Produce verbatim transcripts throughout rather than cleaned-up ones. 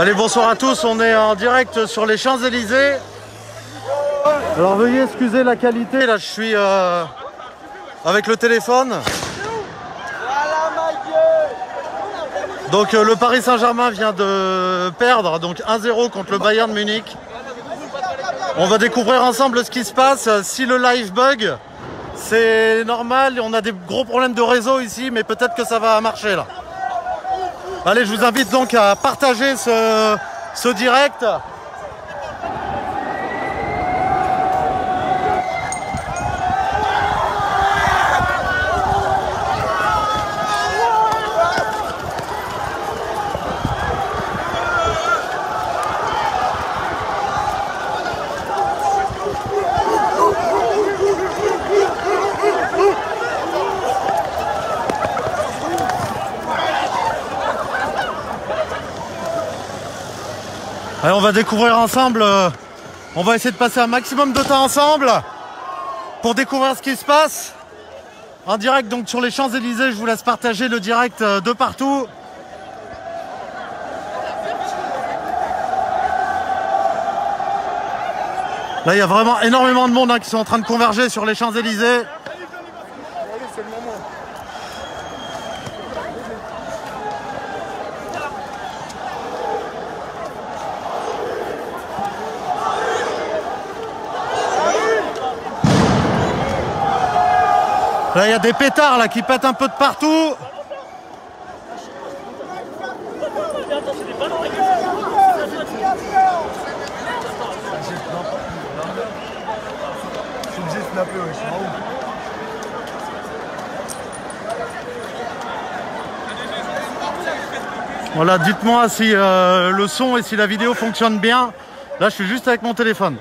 Allez, bonsoir à tous, on est en direct sur les Champs-Élysées. Alors veuillez excuser la qualité, là je suis euh, avec le téléphone. Donc euh, le Paris Saint-Germain vient de perdre, donc un zéro contre le Bayern Munich. On va découvrir ensemble ce qui se passe, si le live bug, c'est normal, on a des gros problèmes de réseau ici, mais peut-être que ça va marcher là. Allez, je vous invite donc à partager ce, ce direct. Allez, on va découvrir ensemble, euh, on va essayer de passer un maximum de temps ensemble pour découvrir ce qui se passe. En direct donc sur les Champs-Élysées, je vous laisse partager le direct euh, de partout. Là il y a vraiment énormément de monde hein, qui sont en train de converger sur les Champs-Élysées. Là, il y a des pétards là, qui pètent un peu de partout. Voilà, dites-moi si euh, le son et si la vidéo fonctionne bien. Là, je suis juste avec mon téléphone.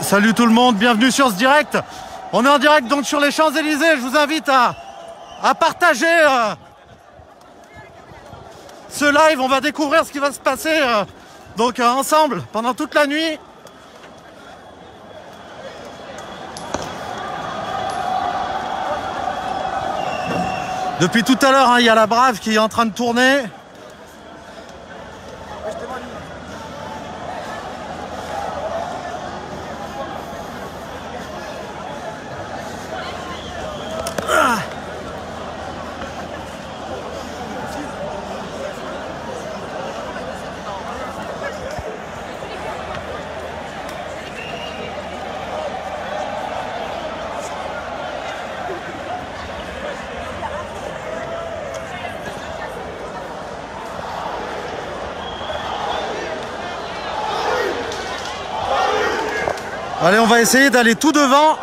Salut tout le monde, bienvenue sur ce direct. On est en direct donc sur les Champs-Élysées. Je vous invite à, à partager euh, ce live. On va découvrir ce qui va se passer euh, donc euh, ensemble pendant toute la nuit. Depuis tout à l'heure, hein, il y a la Brave qui est en train de tourner. Allez, on va essayer d'aller tout devant.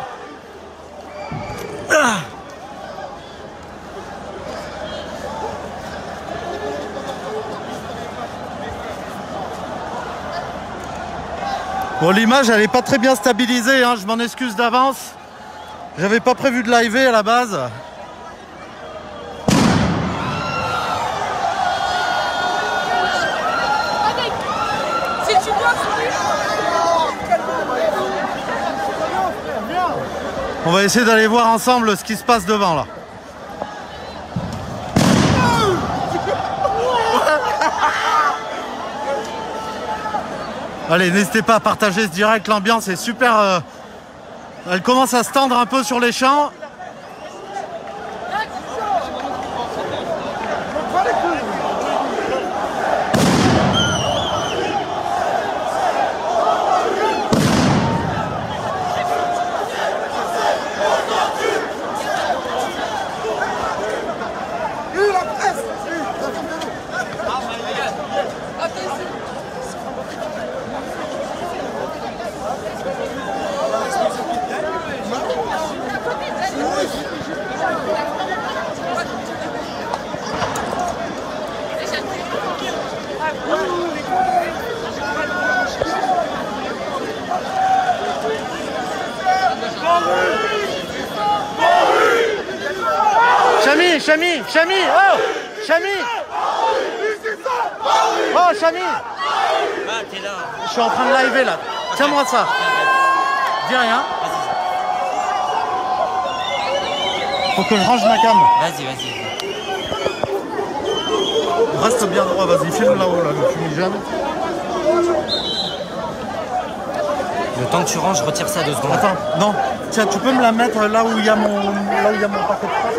Bon, l'image, elle n'est pas très bien stabilisée, hein, je m'en excuse d'avance. J'avais pas prévu de liver à la base. On va essayer d'aller voir ensemble ce qui se passe devant là. Allez, n'hésitez pas à partager ce direct, l'ambiance est super. Euh... Elle commence à se tendre un peu sur les champs. Chami, Chami, oh Chami. Oh Chami. Je suis en train de liver là. Tiens-moi ça. Dis rien. Faut que je range ma cam. Vas-y, vas-y. Reste bien droit, vas-y, filme là-haut là, ne finis jamais. Le temps que tu ranges, retire ça deux secondes. Attends, non. Tiens, tu peux me la mettre là où il y a mon, là où il y a mon paquet de passe.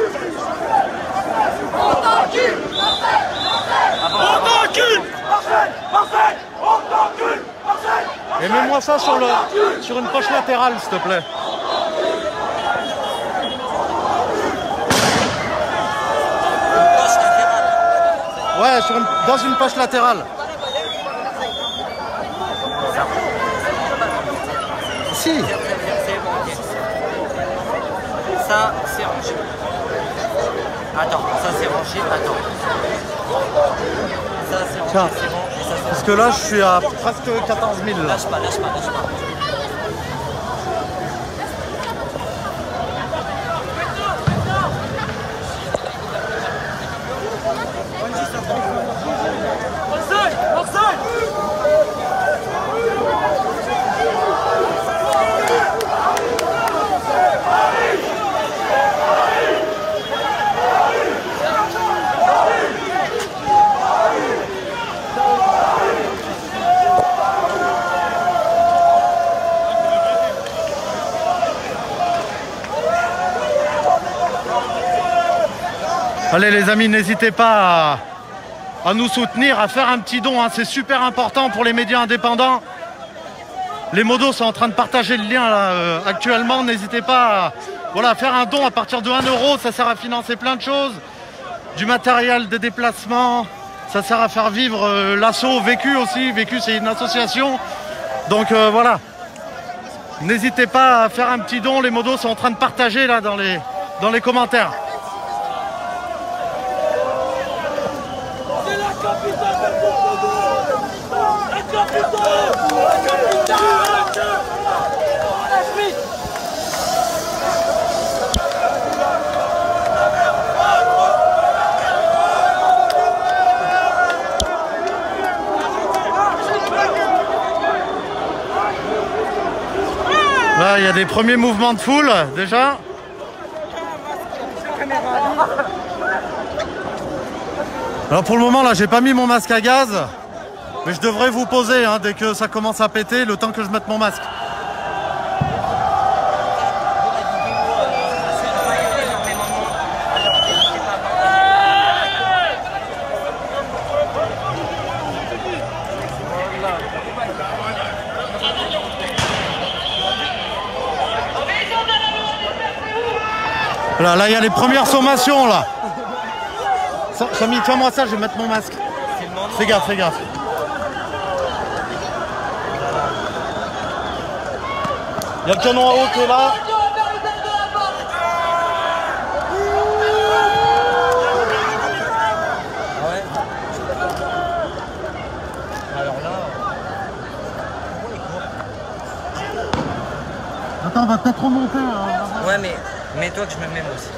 Et mets-moi ça sur le, sur une poche latérale, s'il te plaît. Ouais, sur une, dans une poche latérale. Si. Ça, c'est rangé. Attends, ça c'est rangé, attends. Ça c'est rangé, c'est bon. Et ça, parce que là, je suis à presque quatorze mille. Là. Lâche pas, lâche pas, lâche pas. Allez les amis, n'hésitez pas à, à nous soutenir, à faire un petit don, hein. C'est super important pour les médias indépendants. Les modos sont en train de partager le lien là, euh, actuellement, n'hésitez pas à voilà, faire un don à partir de un euro, ça sert à financer plein de choses, du matériel, des déplacements, ça sert à faire vivre euh, l'asso Vécu aussi, Vécu c'est une association, donc euh, voilà, n'hésitez pas à faire un petit don, les modos sont en train de partager là dans les, dans les commentaires. Là, il y a des premiers mouvements de foule déjà. Alors pour le moment là, j'ai pas mis mon masque à gaz, mais je devrais vous poser hein, dès que ça commence à péter, le temps que je mette mon masque. Là, là, il y a les premières sommations, là. Samy, tiens-moi ça, je vais mettre mon masque. Fais gaffe, fais gaffe. Il y a le canon à eau qui est là. Attends, on va peut-être remonter. Hein. Ouais, mais... Mais toi que je me mets moi aussi.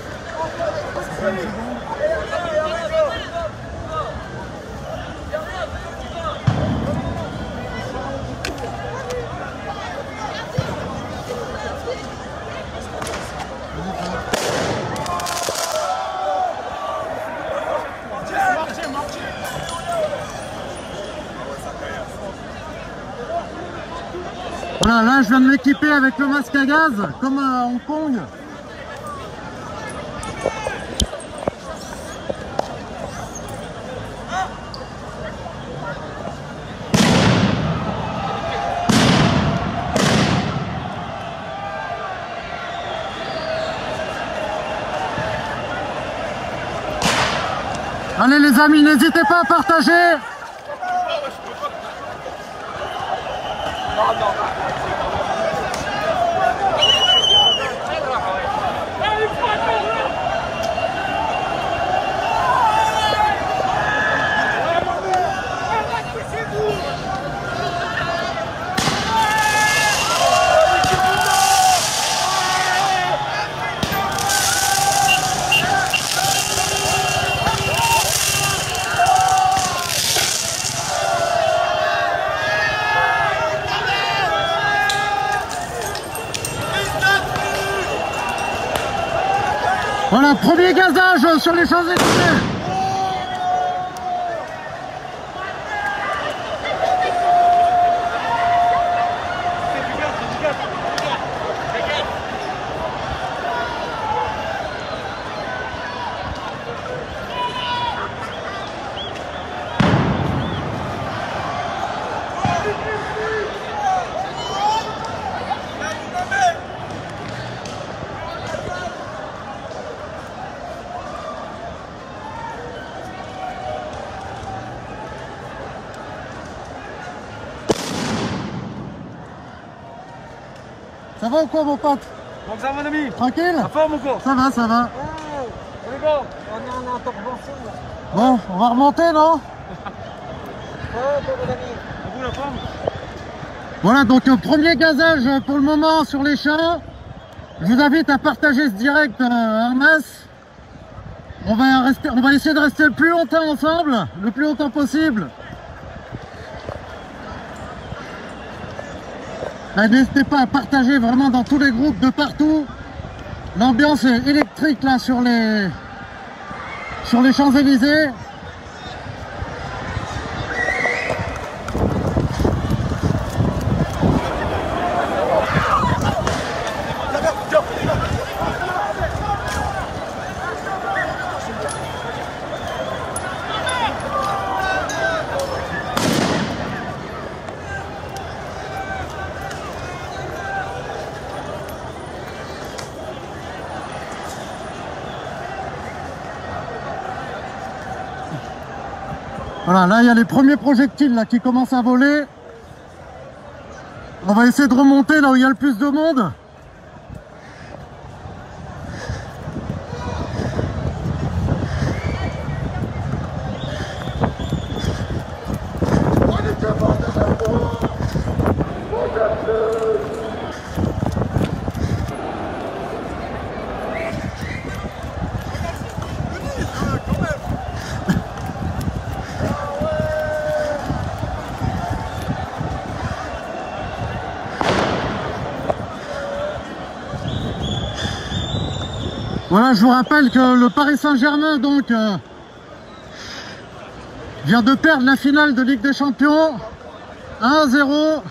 Voilà, là je viens de m'équiper avec le masque à gaz, comme à Hong Kong. Allez les amis, n'hésitez pas à partager. Voilà, premier gazage sur les Champs-Élysées. Ça va ou quoi, mon pote? Donc ça va, mon ami? Tranquille? Ça va, mon corps? Ça va, ça va. Hey, les gars, on est en intervention là. Bon, on va remonter, non? Ouais, mon ami. Vous, la forme? Voilà, donc euh, premier gazage pour le moment sur les champs. Je vous invite à partager ce direct euh, en masse. On va, rester, on va essayer de rester le plus longtemps ensemble, le plus longtemps possible. N'hésitez pas à partager vraiment dans tous les groupes de partout. L'ambiance est électrique là sur les sur les Champs-Élysées. Voilà, là il y a les premiers projectiles là, qui commencent à voler. On va essayer de remonter là où il y a le plus de monde. Voilà, je vous rappelle que le Paris Saint-Germain donc euh, vient de perdre la finale de Ligue des Champions un à zéro.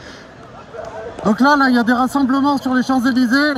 Donc là, là, il y a des rassemblements sur les Champs-Élysées.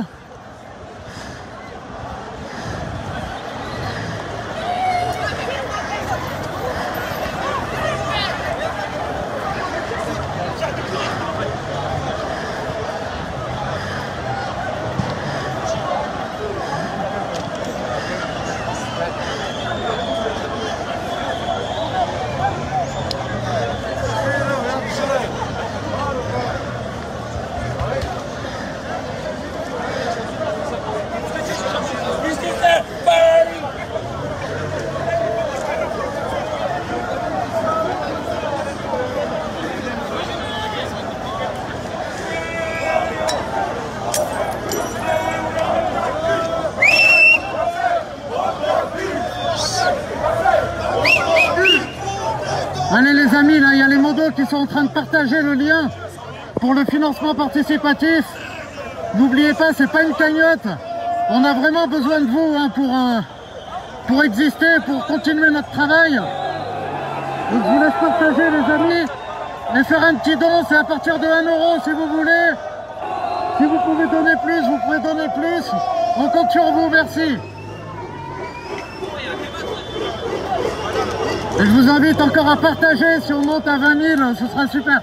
Allez les amis, là il y a les mondos qui sont en train de partager le lien pour le financement participatif. N'oubliez pas, c'est pas une cagnotte. On a vraiment besoin de vous hein, pour, euh, pour exister, pour continuer notre travail. Donc je vous laisse partager les amis et faire un petit don, c'est à partir de un euro si vous voulez. Si vous pouvez donner plus, vous pouvez donner plus. On compte sur vous, merci. Et je vous invite encore à partager, si on monte à vingt mille, ce sera super.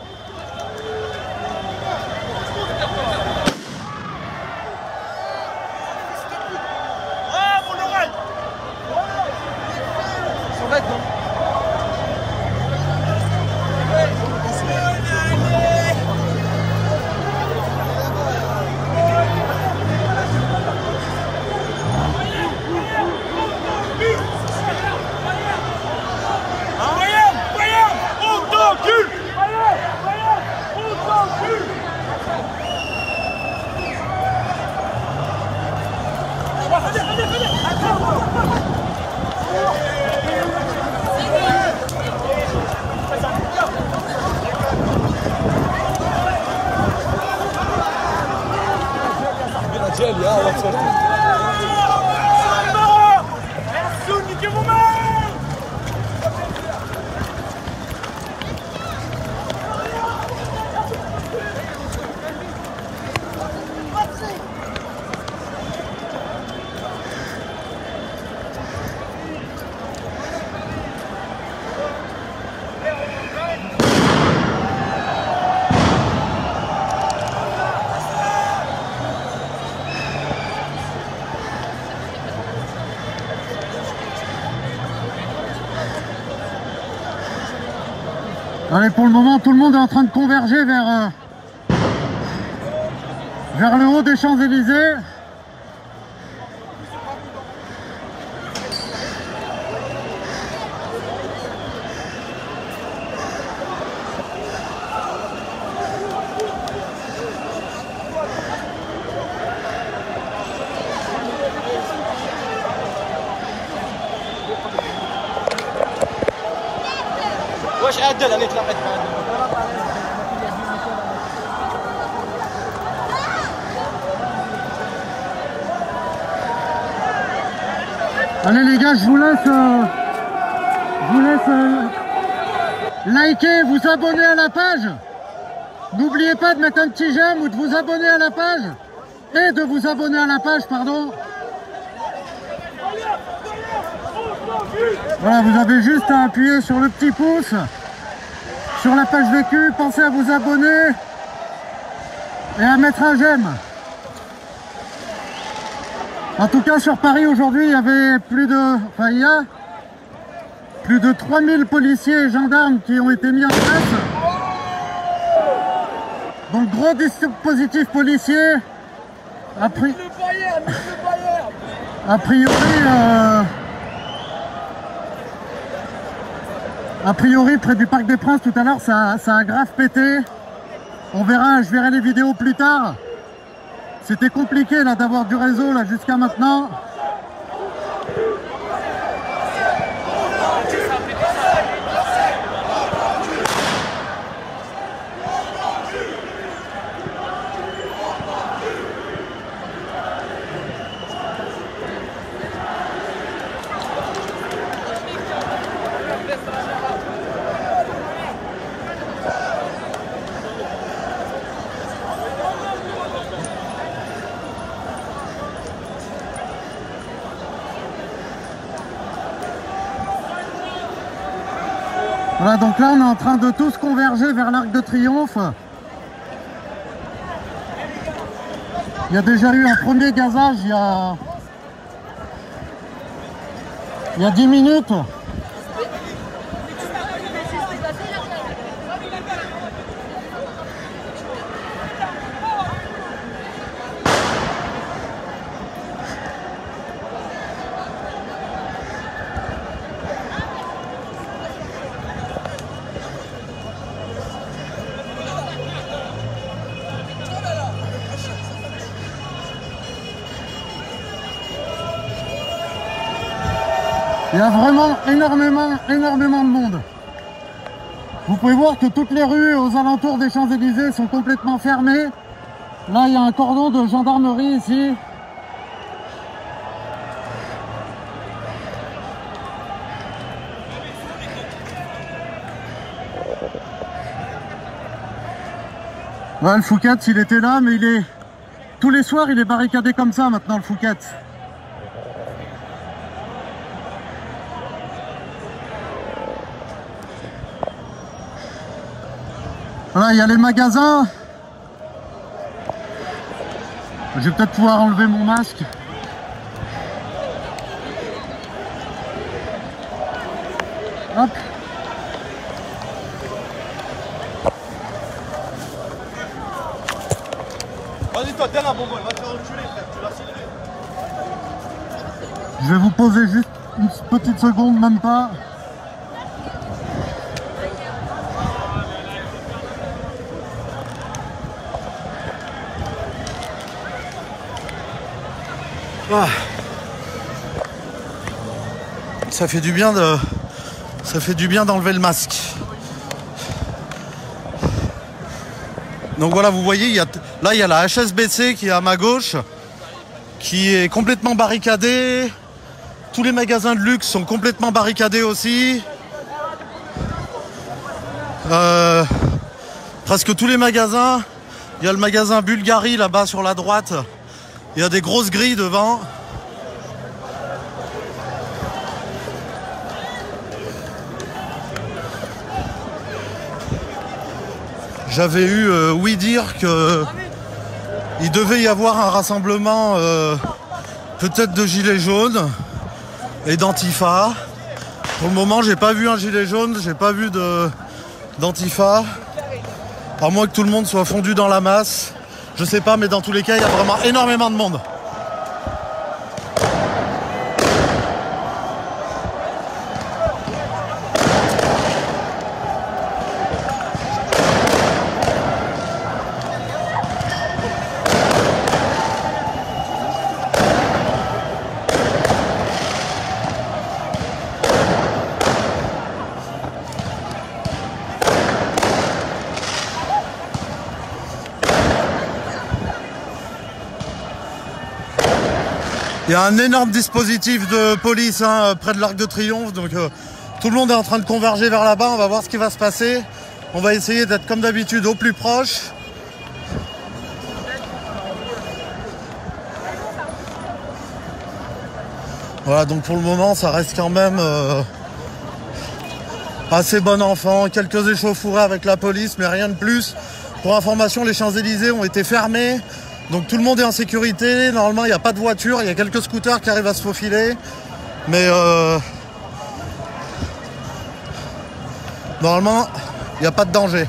Gel ya, bak sorun. Allez, pour le moment, tout le monde est en train de converger vers, euh, vers le haut des Champs-Élysées. Allez les gars, je vous laisse, euh, je vous laisse euh, liker, vous abonner à la page. N'oubliez pas de mettre un petit j'aime ou de vous abonner à la page. Et de vous abonner à la page, pardon. Voilà, vous avez juste à appuyer sur le petit pouce, sur la page Vécu, pensez à vous abonner et à mettre un j'aime. En tout cas, sur Paris, aujourd'hui, il y avait plus de, enfin, il y a plus de trois mille policiers et gendarmes qui ont été mis en place. Donc, gros dispositif policier. A priori, a priori, euh, a priori, près du Parc des Princes, tout à l'heure, ça, ça a grave pété. On verra, je verrai les vidéos plus tard. C'était compliqué là d'avoir du réseau là jusqu'à maintenant. Voilà, donc là on est en train de tous converger vers l'Arc de Triomphe. Il y a déjà eu un premier gazage il y a, il y a dix minutes. Il y a vraiment énormément, énormément de monde. Vous pouvez voir que toutes les rues aux alentours des Champs-Élysées sont complètement fermées. Là, il y a un cordon de gendarmerie ici. Ouais, le Fouquet, il était là, mais il est... Tous les soirs, il est barricadé comme ça, maintenant, le Fouquet. Voilà, il y a les magasins. Je vais peut-être pouvoir enlever mon masque. Hop. Vas-y toi, t'es la bonbonne, va te faire enculer frère, tu l'as filmé. Je vais vous poser juste une petite seconde, même pas. Ça fait du bien de, ça fait du bien d'enlever le masque. Donc voilà, vous voyez, il y a, là il y a la H S B C qui est à ma gauche, qui est complètement barricadée. Tous les magasins de luxe sont complètement barricadés aussi. Euh, presque tous les magasins. Il y a le magasin Bulgarie là-bas sur la droite. Il y a des grosses grilles devant. J'avais eu euh, oui dire que il devait y avoir un rassemblement euh, peut-être de gilets jaunes et d'antifa. Pour le moment, j'ai pas vu un gilet jaune, j'ai pas vu de, d'antifa. À moins que tout le monde soit fondu dans la masse. Je sais pas, mais dans tous les cas, il y a vraiment énormément de monde. Il y a un énorme dispositif de police hein, près de l'Arc de Triomphe, donc euh, tout le monde est en train de converger vers là-bas, on va voir ce qui va se passer. On va essayer d'être comme d'habitude au plus proche. Voilà, donc pour le moment ça reste quand même euh, assez bon enfant, quelques échauffourées avec la police, mais rien de plus. Pour information, les Champs-Élysées ont été fermés. Donc tout le monde est en sécurité, normalement il n'y a pas de voiture, il y a quelques scooters qui arrivent à se faufiler. Mais euh... normalement il n'y a pas de danger.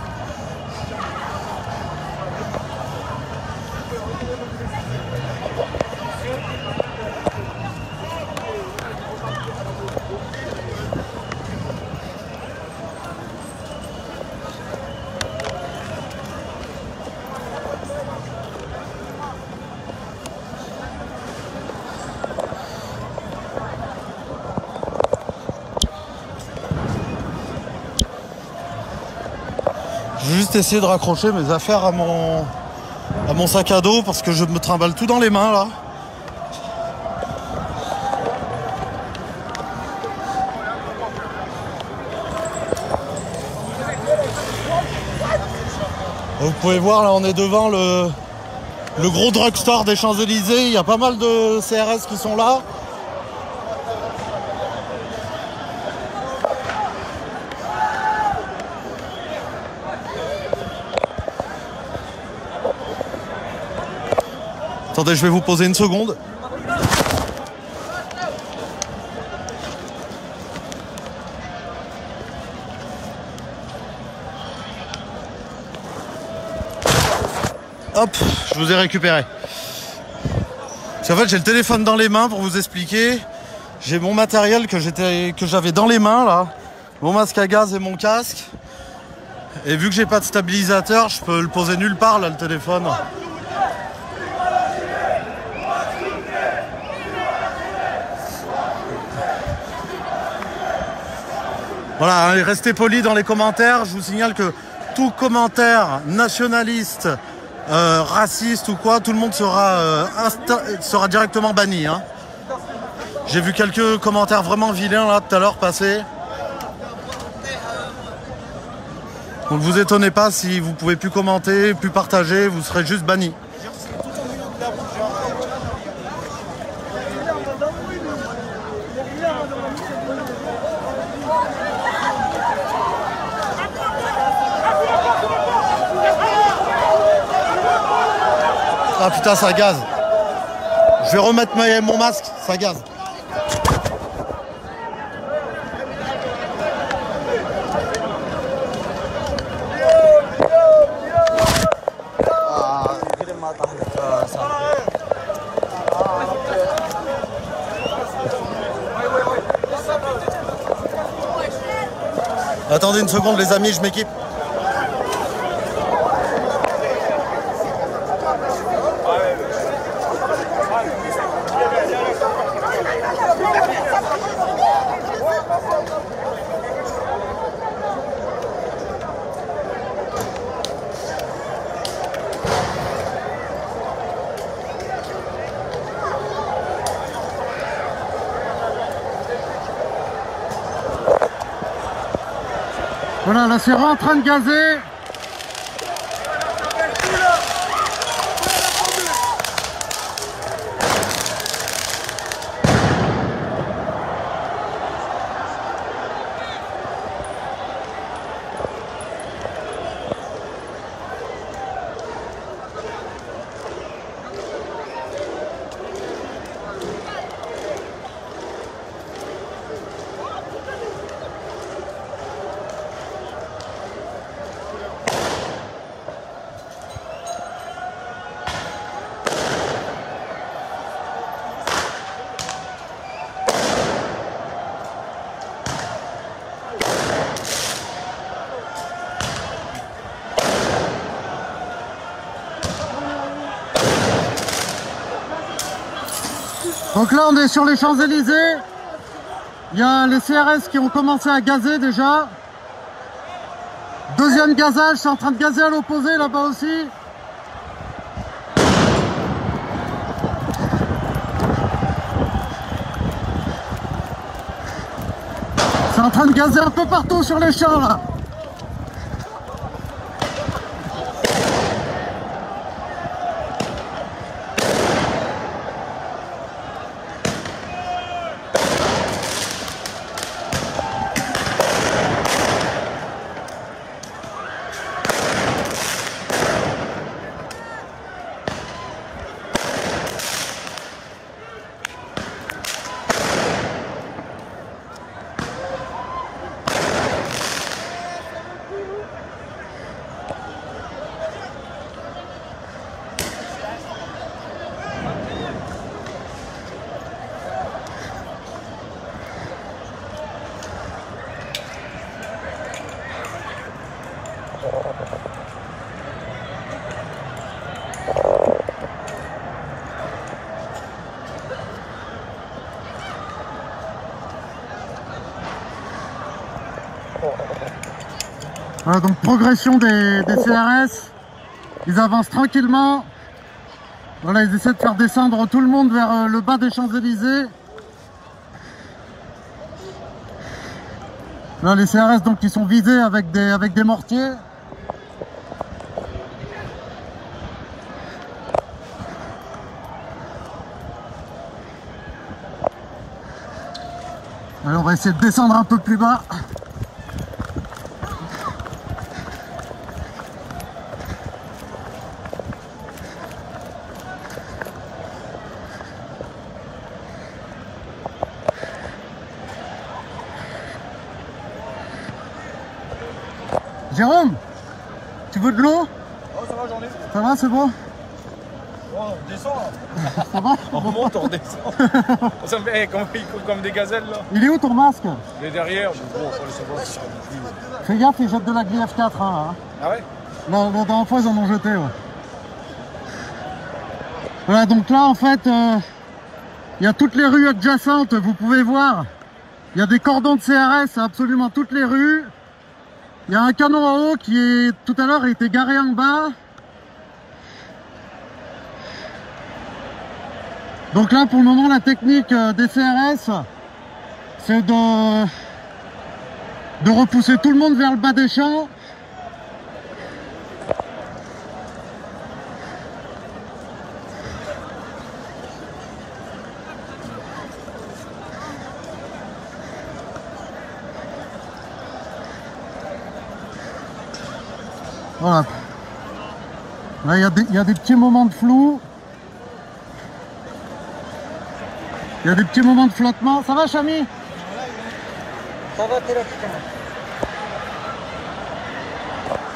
Essayer de raccrocher mes affaires à mon à mon sac à dos parce que je me trimballe tout dans les mains là. Vous pouvez voir là, on est devant le le gros drugstore des Champs-Élysées, il y a pas mal de C R S qui sont là. Attendez, je vais vous poser une seconde. Hop, je vous ai récupéré. Parce qu'en fait, j'ai le téléphone dans les mains pour vous expliquer. J'ai mon matériel que j'étais, que j'avais dans les mains, là. Mon masque à gaz et mon casque. Et vu que j'ai pas de stabilisateur, je peux le poser nulle part, là, le téléphone. Voilà, et restez polis dans les commentaires. Je vous signale que tout commentaire nationaliste, euh, raciste ou quoi, tout le monde sera, euh, sera directement banni. Hein. J'ai vu quelques commentaires vraiment vilains là tout à l'heure passer. Donc vous étonnez pas si vous pouvez plus commenter, plus partager, vous serez juste banni. Ah putain, ça gaze. Je vais remettre ma, mon masque, ça gaze. Attendez une seconde les amis, je m'équipe. Voilà, là c'est en train de gazer. Donc là on est sur les Champs-Élysées. Il y a les C R S qui ont commencé à gazer déjà. Deuxième gazage, c'est en train de gazer à l'opposé là-bas aussi. C'est en train de gazer un peu partout sur les champs là. Voilà, donc progression des, des C R S, ils avancent tranquillement. Voilà, ils essaient de faire descendre tout le monde vers le bas des Champs-Élysées. Là les C R S donc ils sont visés avec des, avec des mortiers. Allez, on va essayer de descendre un peu plus bas. Jérôme, tu veux de l'eau? Oh, ça va, j'en ai. Ça va, c'est bon? Oh, on descend là. Ça va? On remonte, on descend. Ça me fait comme, comme des gazelles là. Il est où ton masque? Il est derrière, je bon, ça laisse voir si ça me fait gaffe, ils jettent de la G L I F quatre. Hein, hein. Ah ouais? La, la dernière fois, ils en ont jeté, ouais. Voilà, donc là, en fait, il euh, y a toutes les rues adjacentes, vous pouvez voir. Il y a des cordons de C R S à absolument toutes les rues. Il y a un canon à eau qui est tout à l'heure était garé en bas. Donc là pour le moment la technique des C R S c'est de, de repousser tout le monde vers le bas des champs. Voilà. Là, il y a des, il y a des petits moments de flou. Il y a des petits moments de flottement. Ça va, Chami? Ça va, t'es là, putain.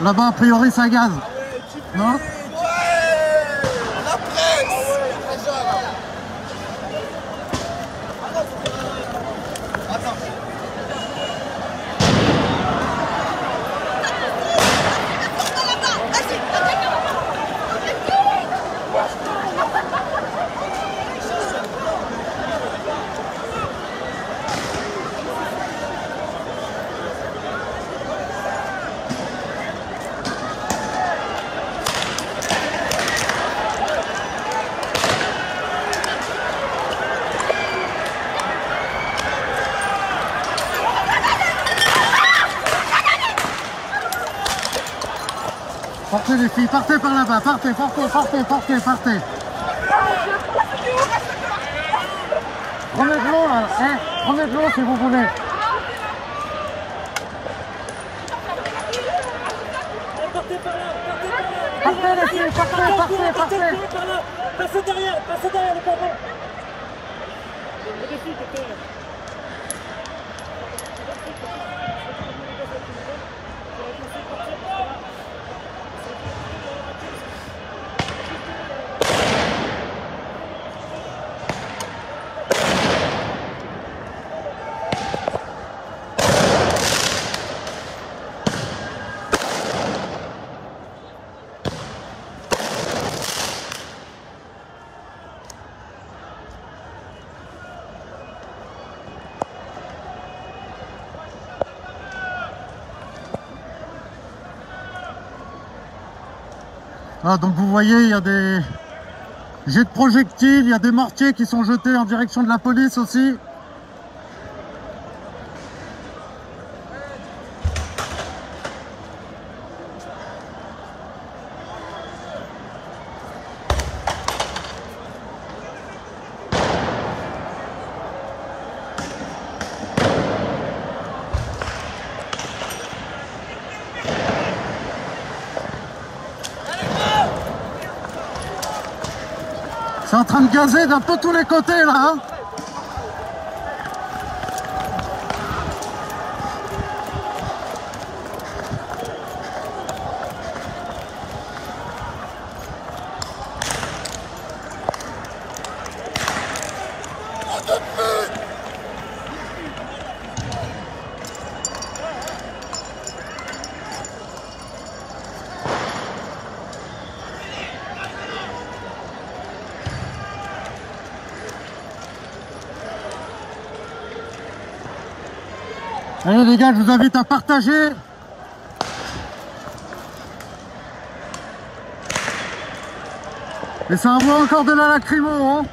Là-bas, a priori, ça gaze. Non? Ouais, la presse! Attends. Partez les filles, partez par là-bas, partez, partez, partez, partez, partez. Prenez de l'eau là, hein, prenez de l'eau si vous voulez. Partez par là, partez par là. Partez les filles, partez, partez, partez. Passez derrière, passez derrière les pavons. Ah, donc vous voyez, il y a des jets de projectiles, il y a des mortiers qui sont jetés en direction de la police aussi. C'est en train de gazer d'un peu tous les côtés là. Allez les gars, je vous invite à partager. Et ça envoie encore de la lacrymo, hein.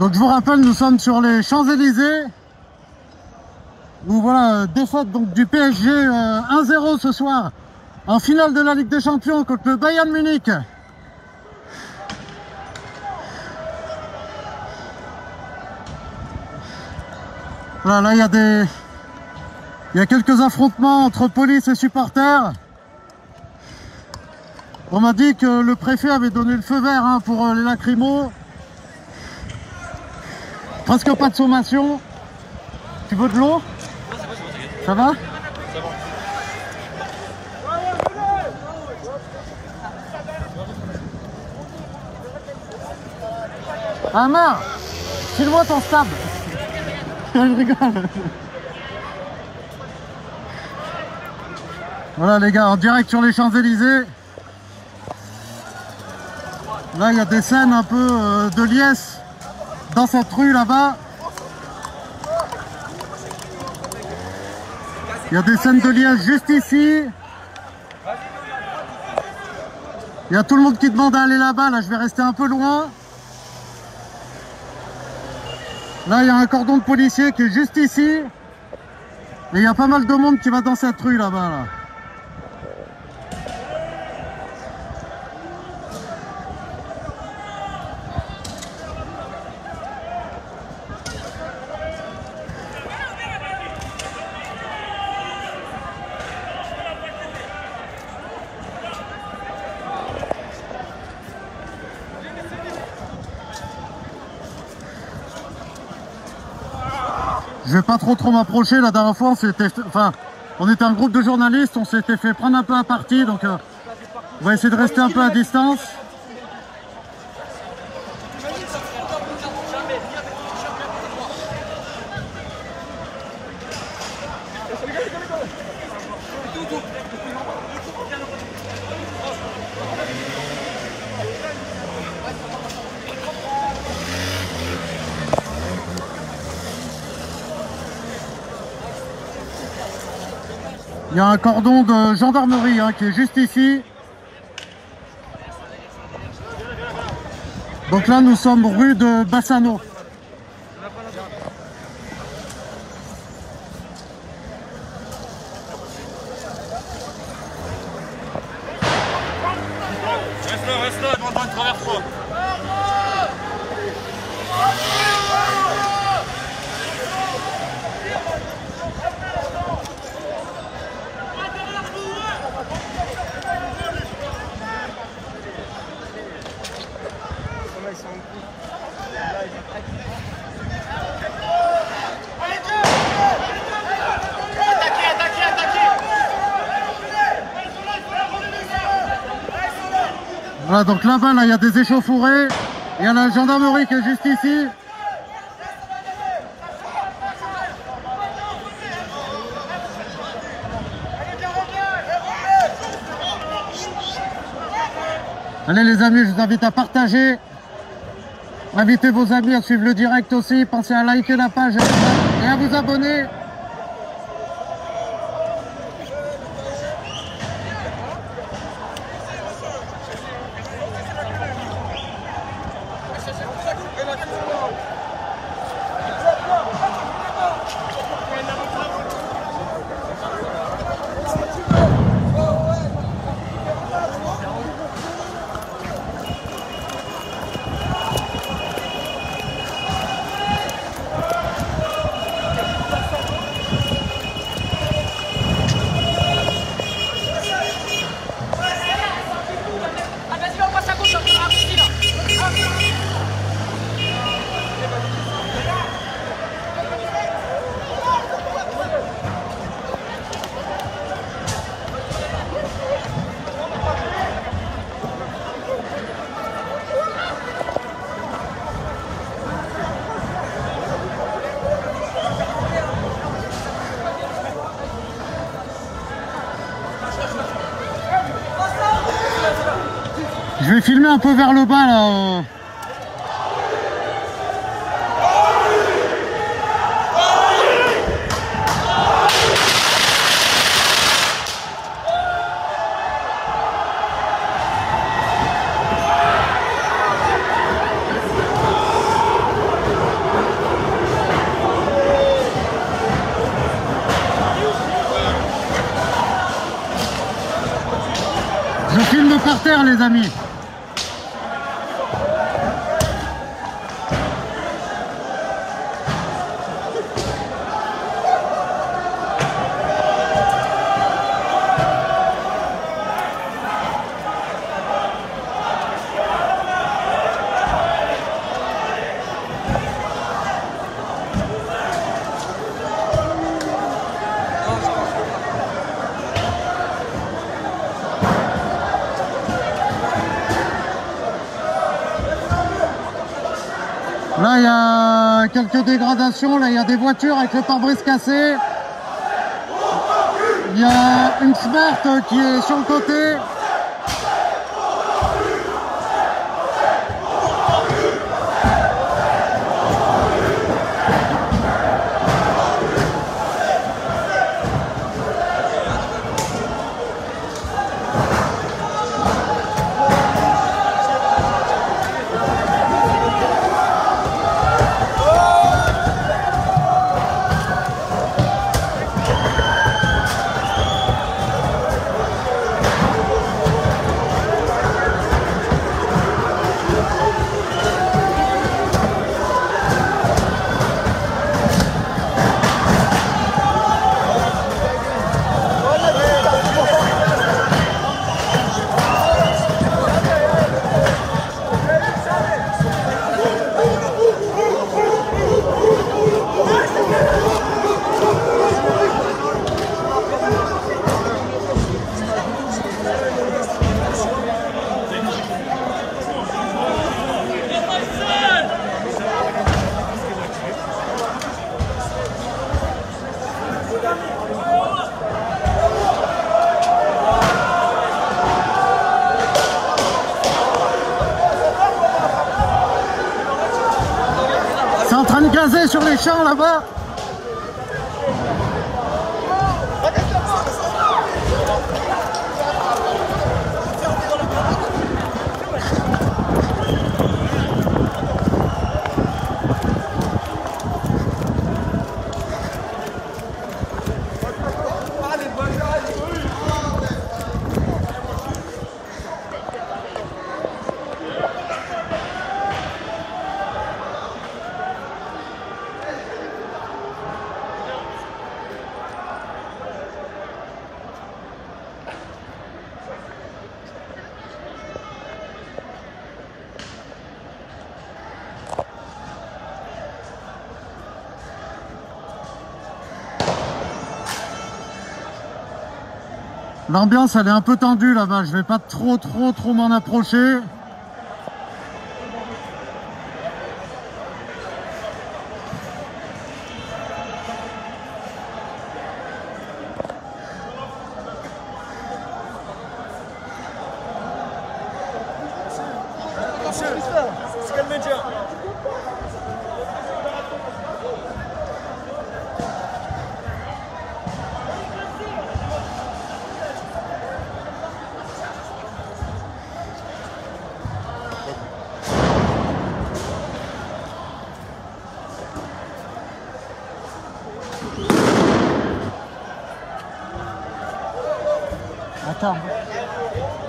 Donc je vous rappelle, nous sommes sur les Champs-Élysées où voilà, défaite donc du P S G euh, un zéro ce soir en finale de la Ligue des Champions contre le Bayern Munich. Voilà, là il y a des... il y a quelques affrontements entre police et supporters. On m'a dit que le préfet avait donné le feu vert hein, pour euh, les lacrymos. Presque pas de sommation. Tu veux de l'eau? Ça va? Amar, file-moi ton stab. Je rigole. Voilà les gars, en direct sur les Champs-Élysées. Là, il y a des scènes un peu euh, de liesse. Dans cette rue là-bas, il y a des scènes de liesse juste ici. Il y a tout le monde qui demande à aller là-bas, là je vais rester un peu loin. Là il y a un cordon de policiers qui est juste ici. Et il y a pas mal de monde qui va dans cette rue là-bas. Là. Je vais pas trop trop m'approcher, la dernière fois on s'était, enfin, on était un groupe de journalistes, on s'était fait prendre un peu à partie, donc euh, on va essayer de rester un peu à distance. Il y a un cordon de gendarmerie hein, qui est juste ici. Donc là, nous sommes rue de Bassano. Reste là, reste là, on va te traverser trop. Voilà, donc là-bas, là, il y a des échauffourées. Il y a la gendarmerie qui est juste ici. Allez les amis, je vous invite à partager. Invitez vos amis à suivre le direct aussi. Pensez à liker la page et à vous abonner. Je vais filmer un peu vers le bas là. Je filme par terre les amis. Là, il y a quelques dégradations. Là, il y a des voitures avec le pare-brise cassé. Il y a une Smart qui est sur le côté. C'est en train de gazer sur les champs là-bas. L'ambiance, elle est un peu tendue là-bas. Je vais pas trop, trop, trop m'en approcher.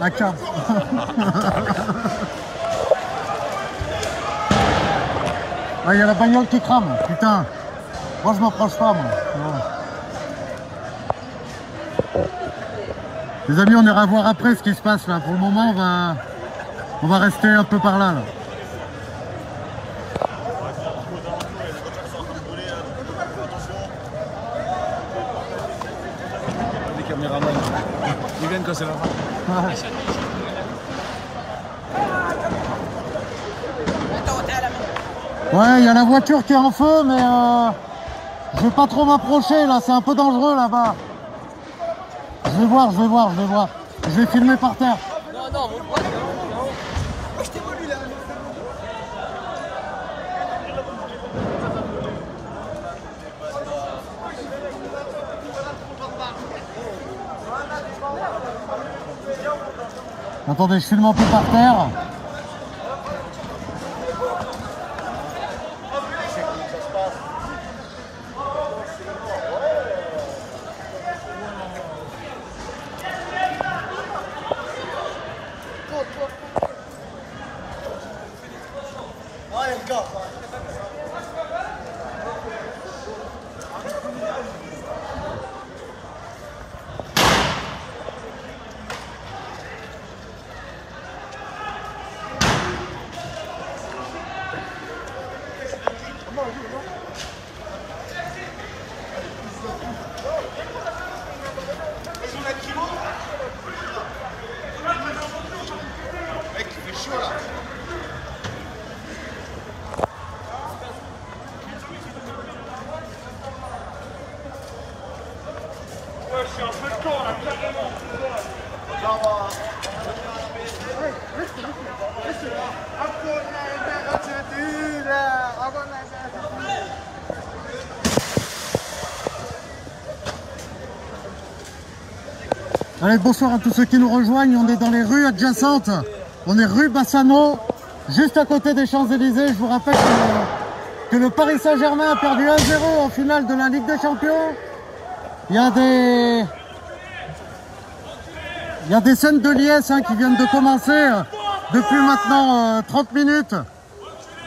La carte. Il ouais, y a la bagnole qui crame, putain. Moi je m'approche pas, moi. Ouais. Les amis, on ira voir après ce qui se passe là. Pour le moment, on va, on va rester un peu par là. là. Ouais, il y a la voiture qui est en feu, mais euh, je vais pas trop m'approcher là, c'est un peu dangereux là-bas. Je vais voir, je vais voir, je vais voir. Je vais filmer par terre. Non, non, on voit, je t'évolue là. Attendez, je filme un peu par terre. Allez, bonsoir à tous ceux qui nous rejoignent. On est dans les rues adjacentes. On est rue Bassano, juste à côté des Champs-Élysées. Je vous rappelle que, que le Paris Saint-Germain a perdu un zéro en finale de la Ligue des Champions. Il y a des, il y a des scènes de liesse hein, qui viennent de commencer euh, depuis maintenant euh, trente minutes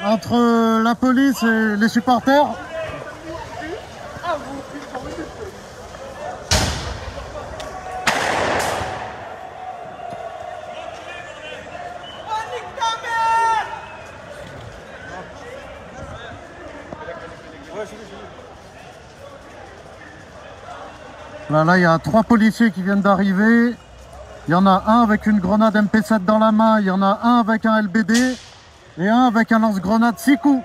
entre euh, la police et les supporters. Là, là, il y a trois policiers qui viennent d'arriver. Il y en a un avec une grenade M P sept dans la main. Il y en a un avec un L B D. Et un avec un lance-grenade six coups.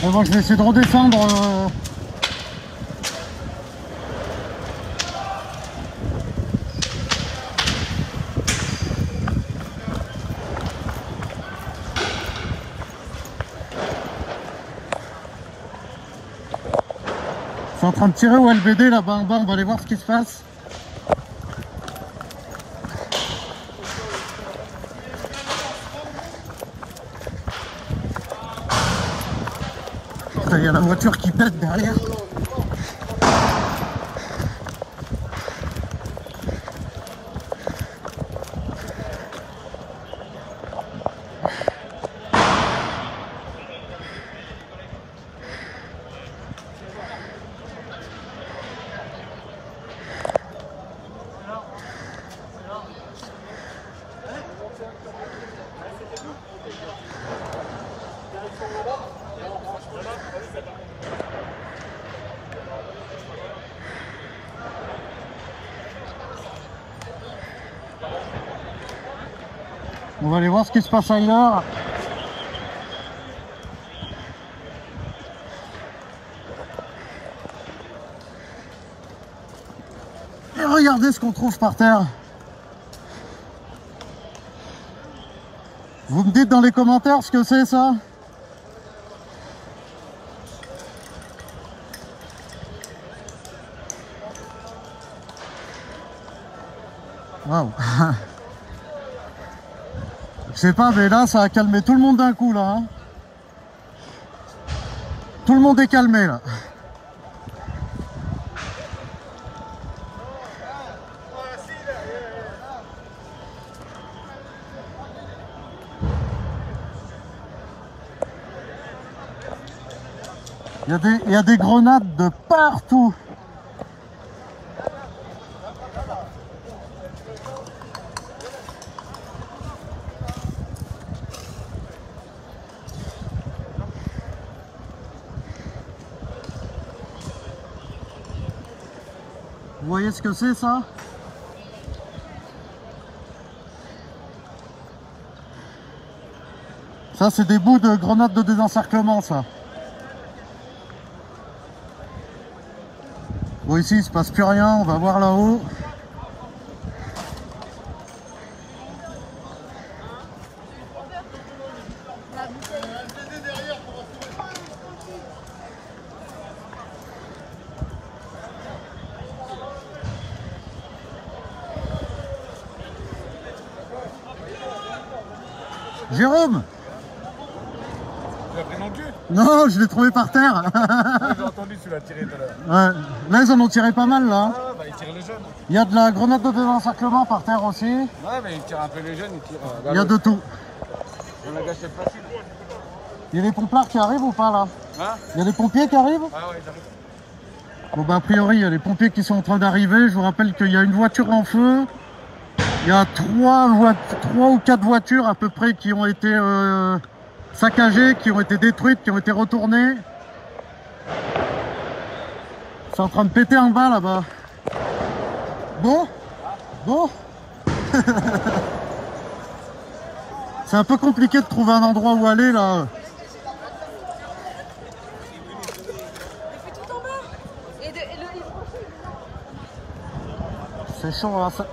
Et moi je vais essayer de redescendre. Euh... Je suis en train de tirer au L B D là-bas en bas, on va aller voir ce qui se passe. Il y a la voiture qui pète derrière. On va aller voir ce qui se passe ailleurs. Et regardez ce qu'on trouve par terre. Vous me dites dans les commentaires ce que c'est ça ? Waouh. Je sais pas, mais là ça a calmé tout le monde d'un coup là. Hein. Tout le monde est calmé là. Il y a des, il y a des grenades de partout. Vous voyez ce que c'est ça? Ça c'est des bouts de grenades de désencerclement ça. Bon ici il se passe plus rien, on va voir là-haut. Jérôme! Tu l'as pris dans le cul? Non, je l'ai trouvé par terre. Ouais, j'ai entendu, tu l'as tiré tout à l'heure. Ouais. Là, ils en ont tiré pas mal, là. Ah, bah, ils tirent les jeunes. Il y a de la grenade de désencerclement par terre aussi. Ouais, mais ils tirent un peu les jeunes, ils tirent... Euh, Il y a de tout. On a gâché facile. Il y a les pompards qui arrivent ou pas, là? Hein? Il y a les pompiers qui arrivent? Ah ouais, ils arrivent. Bon, bah, a priori, il y a les pompiers qui sont en train d'arriver. Je vous rappelle qu'il y a une voiture en feu. Il y a trois, trois ou quatre voitures à peu près qui ont été euh, saccagées, qui ont été détruites, qui ont été retournées. C'est en train de péter en bas là-bas. Bon, bon. C'est un peu compliqué de trouver un endroit où aller là. C'est chaud là. Ça...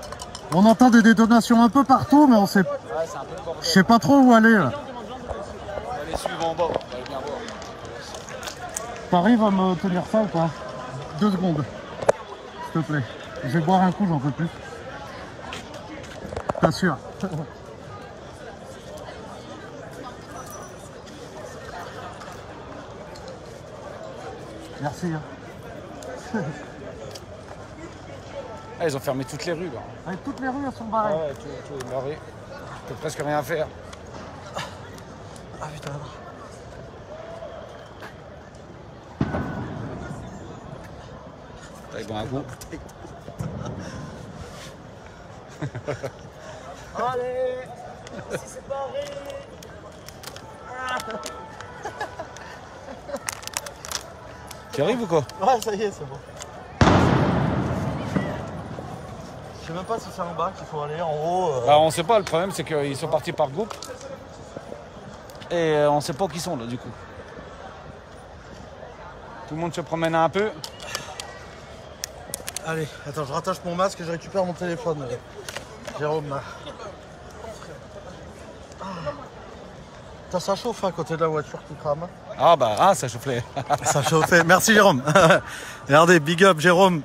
On entend des détonations un peu partout, mais on sait, ouais, je sais pas trop où aller. Là. On va les suivre en bas, on va aller bien voir. T'arrives à me tenir ça ou pas? Deux secondes, s'il te plaît. Je vais boire un coup, j'en peux plus. T'assures. Merci. Hein. Ah, ils ont fermé toutes les rues là. Ah, toutes les rues elles sont barrées. Ah ouais, tout, tout est barré. Tu peux presque rien faire. Ah putain. T'as eu bon un coup. Allez, si c'est barré. Ah. Tu arrives ou quoi? Ouais, ça y est, c'est bon. Je sais même pas si c'est en bas qu'il faut aller, en haut... Euh... Bah on sait pas, le problème c'est qu'ils sont partis par groupe. Et on sait pas qui sont là du coup. Tout le monde se promène un peu. Allez, attends, je rattache mon masque et je récupère mon téléphone. Allez. Jérôme. Ah. Putain, ça chauffe à côté de la voiture qui crame. Ah bah, ah, ça chauffait. Ça chauffait. Merci Jérôme. Regardez, big up Jérôme.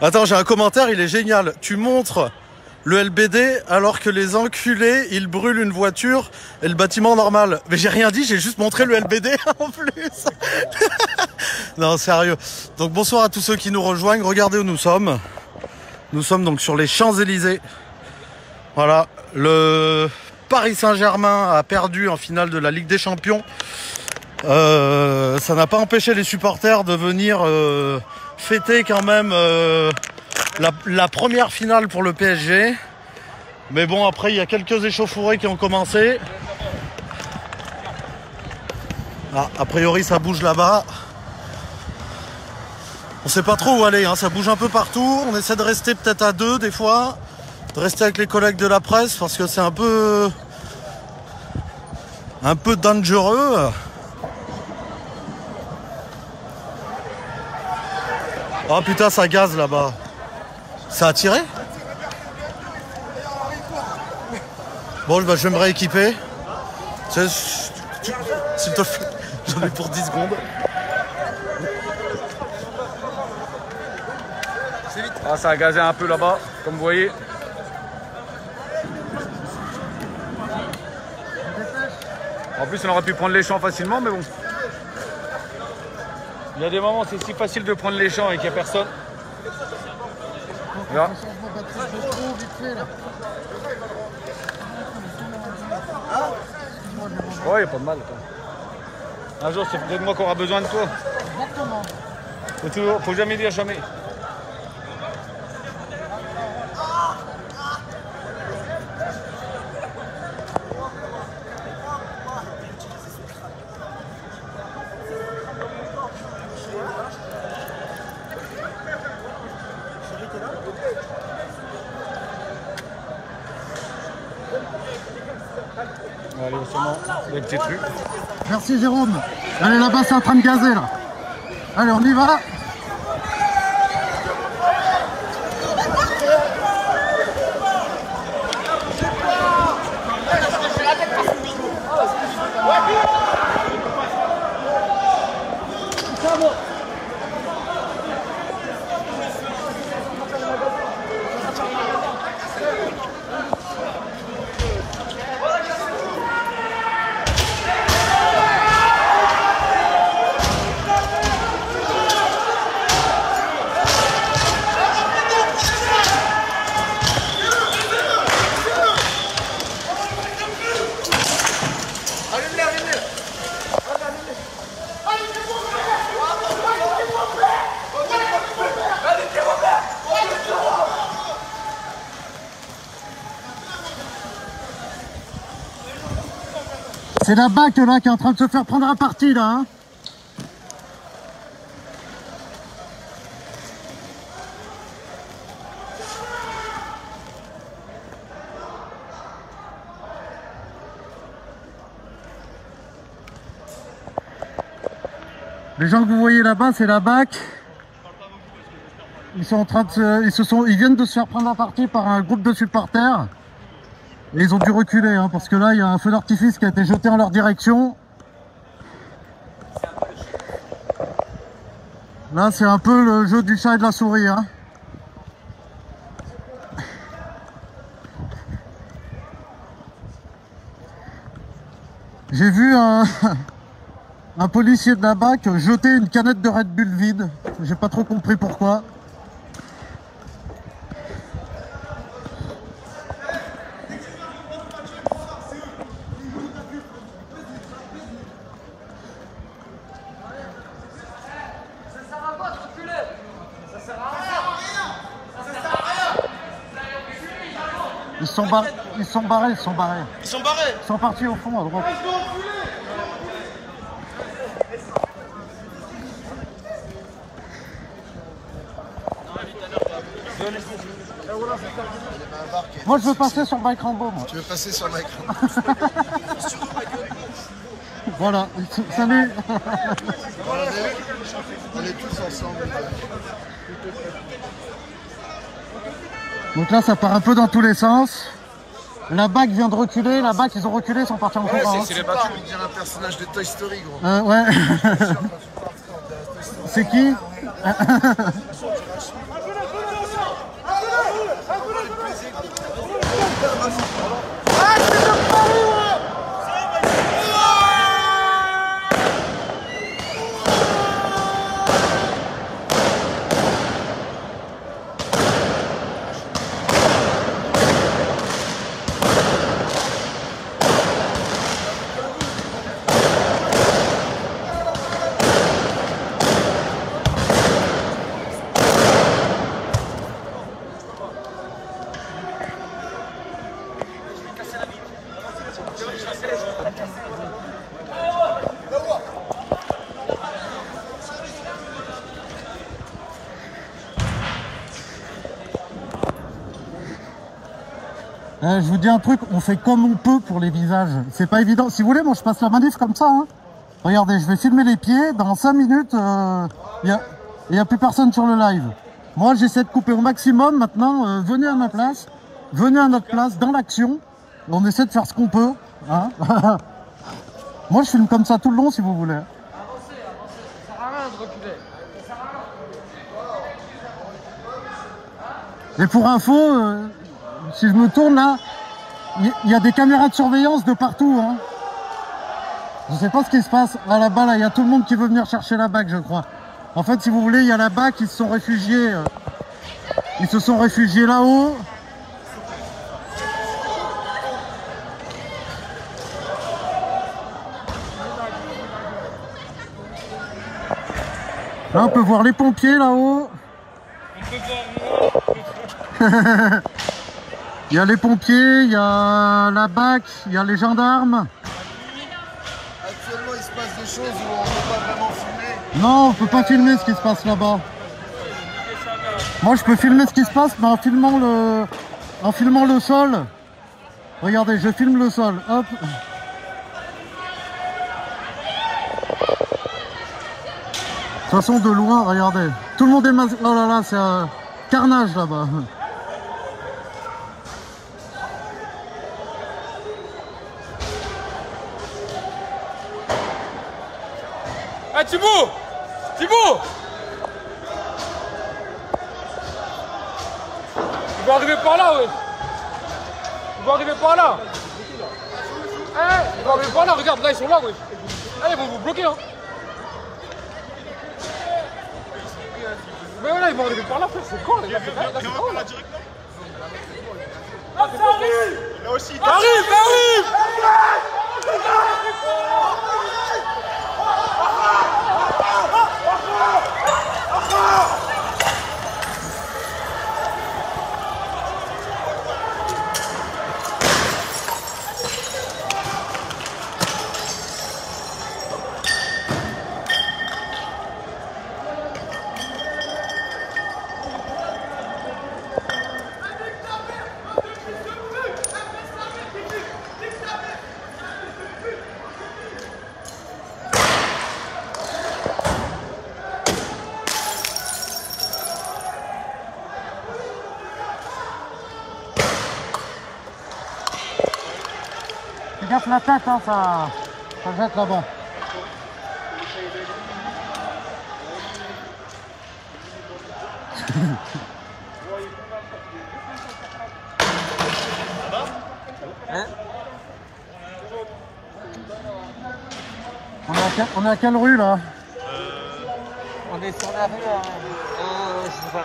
Attends, j'ai un commentaire, il est génial. Tu montres le L B D alors que les enculés, ils brûlent une voiture et le bâtiment normal. Mais j'ai rien dit, j'ai juste montré le L B D en plus. Non, sérieux. Donc bonsoir à tous ceux qui nous rejoignent. Regardez où nous sommes. Nous sommes donc sur les Champs-Élysées. Voilà, le Paris Saint-Germain a perdu en finale de la Ligue des Champions. Euh, ça n'a pas empêché les supporters de venir euh, fêter quand même euh, la, la première finale pour le P S G. Mais bon, après, il y a quelques échauffourées qui ont commencé. Ah, a priori, ça bouge là-bas. On sait pas trop où aller, hein. Ça bouge un peu partout. On essaie de rester peut-être à deux des fois, de rester avec les collègues de la presse parce que c'est un peu, un peu dangereux. Oh putain, ça gaze là-bas. Ça a tiré? Bon, bah, je vais me rééquiper. S'il te plaît, j'en ai pour dix secondes. Ah, ça a gazé un peu là-bas, comme vous voyez. En plus, on aurait pu prendre les champs facilement, mais bon. Il y a des moments, c'est si facile de prendre les champs et qu'il n'y a personne. Là. Ouais, il n'y a pas de mal. Un jour, c'est peut-être moi qu'on aura besoin de toi. Exactement. Faut toujours, faut jamais dire jamais. Merci Jérôme. Allez, là-bas, c'est en train de gazer, là. Allez, on y va. C'est la B A C là qui est en train de se faire prendre à partie là. Hein. Les gens que vous voyez là-bas, c'est la B A C. Ils sont en train de se... ils se sont, ils viennent de se faire prendre à partie par un groupe de supporters. Et ils ont dû reculer, hein, parce que là, il y a un feu d'artifice qui a été jeté en leur direction. Là, c'est un peu le jeu du chat et de la souris. Hein. J'ai vu un, un policier de la B A C jeter une canette de Red Bull vide. J'ai pas trop compris pourquoi. Ils sont, bar... ils sont barrés, ils sont barrés. Ils sont barrés. Ils sont partis au fond à droite. Moi je veux passer sur Mike Rambo, moi. Tu veux passer sur Mike Rambo. Voilà, salut. On est tous ensemble. Donc là ça part un peu dans tous les sens. La B A C vient de reculer, la B A C ils ont reculé, ils sont partis en courant. Ouais, c'est les B A C, je veux dire un personnage de Toy Story, gros. Euh, ouais. C'est qui? Euh, je vous dis un truc, on fait comme on peut pour les visages. C'est pas évident. Si vous voulez, moi je passe la manif comme ça. Hein. Regardez, je vais filmer les pieds. Dans cinq minutes, euh, il n'y a plus personne sur le live. Moi j'essaie de couper au maximum. Maintenant, euh, venez à ma place. Venez à notre place, dans l'action. On essaie de faire ce qu'on peut. Hein. Moi je filme comme ça tout le long si vous voulez. Avancez, avancez. Ça sert à rien de reculer. Ça sert à rien. Et pour info... Euh, si je me tourne là, il y a des caméras de surveillance de partout. Hein. Je ne sais pas ce qui se passe. Ah, là-bas, là, il y a tout le monde qui veut venir chercher la B A C, je crois. En fait, si vous voulez, il y a la B A C qui se sont réfugiés. Euh, ils se sont réfugiés là-haut. Là, on peut voir les pompiers là-haut. Il y a les pompiers, il y a la B A C, il y a les gendarmes. Actuellement, il se passe des choses où on ne peut pas vraiment filmer. Non, on ne peut pas filmer ce qui se passe là-bas. Moi, je peux filmer ce qui se passe, mais en filmant le, en filmant le sol. Regardez, je filme le sol. Hop. De toute façon, de loin, regardez. Tout le monde est masqué. Oh là là, c'est un carnage là-bas. Ah Thibaut, Thibaut, il va arriver par là, ouais. Il va arriver par là. Eh, il va arriver par là, regarde, là ils sont là, ouais. Eh, ils vont vous bloquer, hein. Mais voilà, ils vont arriver par là, frère, c'est con, là, là, là c'est con, là. Ah, ça arrive. Là aussi, arrive, arrive. La tête, hein, ça, ça jette là-bas. Hein, on est à quel, on est à quelle rue là? euh... On est sur la rue. Euh, je sais pas.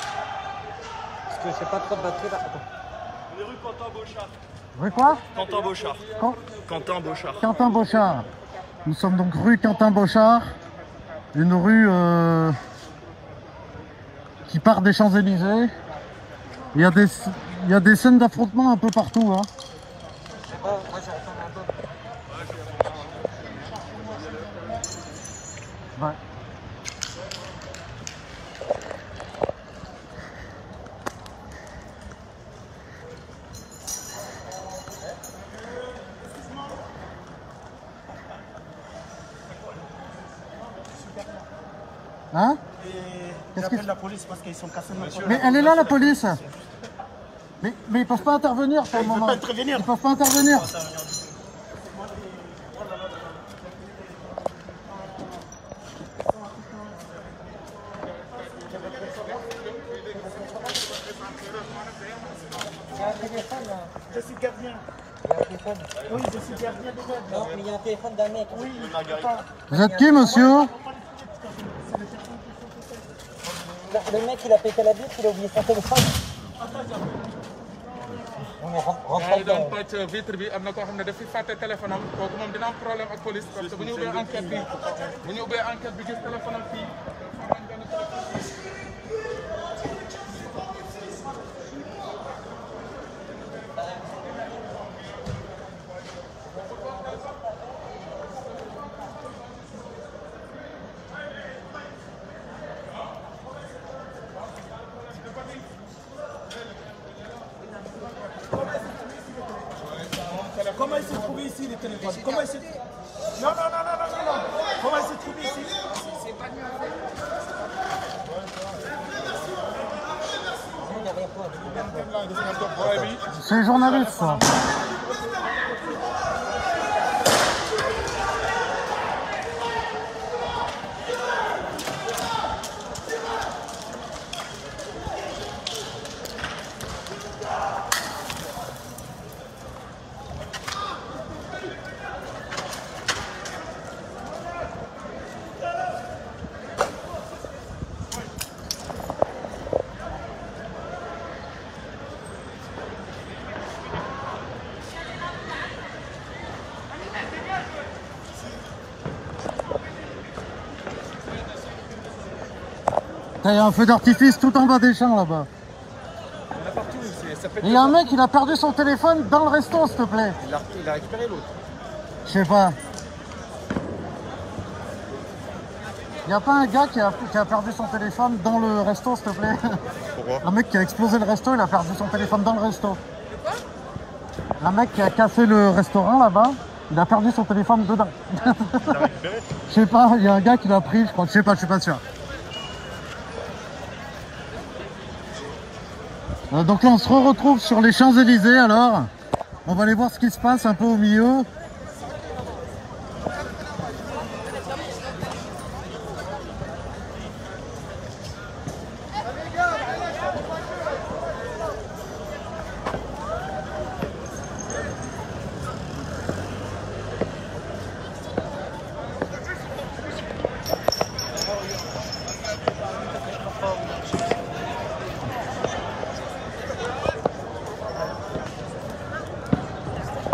Parce que je sais pas trop de batterie là. On est rue Quentin-Bochard. Rue quoi? Quentin-Bochard. Quand... Quentin Bochard. Quentin Bochard. Nous sommes donc rue Quentin Bochard, une rue euh, qui part des Champs-Élysées. Il y a des, il y a des scènes d'affrontement un peu partout. Hein. Ouais. Hein? Et ils appellent la police parce qu'ils sont cassés. Monsieur, mais elle est là, la police. Mais, mais ils ne peuvent pas intervenir pour le moment. Ils ne peuvent pas intervenir. Je suis gardien. Il y a un téléphone. Oui, je suis gardien des aides. Non, mais il y a un téléphone d'un mec. Oui, pas. Vous êtes qui, monsieur? Le mec, il a pété la bite, il a oublié son téléphone. Il donne pas de vitre, il a pas de téléphone. Il y a un problème avec la police. Parce que vous avez une enquête. Vous avez une enquête, vous avez un téléphone. Comment il s'est trouvé ici les téléphones? Comment il s'est... Non, non, non, non, non, non, non. Comment il s'est trouvé ici? C'est pas mieux. C'est journaliste, ça. Il y a un feu d'artifice tout en bas des champs là-bas. Il y a un mec, il a perdu son téléphone dans le resto, s'il te plaît. Il a, il a récupéré l'autre. Je sais pas. Il n'y a pas un gars qui a, qui a perdu son téléphone dans le resto, s'il te plaît. Pourquoi? Un mec qui a explosé le resto, il a perdu son téléphone dans le resto. Un mec qui a cassé le restaurant là-bas, il a perdu son téléphone dedans. Il l'a récupéré? Je sais pas, il y a un gars qui l'a pris, je crois. Je sais pas, je suis pas sûr. Donc là on se retrouve sur les Champs-Élysées alors. On va aller voir ce qui se passe un peu au milieu.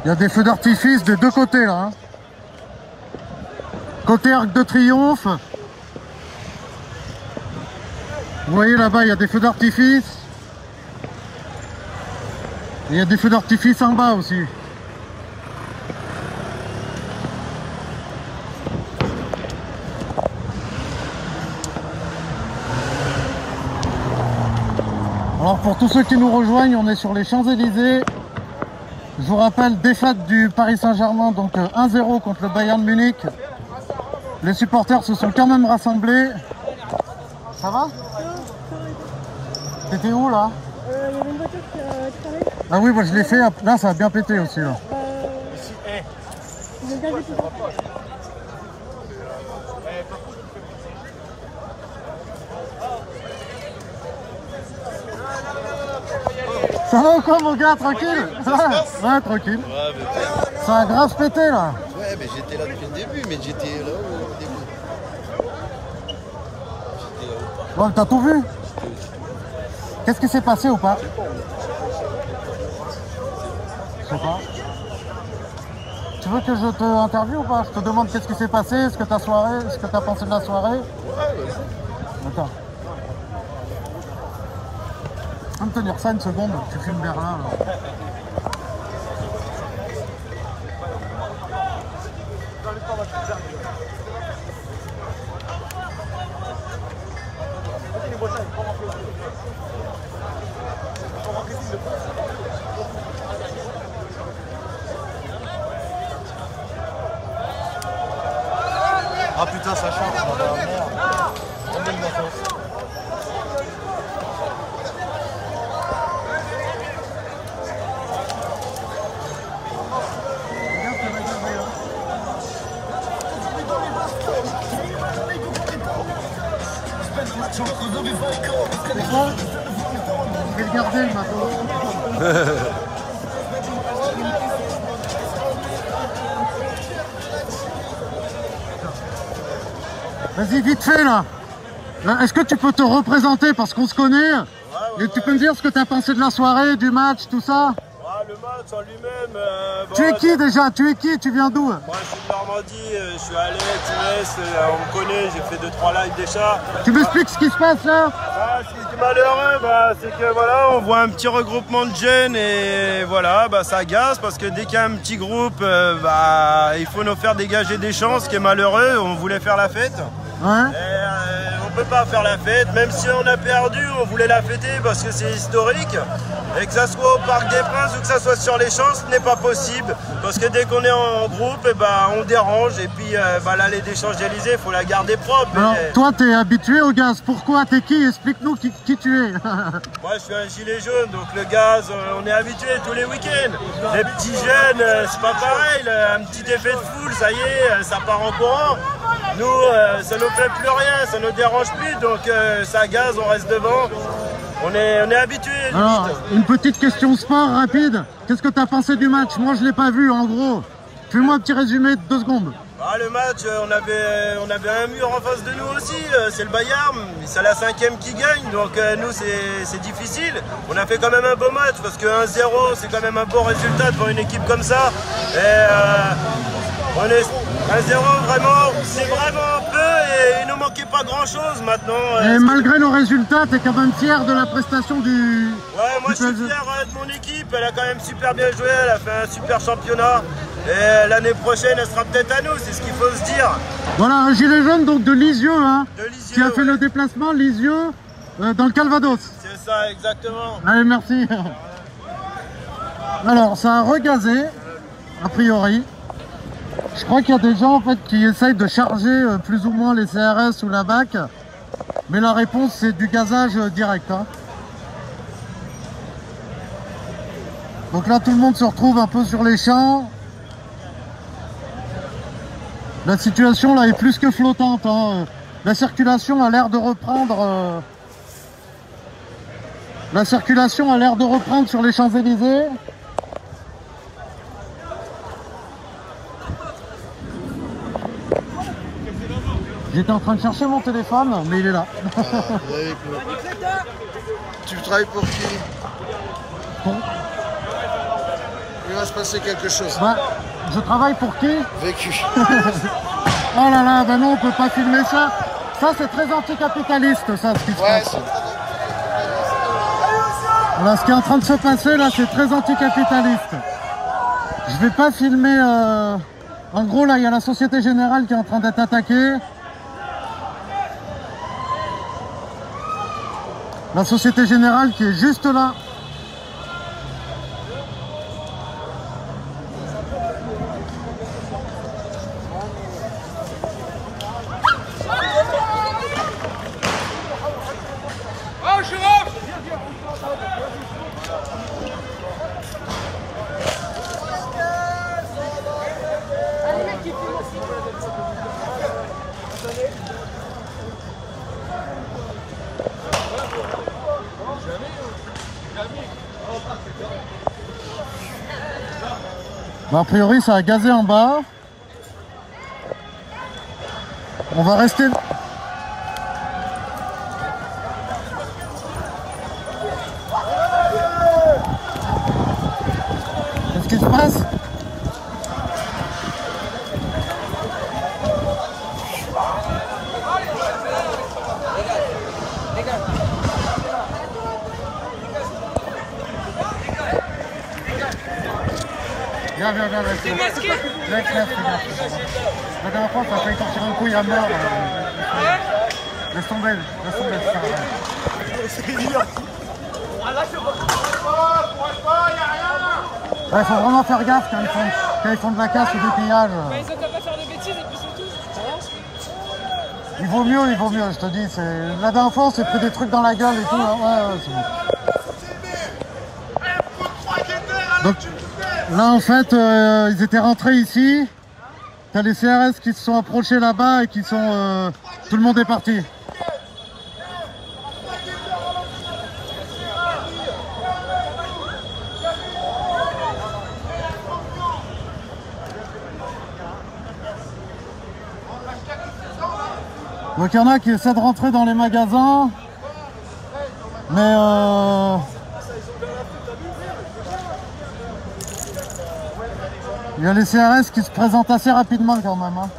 Il y a des feux d'artifice des deux côtés là. Côté Arc de Triomphe. Vous voyez là-bas, il y a des feux d'artifice. Il y a des feux d'artifice en bas aussi. Alors pour tous ceux qui nous rejoignent, on est sur les Champs-Élysées. Je vous rappelle, défaite du Paris Saint-Germain, donc un zéro contre le Bayern Munich. Les supporters se sont quand même rassemblés. Ça va? T'étais où là? Euh, il y avait une voiture qui euh, qui ah oui, bah, je l'ai fait. Là, ça a bien pété aussi. Là. Euh... Ça va ou quoi mon gars? Tranquille? Ouais, ouais, tranquille. Ça a grave pété là. Ouais, mais j'étais là depuis le début, mais j'étais là au début. J'étais là ou pas. Ouais, t'as tout vu? Qu'est-ce qui s'est passé ou pas? Je sais pas. Tu veux que je te interviewe ou pas? Je te demande qu'est-ce qui s'est passé, ce que t'as soirée, ce que t'as pensé de la soirée. Ouais, d'accord. Je peux me tenir ça une seconde, tu fumes Berlin là. Ah putain ça change. bonne défense. Je vais le garder maintenant. Vas-y, vite fait là, là est-ce que tu peux te représenter parce qu'on se connaît? Ouais, ouais, et tu peux ouais. me dire ce que tu as pensé de la soirée, du match, tout ça? Ouais, le match en lui-même... Euh, bon, tu es qui ça... déjà? Tu es qui? Tu viens d'où? Moi je suis de Normandie, je suis allé à Tunis, on me connaît, j'ai fait deux trois lives déjà. Tu m'expliques ce qui se passe là? Ouais, ce qui est malheureux, bah, c'est que voilà, on voit un petit regroupement de jeunes et voilà, bah, ça agace parce que dès qu'il y a un petit groupe, euh, bah, il faut nous faire dégager des chances, ce qui est malheureux, on voulait faire la fête. Ouais. Euh, on peut pas faire la fête, même si on a perdu, on voulait la fêter parce que c'est historique. Et que ça soit au Parc des Princes ou que ça soit sur les Champs, ce n'est pas possible. Parce que dès qu'on est en groupe, et bah, on dérange. Et puis euh, bah, l'allée des Champs-Élysées, il faut la garder propre. Alors, et... toi, tu es habitué au gaz. Pourquoi? T'es qui? Explique-nous qui, qui tu es. Moi, je suis un gilet jaune, donc le gaz, on est habitué tous les week-ends. Les petits jeunes, c'est pas pareil. Un petit effet de foule, ça y est, ça part en courant. Nous, euh, ça nous fait plus rien, ça nous dérange plus, donc euh, ça gaz, on reste devant, on est, on est habitué. Alors, une petite question sport rapide, qu'est-ce que tu as pensé du match? Moi, je ne l'ai pas vu, en gros. Fais-moi un petit résumé de deux secondes. Bah, le match, on avait, on avait un mur en face de nous aussi, c'est le Bayern, c'est la cinquième qui gagne, donc euh, nous, c'est difficile. On a fait quand même un beau match, parce que un zéro, c'est quand même un bon résultat pour une équipe comme ça. Et, euh, on est un zéro, vraiment, c'est vraiment peu et il ne nous manquait pas grand chose maintenant. Et malgré nos résultats, t'es quand même fier de la prestation du... Ouais, moi du je suis fier de mon équipe, elle a quand même super bien joué, elle a fait un super championnat. Et l'année prochaine, elle sera peut-être à nous, c'est ce qu'il faut se dire. Voilà, un gilet jaune donc de Lisieux, hein, de Lisieux qui a fait ouais. le déplacement, Lisieux, euh, dans le Calvados. C'est ça, exactement. Allez, merci. Alors, ça a regazé, a priori. Je crois qu'il y a des gens en fait qui essayent de charger euh, plus ou moins les C R S ou la B A C, mais la réponse c'est du gazage euh, direct. Hein. Donc là tout le monde se retrouve un peu sur les champs. La situation là est plus que flottante. Hein. La circulation a l'air de reprendre. Euh... La circulation a l'air de reprendre sur les Champs-Élysées. J'étais en train de chercher mon téléphone, mais il est là. Ah, tu travailles pour qui? Bon. Il va se passer quelque chose. Bah, je travaille pour qui? Vécu. Oh là là, ben non, on peut pas filmer ça. Ça, c'est très anticapitaliste, ça, ce qui se ouais, passe. Voilà, ce qui est en train de se passer, là, c'est très anticapitaliste. Je vais pas filmer... Euh... En gros, là, il y a la Société Générale qui est en train d'être attaquée. La Société Générale qui est juste là. A priori, ça a gazé en bas. On va rester... Qu'est-ce qui se passe? Viens, viens, viens, viens. T'es masqué? La dernière fois, ça a failli sortir un couille à mort. Laisse tomber, laisse tomber. C'est dur. Ouais, faut vraiment faire gaffe quand ils font, quand ils font de la casse ou des pillages. Mais ils ont qu'à pas faire de bêtises et puis c'est tout. Il vaut mieux, il vaut mieux, je te dis. La dernière fois, on s'est pris des trucs dans la gueule et tout. Hein. Ouais, ouais, c'est bon. Donc, là, en fait, euh, ils étaient rentrés ici. T'as les C R S qui se sont approchés là-bas et qui sont... Euh, tout le monde est parti. Donc il y en a qui essaient de rentrer dans les magasins, mais euh, il y a les C R S qui se présentent assez rapidement quand même. Hein.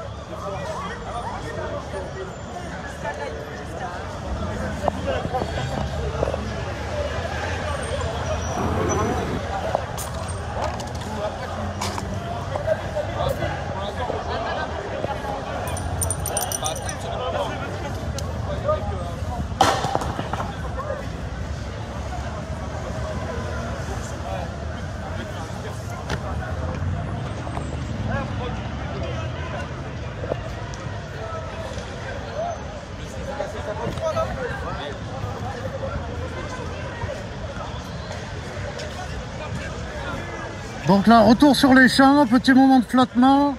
Donc là, retour sur les champs, petit moment de flottement,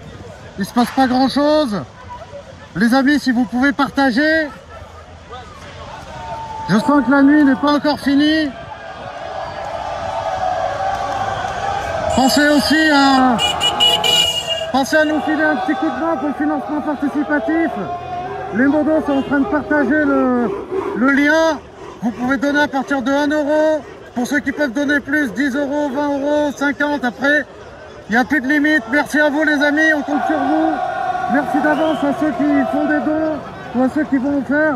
il se passe pas grand chose. Les amis, si vous pouvez partager, je sens que la nuit n'est pas encore finie. Pensez aussi à, pensez à nous filer un petit coup de main pour le financement participatif. Les modos sont en train de partager le, le lien. Vous pouvez donner à partir de un euro. Pour ceux qui peuvent donner plus, dix euros, vingt euros, cinquante, après, il n'y a plus de limite. Merci à vous les amis, on compte sur vous. Merci d'avance à ceux qui font des dons ou à ceux qui vont en faire.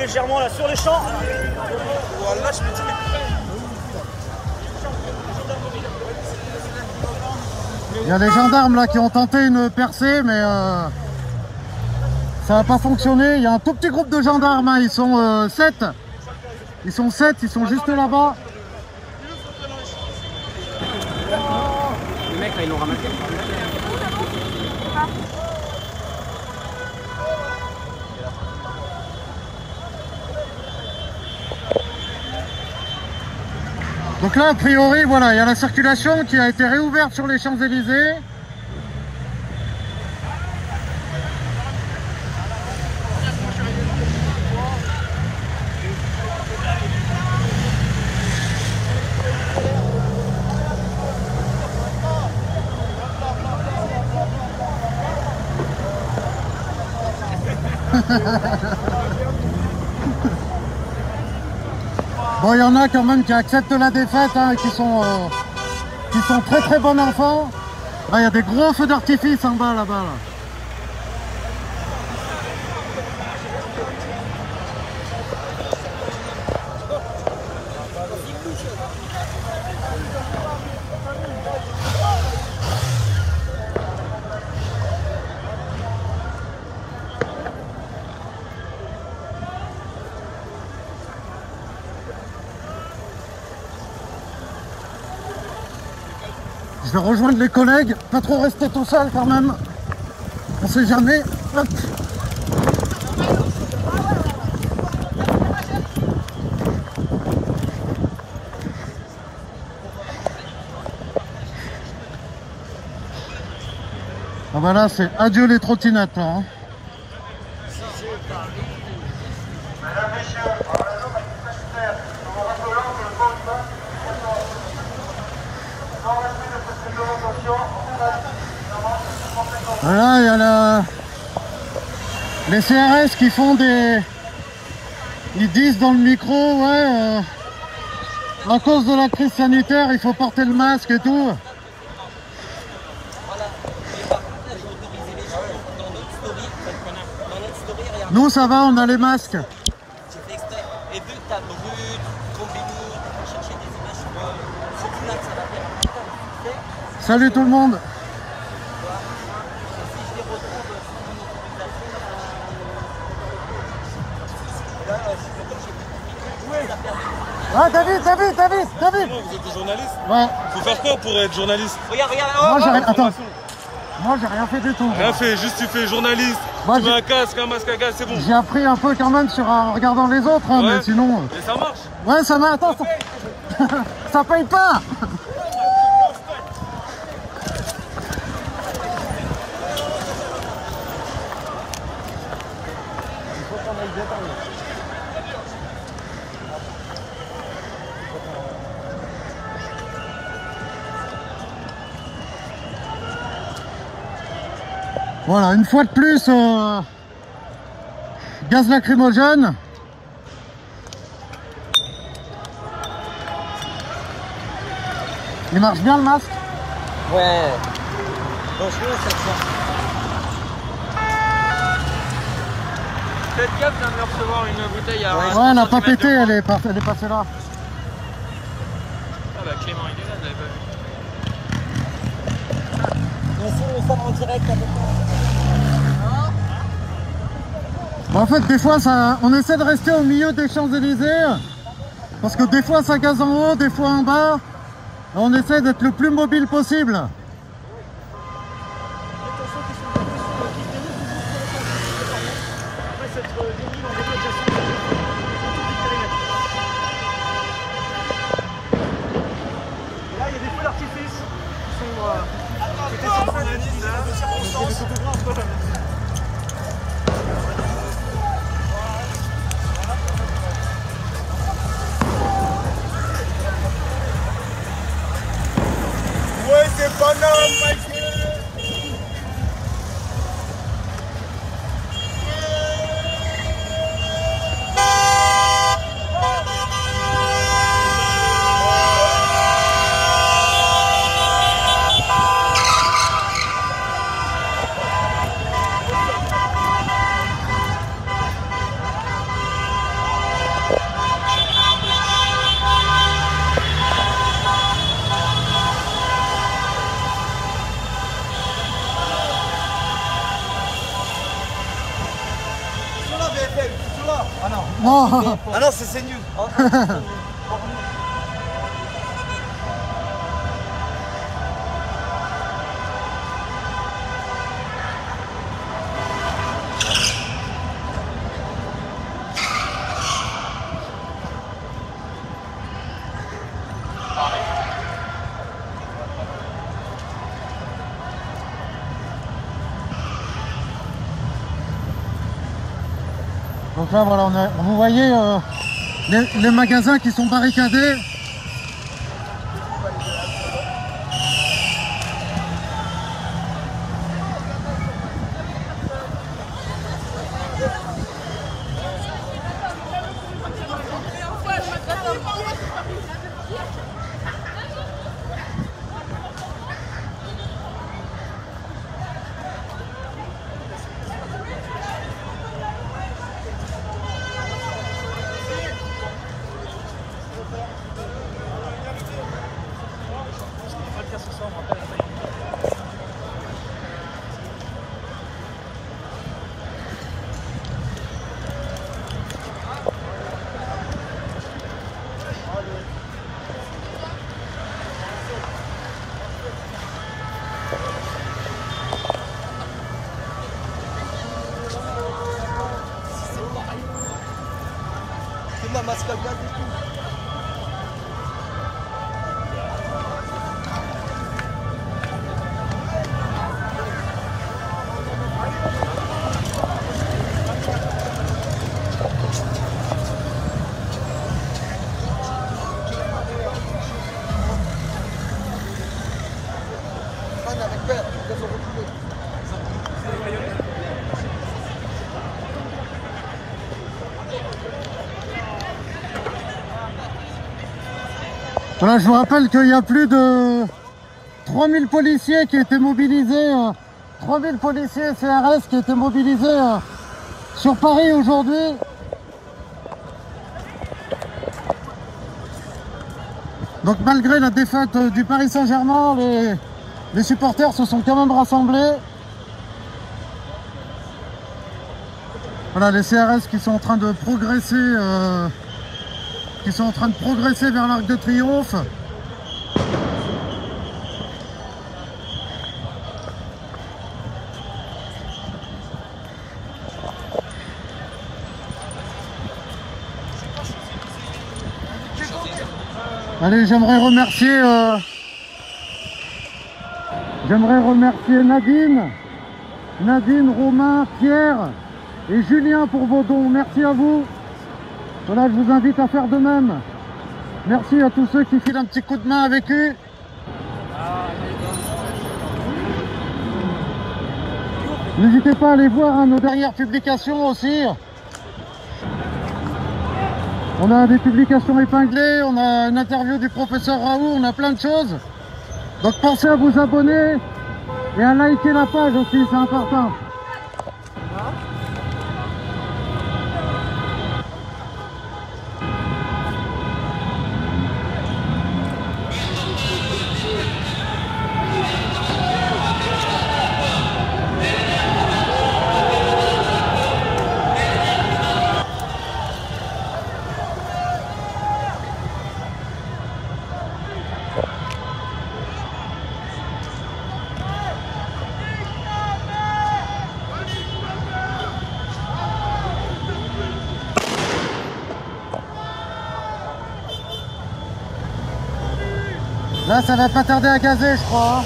Légèrement là sur les champs. Voilà, je me dis, mais... Il y a des gendarmes là qui ont tenté une percée, mais euh, ça n'a pas fonctionné. Il y a un tout petit groupe de gendarmes, hein. Ils sont euh, sept. Ils sont sept, ils sont juste là-bas. Les mecs là, ils l'ont ramassé. Donc là, a priori, voilà, il y a la circulation qui a été réouverte sur les Champs-Élysées. Bon, il y en a quand même qui acceptent la défaite, hein, et qui sont, euh, qui sont très très bons enfants. Là, il y a des gros feux d'artifice en bas, là-bas. Là. Je vais rejoindre les collègues, pas trop rester tout seul quand même, on sait jamais. Hop. Ah bah là c'est adieu les trottinettes là, hein. Voilà, il y a la... les C R S qui font des... Ils disent dans le micro, ouais, euh, à cause de la crise sanitaire, il faut porter le masque et tout. Nous, ça va, on a les masques. J'ai fait exprès. Et vu que t'as brut, combiné, chercher des images sur le lac, ça va faire. Salut tout le monde. Ah, David, David, David, David. Vous êtes journaliste. Ouais. Faut faire quoi pour être journaliste? Regarde, regarde. Oh, moi, j'ai rien. Attends. Moi, j'ai rien fait du tout. Rien fait. Juste, tu fais journaliste. Moi, tu mets un casque, un masque à gaz, c'est bon. J'ai appris un peu quand même sur en regardant les autres, hein, ouais. Mais sinon. Mais ça marche. Ouais, ça marche. Attends. Ça, ça... ça paye pas. Voilà, une fois de plus, euh, gaz lacrymogène. Il marche bien le masque? Ouais. Franchement, ça tient. Cette gaffe vient de recevoir une bouteille à... Ouais, elle n'a pas pété, elle est, pas, elle est passée là. Ah bah Clément, il est là, elle n'avait pas vu. Ici, nous sommes en direct avec... En fait, des fois, ça, on essaie de rester au milieu des Champs-Élysées parce que des fois, ça gaze en haut, des fois en bas. On essaie d'être le plus mobile possible. Ah non, c'est nul. Donc là, voilà, on a, vous voyez euh, les, les magasins qui sont barricadés. Voilà, je vous rappelle qu'il y a plus de trois mille policiers qui étaient mobilisés, trois mille policiers C R S qui étaient mobilisés sur Paris aujourd'hui. Donc malgré la défaite du Paris Saint-Germain, les, les supporters se sont quand même rassemblés. Voilà les C R S qui sont en train de progresser, euh, qui sont en train de progresser vers l'Arc de Triomphe. Allez, j'aimerais remercier, euh, j'aimerais remercier Nadine, Nadine, Romain, Pierre et Julien pour vos dons. Merci à vous. Voilà, je vous invite à faire de même. Merci à tous ceux qui filent un petit coup de main avec eux. N'hésitez pas à aller voir hein, nos dernières publications aussi. On a des publications épinglées, on a une interview du professeur Raoult, on a plein de choses. Donc pensez à vous abonner et à liker la page aussi, c'est important. Là, ça va pas tarder à gazer, je crois.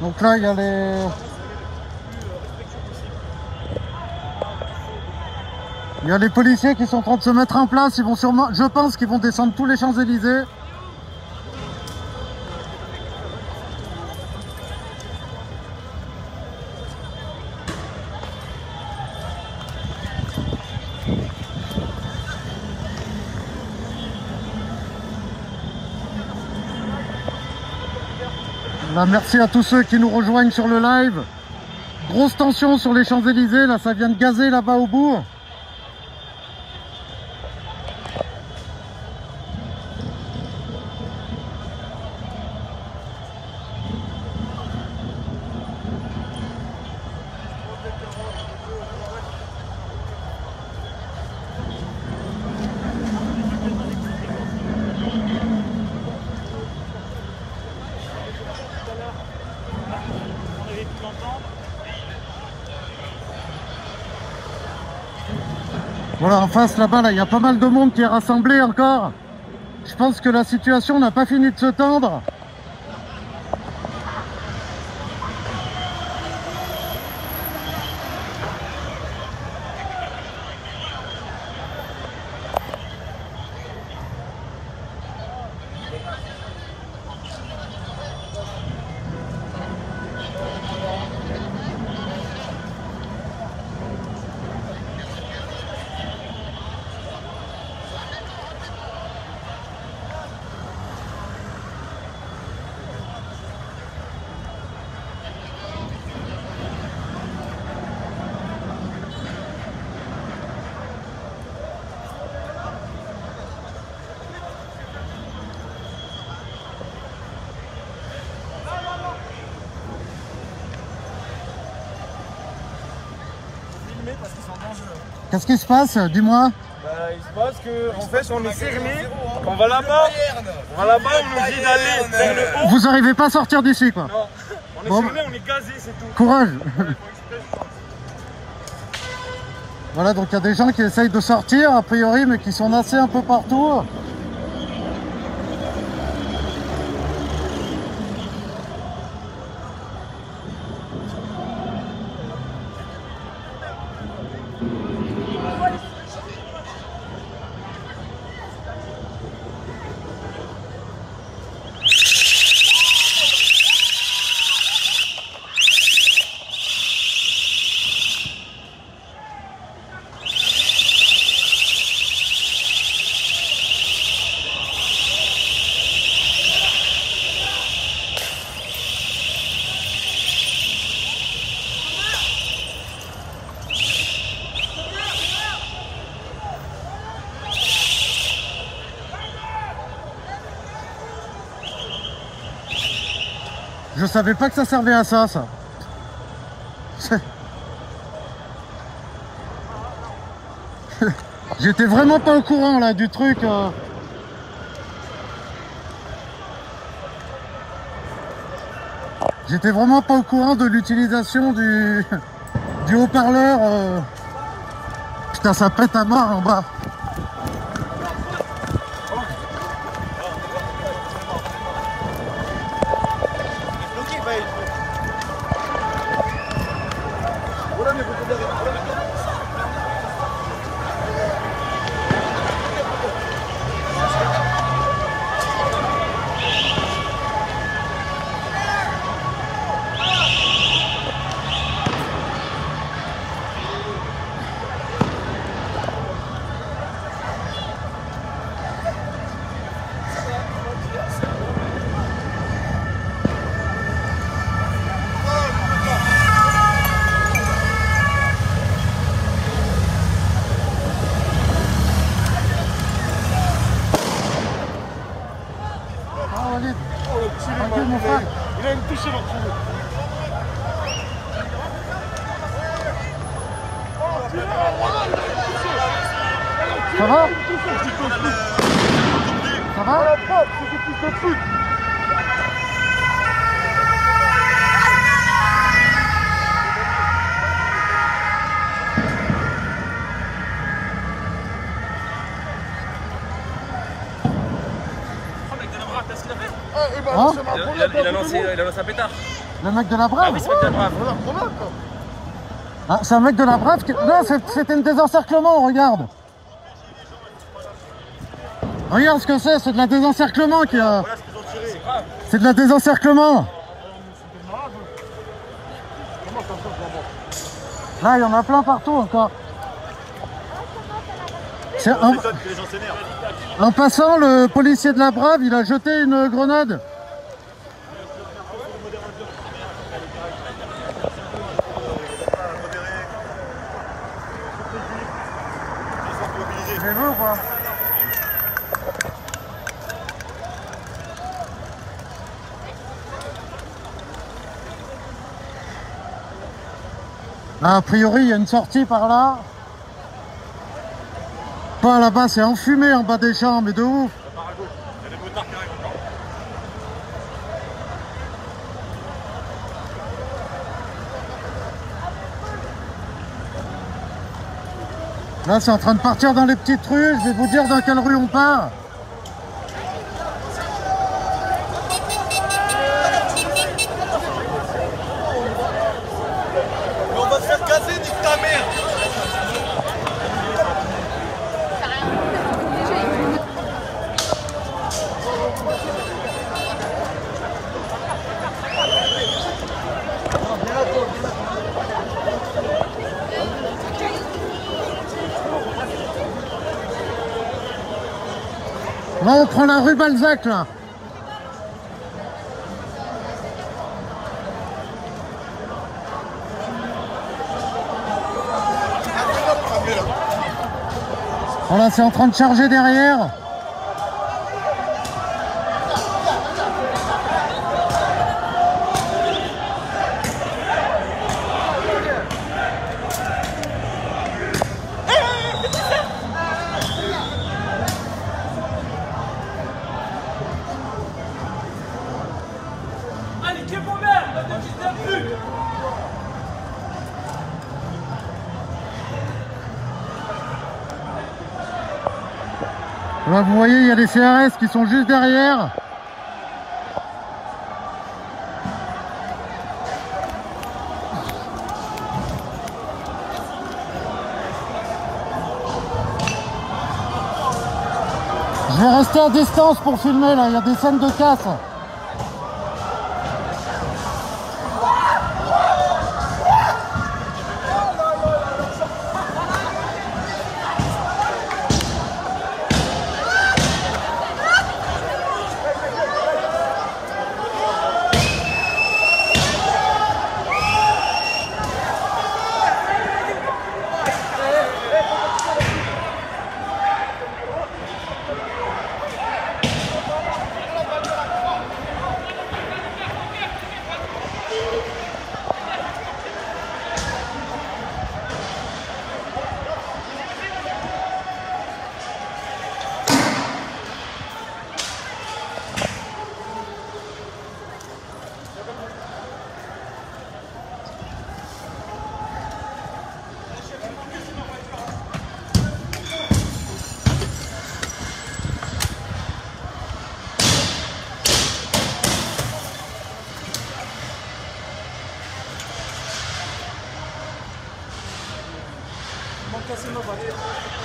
Donc là, il y a les... Il y a les policiers qui sont en train de se mettre en place. Ils vont sûrement... Je pense qu'ils vont descendre tous les Champs-Élysées. Merci à tous ceux qui nous rejoignent sur le live. Grosse tension sur les Champs-Élysées, là ça vient de gazer là-bas au bout. Voilà, en face là-bas, là, il y a pas mal de monde qui est rassemblé encore. Je pense que la situation n'a pas fini de se tendre. Qu'est-ce qui se passe? Dis-moi. Bah, il se passe que en fait on est cirné, on va là-bas, on va là-bas, on nous dit d'aller vers le haut. Vous n'arrivez pas à sortir d'ici quoi. Non, on est bon. Cirné, on est gazé, c'est tout. Courage. Voilà, donc il y a des gens qui essayent de sortir, a priori, mais qui sont nassés un peu partout. Je savais pas que ça servait à ça, ça. J'étais vraiment pas au courant, là, du truc. Euh... J'étais vraiment pas au courant de l'utilisation du, du haut-parleur. Euh... Putain, ça pète à mort en bas. Il a, il, a lancé, il a lancé un pétard. Le mec de la brave. Ah oui, c'est le mec de la brave. Ah, c'est un mec de la brave qui... Non, c'était un désencerclement, regarde. Regarde ce que c'est, c'est de la désencerclement qui a... C'est de la désencerclement. Là, il y en a plein partout encore. En... en passant, le policier de la brave, il a jeté une grenade. Là, a priori, il y a une sortie par là. Pas là-bas, c'est enfumé en bas des champs, mais de ouf. Il y a des motards qui arrivent encore. Là, c'est en train de partir dans les petites rues. Je vais vous dire dans quelle rue on part. On prend la rue Balzac là. Voilà, c'est en train de charger derrière. Là, vous voyez, il y a des C R S qui sont juste derrière. Je vais rester à distance pour filmer, là, il y a des scènes de casse.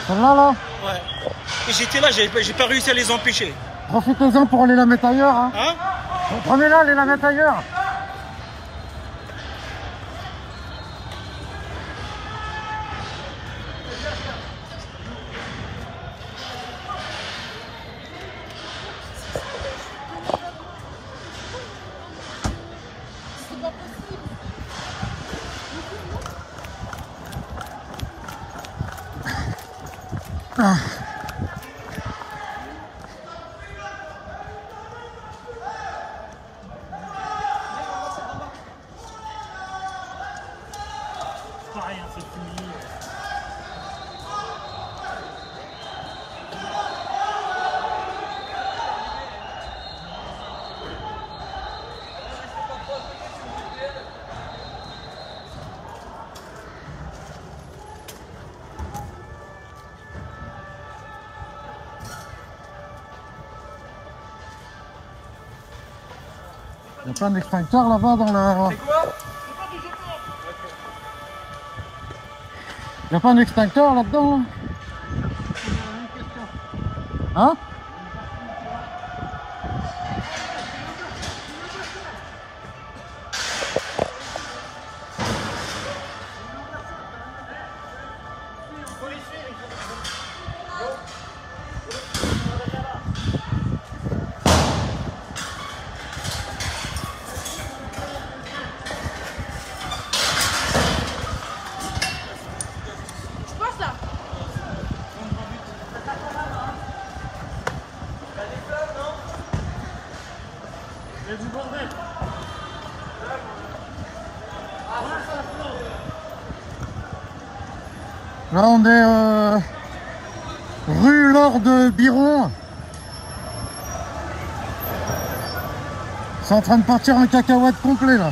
Celle-là, là? Ouais. Et j'étais là, j'ai pas réussi à les empêcher. Profitez-en pour aller la mettre ailleurs. Hein, hein? Prenez-la, allez la mettre ailleurs. Ah. Il y a plein d'extincteurs là-bas dans la... C'est quoi? Il n'y a pas d'extincteur là-dedans là? Hein? Là on est euh, rue Lord Biron. C'est en train de partir un cacahuète complet là.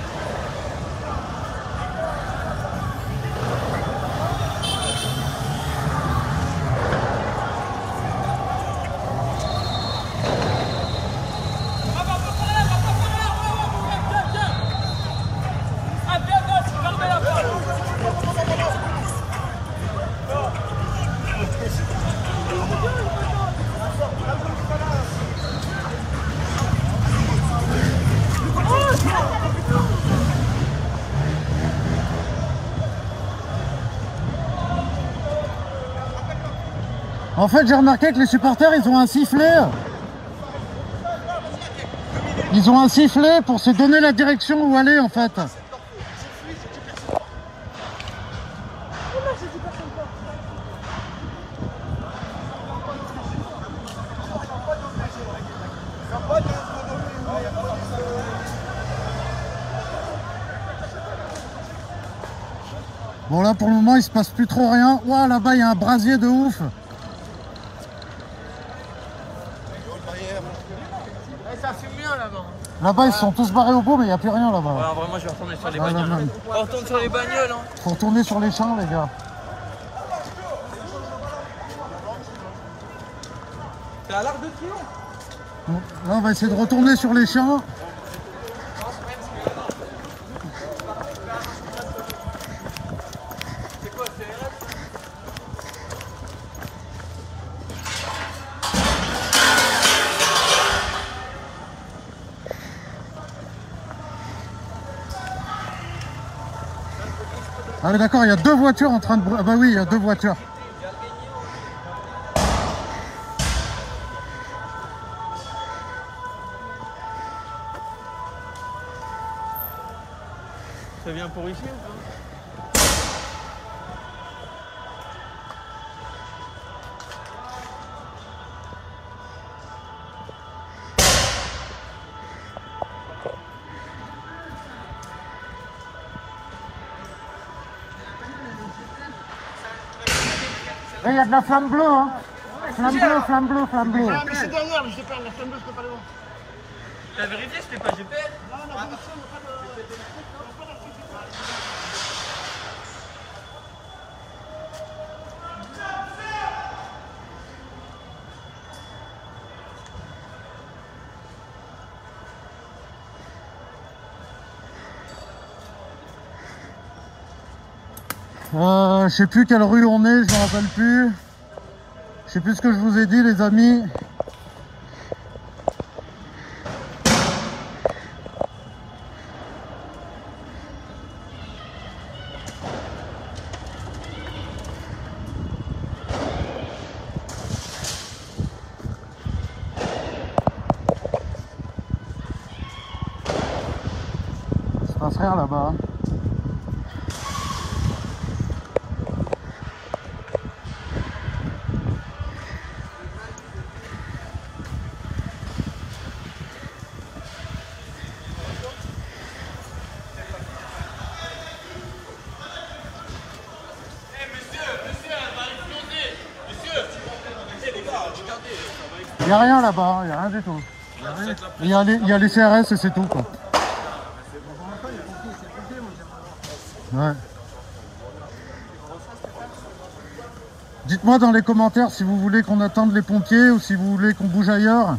En fait, j'ai remarqué que les supporters, ils ont un sifflet. Ils ont un sifflet pour se donner la direction où aller, en fait. Bon, là, pour le moment, il se passe plus trop rien. Ouah, là-bas, il y a un brasier de ouf. Là-bas, ils sont tous barrés au bout, mais il n'y a plus rien là-bas. Alors, vraiment, je vais retourner sur les ah, bagnoles. Là, là, là. On retourne sur les bagnoles. Hein. Faut retourner sur les champs, les gars. C'est à l'Arc de Triomphe. Bon, là, on va essayer de retourner sur les champs. Ah oui d'accord, il y a deux voitures en train de... Ah bah oui, il y a deux voitures. Ça vient pour ici ou pas? Là, il y a de la flamme bleue, hein. Flamme bleue, flamme bleue, flamme bleue. Ah, mais c'est derrière, mais je sais pas, la flamme bleue, je peux pas le voir. Tu as vérifié, c'était pas G P S? Non, non, ah, personne n'a pas de... Euh, je sais plus quelle rue on est, je me rappelle plus. Je sais plus ce que je vous ai dit, les amis. C'est un frère là-bas. Hein. Il n'y a rien là-bas, il n'y a rien du tout. Il y a les, il y a les C R S et c'est tout quoi. Ouais. Dites-moi dans les commentaires si vous voulez qu'on attende les pompiers ou si vous voulez qu'on bouge ailleurs.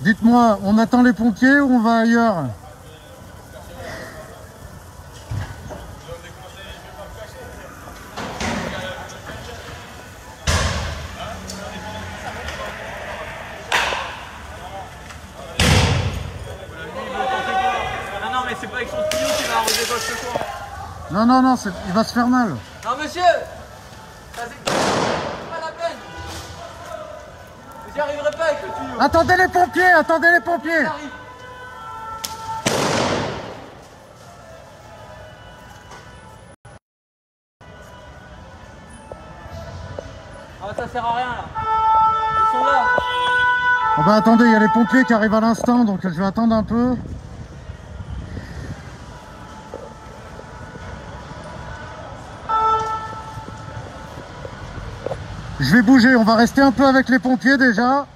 Dites-moi, on attend les pompiers ou on va ailleurs? Non, non, non, il va se faire mal. Non, monsieur, ça c'est pas la peine. J'y arriverai pas avec le tuyau. Attendez les pompiers, attendez les pompiers. J'arrive. Ah, ça sert à rien, là. Ils sont là. Ah bah attendez, il y a les pompiers qui arrivent à l'instant, donc je vais attendre un peu. Je vais bouger, on va rester un peu avec les pompiers déjà.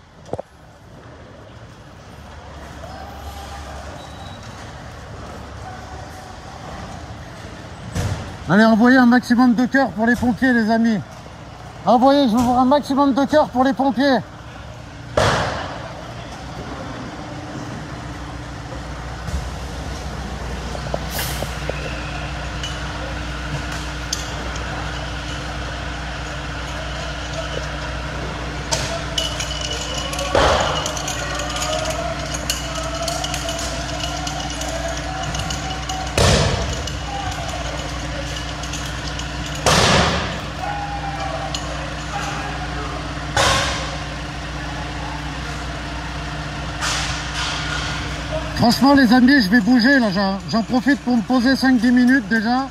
Allez, envoyez un maximum de cœur pour les pompiers, les amis. Envoyez, je vais voir un maximum de cœur pour les pompiers. Franchement les amis, je vais bouger là, j'en profite pour me poser cinq dix minutes déjà.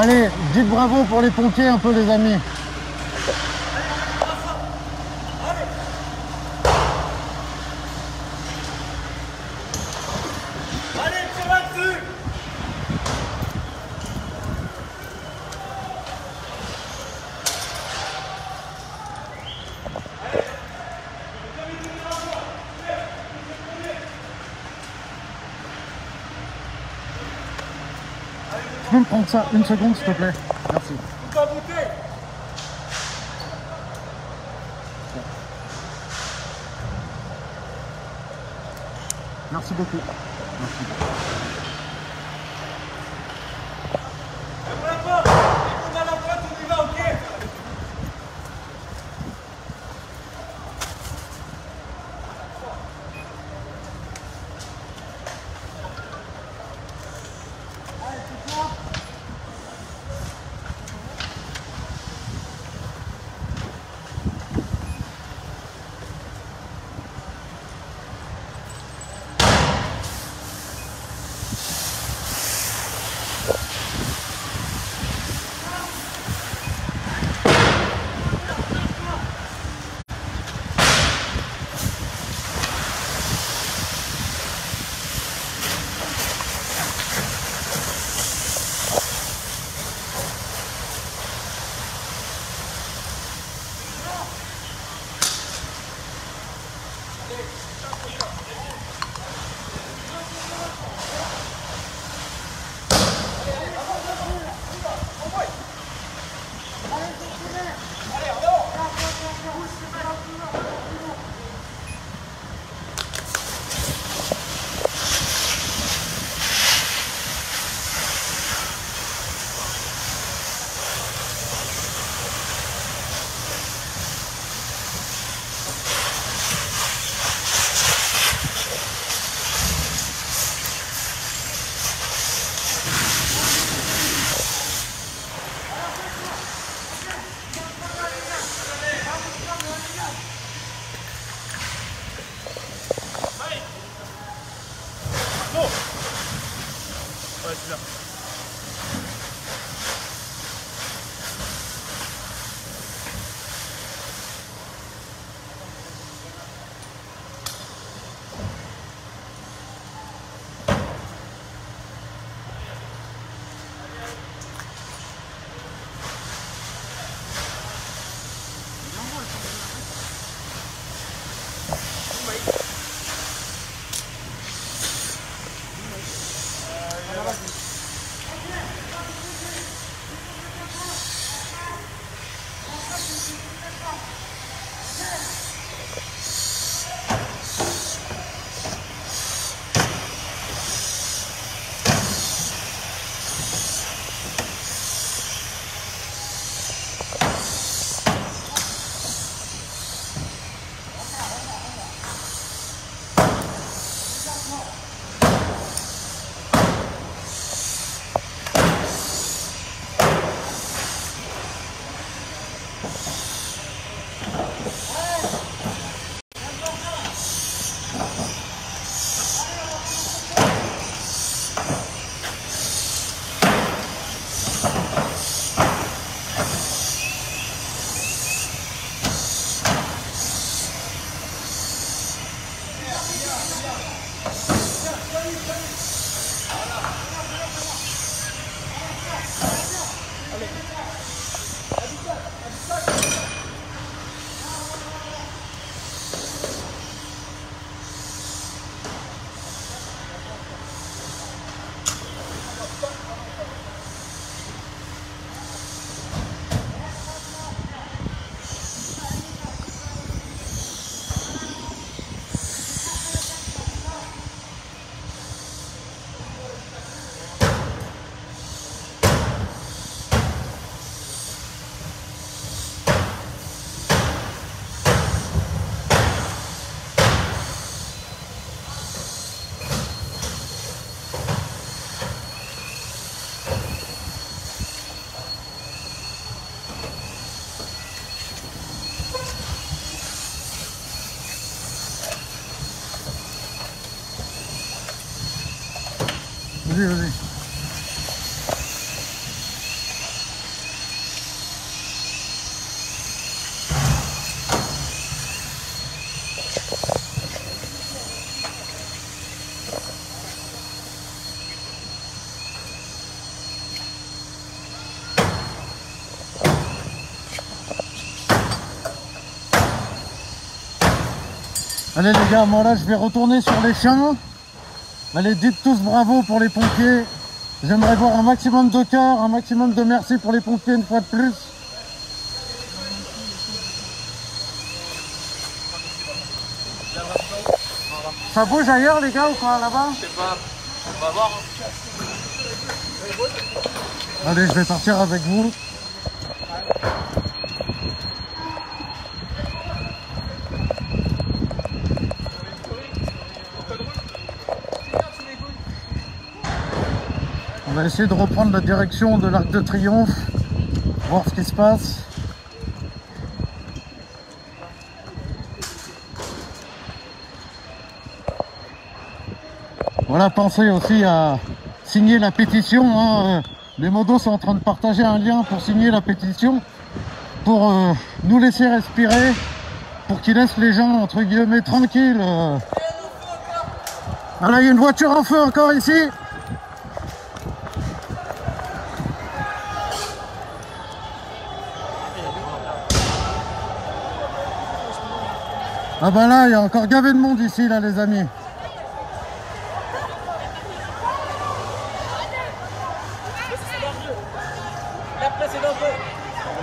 Allez, dites bravo pour les pompiers un peu les amis. Je peux me prendre ça une seconde, s'il te plaît? Merci. Merci beaucoup. Merci. Vas-y, vas-y. Allez les gars, moi là je vais retourner sur les chiens. Allez, dites tous bravo pour les pompiers J'aimerais voir un maximum de cœur, un maximum de merci pour les pompiers une fois de plus. Ça bouge ailleurs les gars ou quoi là-bas? Je sais pas, on va voir. Allez, je vais partir avec vous. On va essayer de reprendre la direction de l'Arc de Triomphe, voir ce qui se passe. Voilà, pensez aussi à signer la pétition, hein. Les modos sont en train de partager un lien pour signer la pétition, pour euh, nous laisser respirer, pour qu'ils laissent les gens, entre guillemets, tranquilles. Ah là, il y a une voiture en feu encore ici. Ah bah là, il y a encore gavé de monde ici, là, les amis.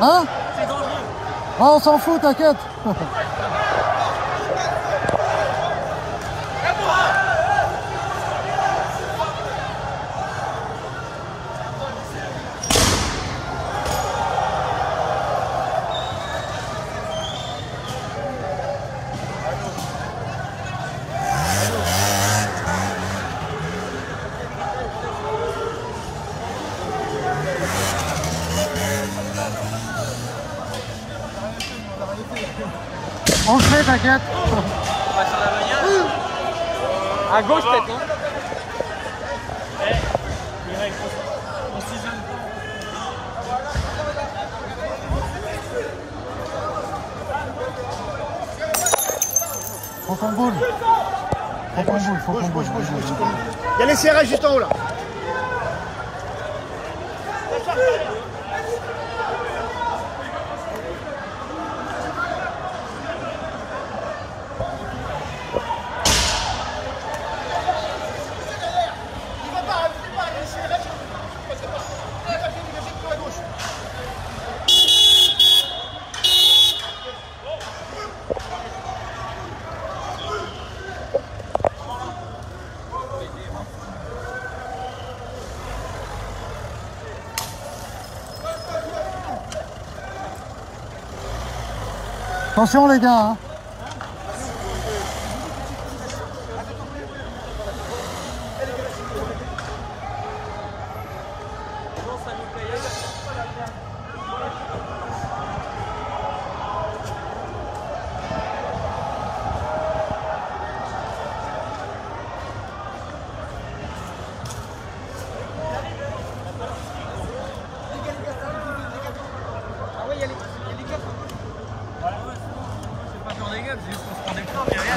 Hein? C'est dangereux. Ah, on s'en fout, t'inquiète. On le fait, t'inquiète. On va sur la bagnole. À gauche, peut-être, non? Eh, les mecs, on s'isole pas. Faut qu'on boule. Faut qu'on boule, faut qu'on boule. Il y a les C R S juste en haut, là. Attention les gars hein.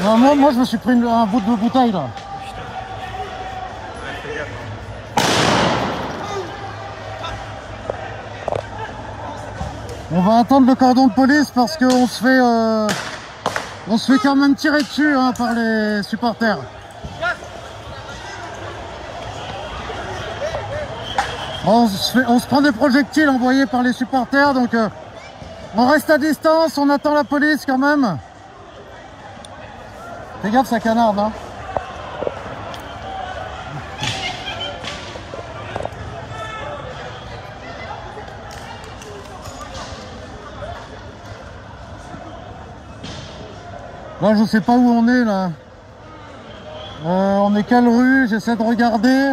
Non, moi, moi je me suis pris une, un bout de bouteille là. On va attendre le cordon de police parce qu'on se fait euh, on se fait quand même tirer dessus hein, par les supporters. On se, fait, on se prend des projectiles envoyés par les supporters donc euh, on reste à distance, on attend la police quand même. Fais gaffe, ça canarde, hein. Là, je sais pas où on est, là. Euh, on est quelle rue? J'essaie de regarder.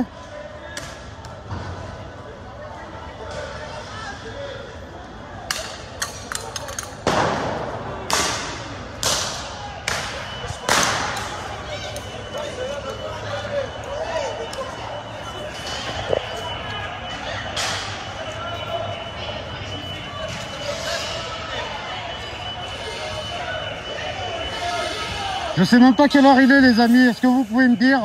Je sais même pas quelle heure il est les amis, est-ce que vous pouvez me dire?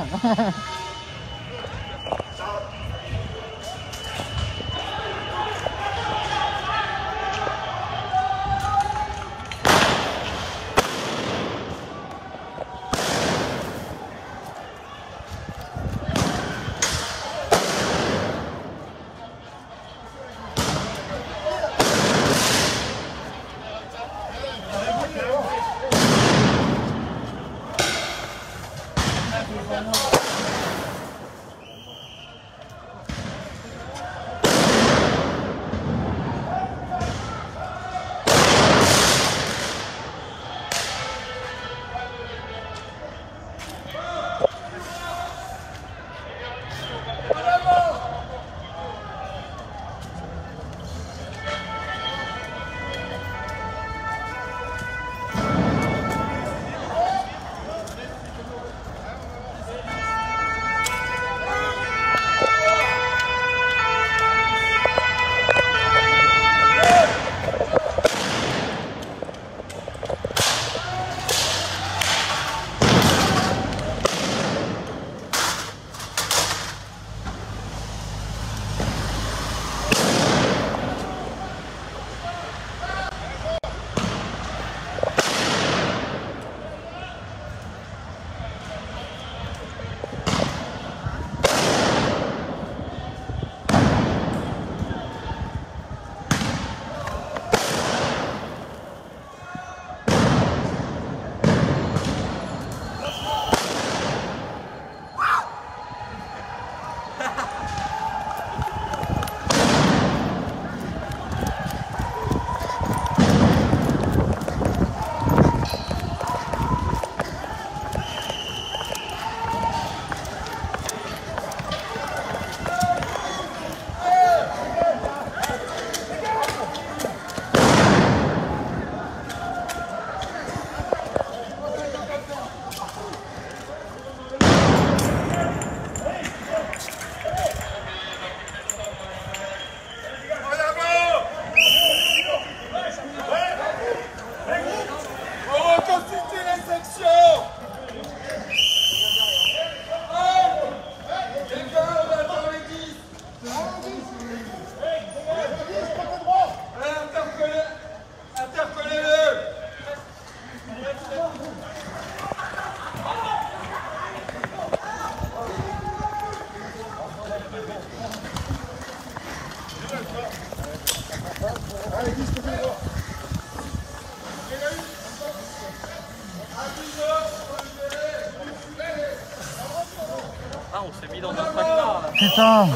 Putain!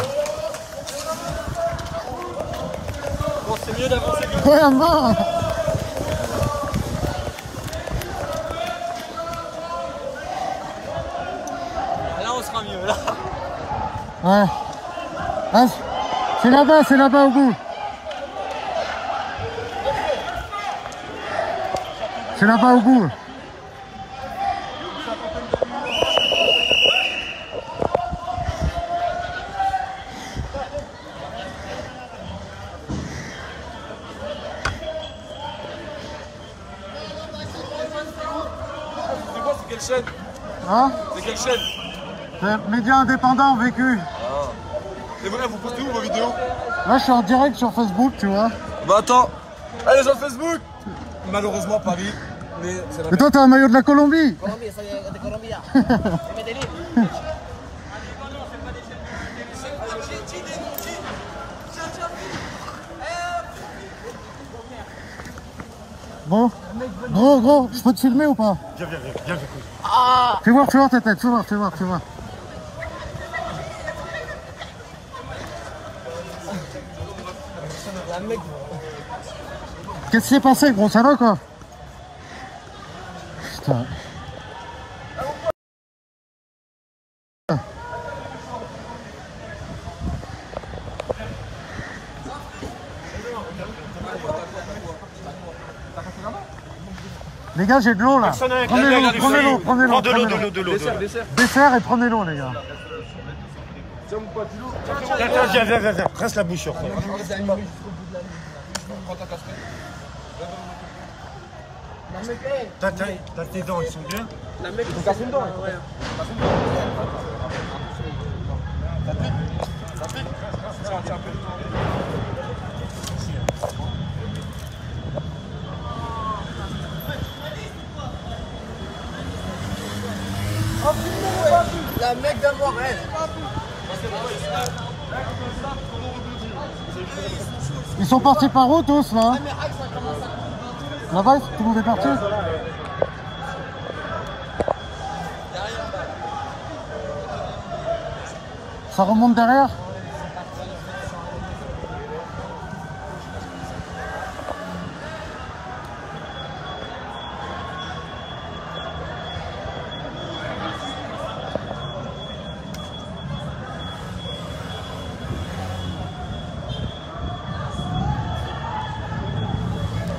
Bon, c'est mieux d'avancer vite. Ouais, bon. Là, on sera mieux, là. Ouais. Ah, c'est là-bas, c'est là-bas au bout. C'est là-bas au bout. Hein? C'est quelle chaîne? C'est Média Indépendant, Vécu. Ah. Et bref, vous postez où vos vidéos? Là, je suis en direct sur Facebook, tu vois. Bah attends. Allez sur Facebook. Malheureusement, Paris. Mais, mais toi, t'as un maillot de la Colombie. Colombie, soy de Colombie. Bon, gros, gros, je peux te filmer ou pas? Viens, viens, viens, viens, j'écoute. Ah, fais voir, fais voir ta tête, fais voir, fais voir, fais voir. Qu'est-ce qui s'est passé, gros salaud, quoi? Putain. Les gars, j'ai de l'eau là. Prenez l'eau, prenez l'eau, prenez l'eau. De l'eau, de l'eau, de l'eau. Dessert, dessert. Dessert et prenez l'eau, les gars. Tiens, mon pote, l'eau. Tiens, tiens, viens, viens, viens. Reste la bouche sur toi. T'as tes dents, ils sont bien. La mec, il faut casser une dent. Ça pique, ça pique. Tiens, tiens, un peu. La mec d'avoir elle. Ils sont partis par où tous là? Là-bas, tout le monde est parti. Ça remonte derrière.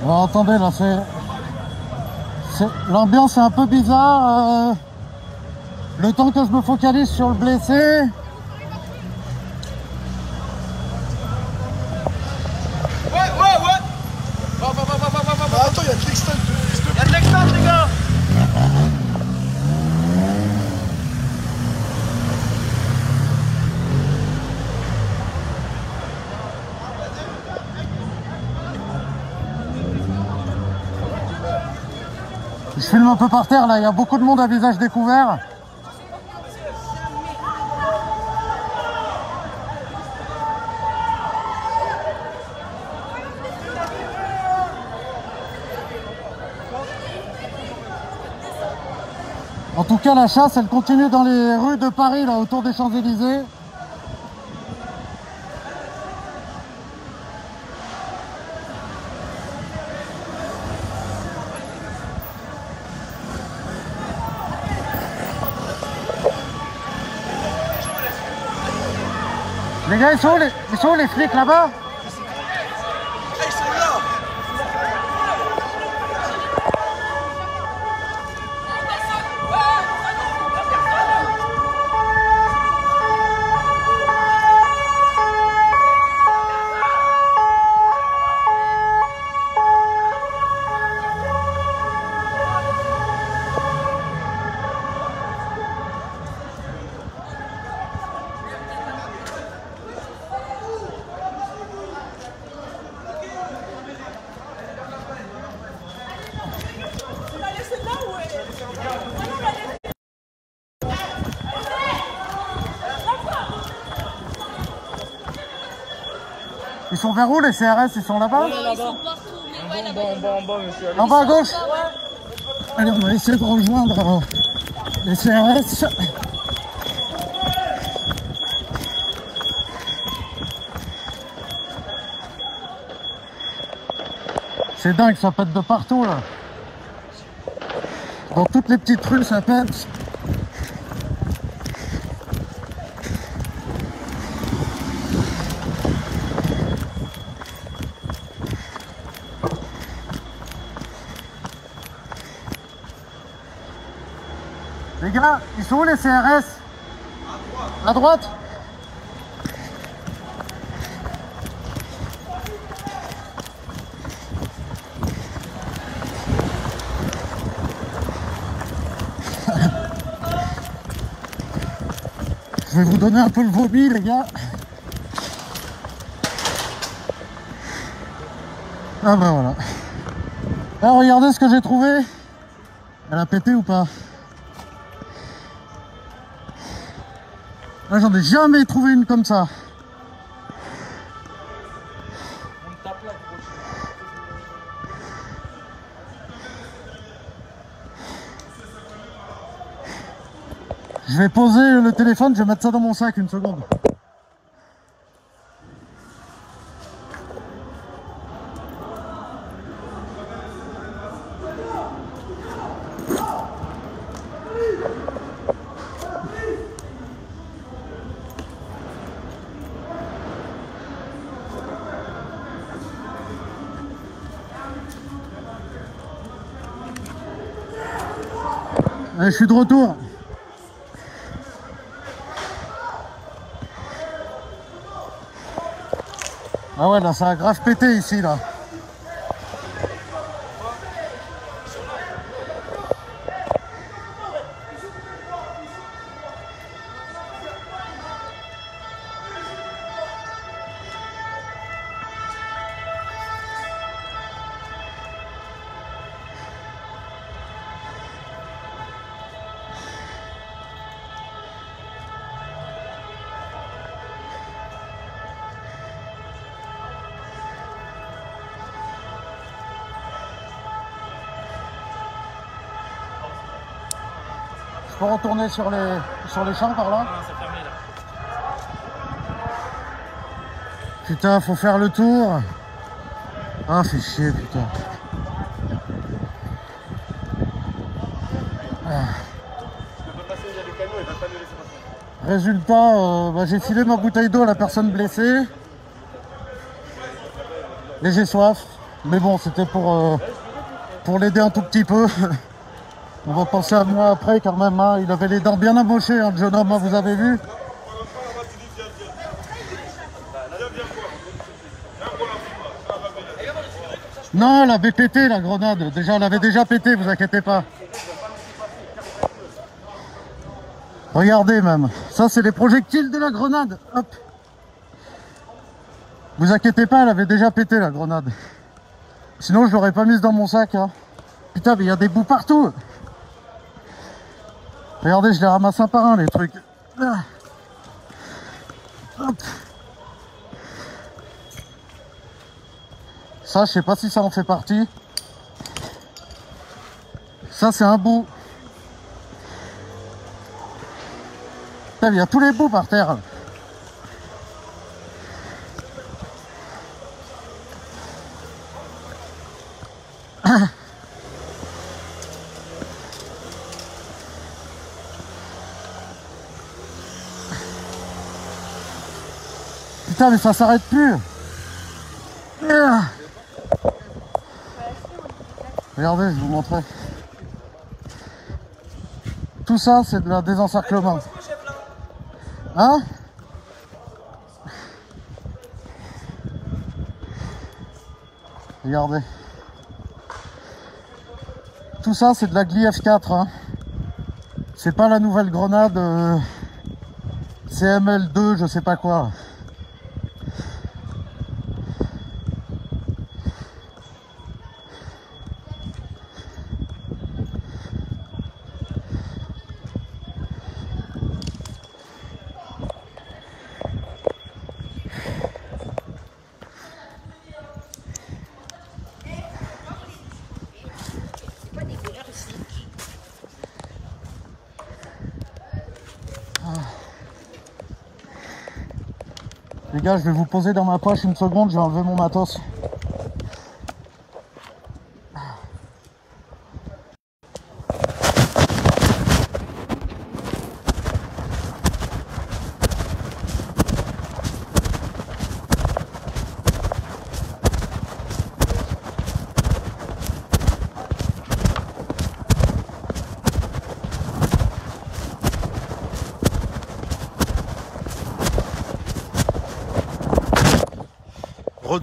Alors, attendez, là, c'est... L'ambiance est un peu bizarre. Euh... Le temps que je me focalise sur le blessé... Je filme un peu par terre là, il y a beaucoup de monde à visage découvert. En tout cas, la chasse, elle continue dans les rues de Paris, là, autour des Champs-Élysées. Les gars, ils sont où les, ils sont où les flics là-bas? Ils sont là. Ils sont vers où les C R S? Ils sont là-bas? Ils sont partout, mais ouais, là-bas. En bas, en bas, monsieur. En bas à gauche? Allez, on va essayer de rejoindre les C R S. C'est dingue, ça pète de partout là. Dans toutes les petites rues, ça pète. Les gars, ils sont où les C R S? À droite. À droite? Je vais vous donner un peu le vomi, les gars. Ah ben voilà. Alors regardez ce que j'ai trouvé. Elle a pété ou pas? Là, j'en ai jamais trouvé une comme ça. Je vais poser le téléphone, je vais mettre ça dans mon sac une seconde. Allez, je suis de retour. Ah ouais, là, ça a grave pété ici, là. Je peux retourner sur les, sur les champs par là. Non, c'est fermé là. Putain, faut faire le tour. Ah, c'est chier, putain. Résultat, euh, bah, j'ai filé ma bouteille d'eau à la personne blessée. Et j'ai soif. Mais bon, c'était pour, euh, pour l'aider un tout petit peu. On va penser à moi après quand même. Hein. Il avait les dents bien embauchées, hein, le jeune homme, hein, vous avez vu. Non, elle avait pété la grenade. Déjà, elle avait déjà pété, vous inquiétez pas. Regardez même, ça c'est les projectiles de la grenade, hop. Vous inquiétez pas, elle avait déjà pété la grenade. Sinon je l'aurais pas mise dans mon sac. Hein. Putain, mais il y a des bouts partout. Regardez, je les ramasse un par un les trucs. Hop. Ça, je sais pas si ça en fait partie. Ça c'est un bout. Il y a tous les bouts par terre. Putain, mais ça s'arrête plus. Regardez, je vous montrerai. Tout ça, c'est de la désencerclement. Hein? Regardez. Tout ça, c'est de la G L I F quatre. Hein. C'est pas la nouvelle grenade euh, C M L deux, je sais pas quoi. Les gars, je vais vous poser dans ma poche une seconde, je vais enlever mon matos.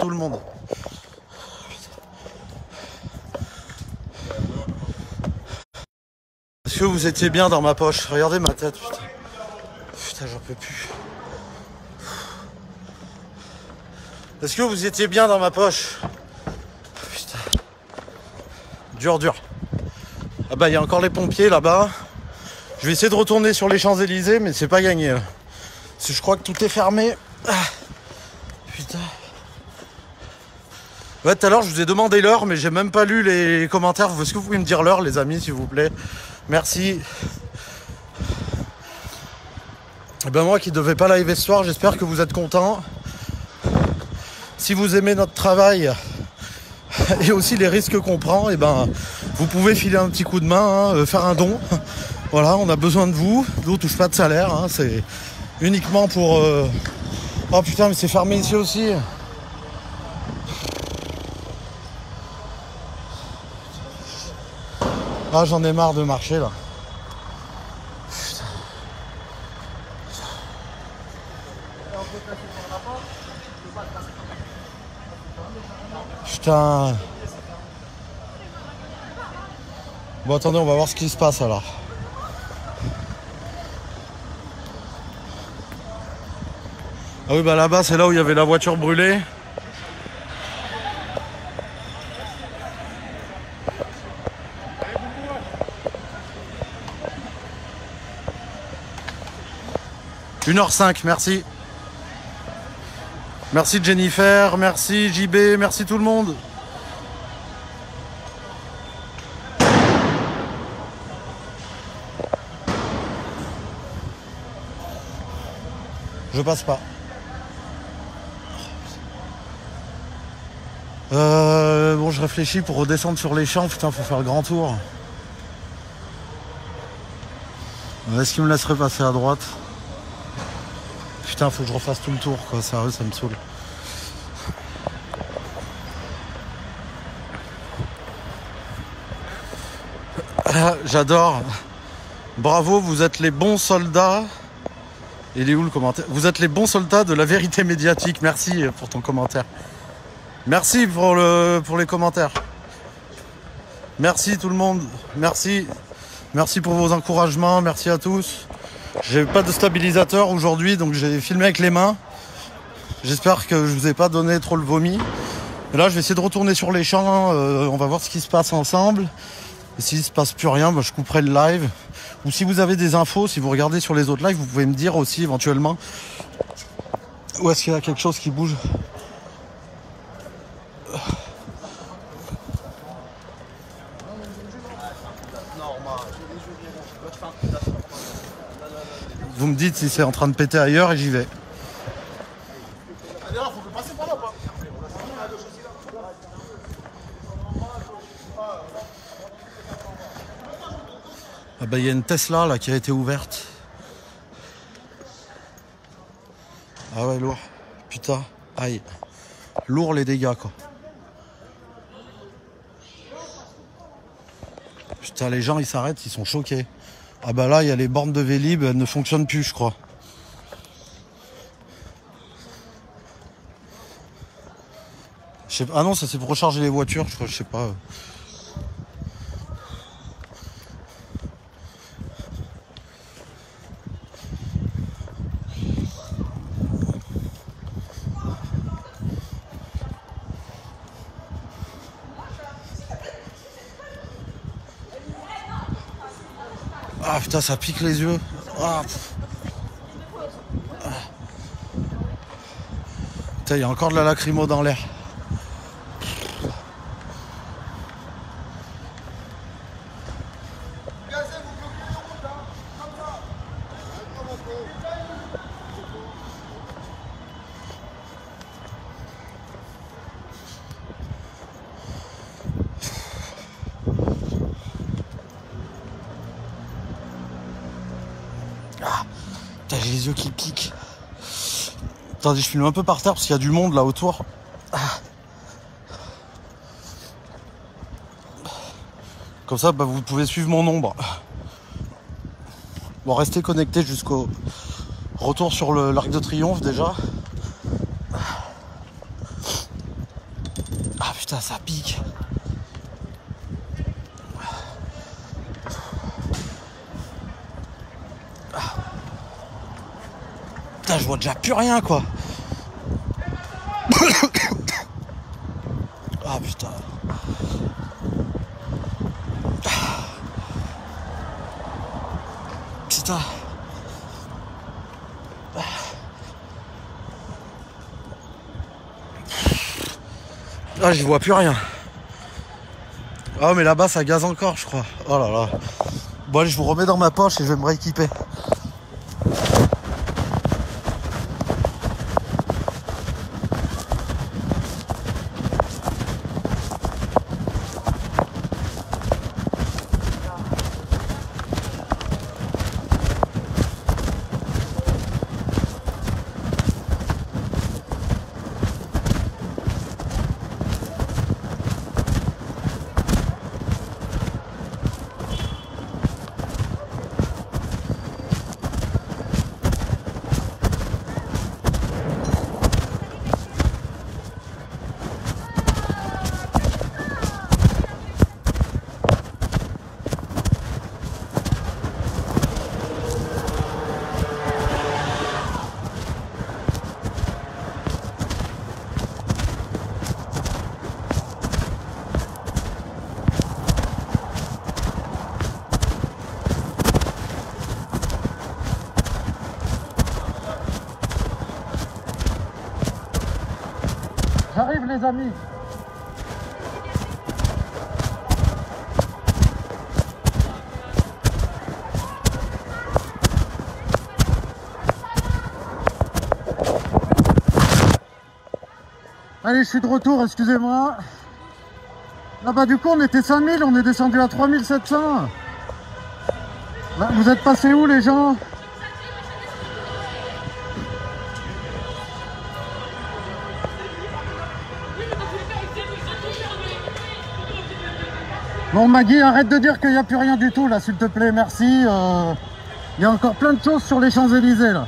Tout le monde. Est-ce que vous étiez bien dans ma poche? Regardez ma tête, putain. Putain, j'en peux plus. Est-ce que vous étiez bien dans ma poche? Putain. Dur, dur. Ah bah, il y a encore les pompiers là-bas. Je vais essayer de retourner sur les Champs-Élysées, mais c'est pas gagné. Là. Parce que je crois que tout est fermé. Ah. Putain. Ouais, tout à l'heure, je vous ai demandé l'heure, mais j'ai même pas lu les commentaires. Est-ce que vous pouvez me dire l'heure, les amis, s'il vous plaît? Merci. Et ben moi qui devais pas live ce soir, j'espère que vous êtes contents. Si vous aimez notre travail et aussi les risques qu'on prend, et ben vous pouvez filer un petit coup de main, hein, faire un don. Voilà, on a besoin de vous. Nous, on touche pas de salaire, hein, c'est uniquement pour... Euh... Oh putain, mais c'est fermé ici aussi. Ah, j'en ai marre de marcher là. Putain. Putain. Bon, attendez, on va voir ce qui se passe alors. Ah oui, bah là-bas, c'est là où il y avait la voiture brûlée. une heure cinq, merci. Merci Jennifer, merci J B, merci tout le monde. Je passe pas. Euh, bon, je réfléchis pour redescendre sur les champs. Putain, faut faire le grand tour. Est-ce qu'il me laisserait passer à droite? Putain, faut que je refasse tout le tour, quoi. Sérieux, ça me saoule. J'adore. Bravo, vous êtes les bons soldats. Il est où le commentaire? Vous êtes les bons soldats de la vérité médiatique. Merci pour ton commentaire. Merci pour, le, pour les commentaires. Merci tout le monde. Merci. Merci pour vos encouragements. Merci à tous. J'ai pas de stabilisateur aujourd'hui, donc j'ai filmé avec les mains. J'espère que je vous ai pas donné trop le vomi. Et là, je vais essayer de retourner sur les champs. Euh, on va voir ce qui se passe ensemble. Et s'il ne se passe plus rien, ben je couperai le live. Ou si vous avez des infos, si vous regardez sur les autres lives, vous pouvez me dire aussi éventuellement où est-ce qu'il y a quelque chose qui bouge. Vous me dites si c'est en train de péter ailleurs et j'y vais. Ah bah, il y a une Tesla là qui a été ouverte. Ah ouais, lourd. Putain, aïe. Lourd les dégâts, quoi. Putain, les gens ils s'arrêtent, ils sont choqués. Ah bah là, il y a les bornes de Vélib, elles ne fonctionnent plus, je crois. Je sais pas. Ah non, ça c'est pour recharger les voitures, je crois, je sais pas. Ah putain, ça pique les yeux. Ah. Putain, il y a encore de la lacrymo dans l'air. Attendez, je filme un peu par terre parce qu'il y a du monde là autour. Comme ça, bah, vous pouvez suivre mon ombre. Bon, restez connectés jusqu'au retour sur l'Arc de Triomphe déjà. Ah putain, ça pique. Je vois déjà plus rien, quoi. Ah putain. Putain. Ah, j'y vois plus rien. Ah mais là-bas ça gaze encore, je crois. Oh là là. Bon allez, je vous remets dans ma poche et je vais me rééquiper. Les amis, Allez, je suis de retour, excusez-moi. Ah bah du coup, on était cinq mille, on est descendu à trois mille sept cents. Bah, vous êtes passés où, les gens? Bon, Maggie, arrête de dire qu'il n'y a plus rien du tout, là, s'il te plaît, merci. Euh, il y a encore plein de choses sur les Champs-Élysées, là.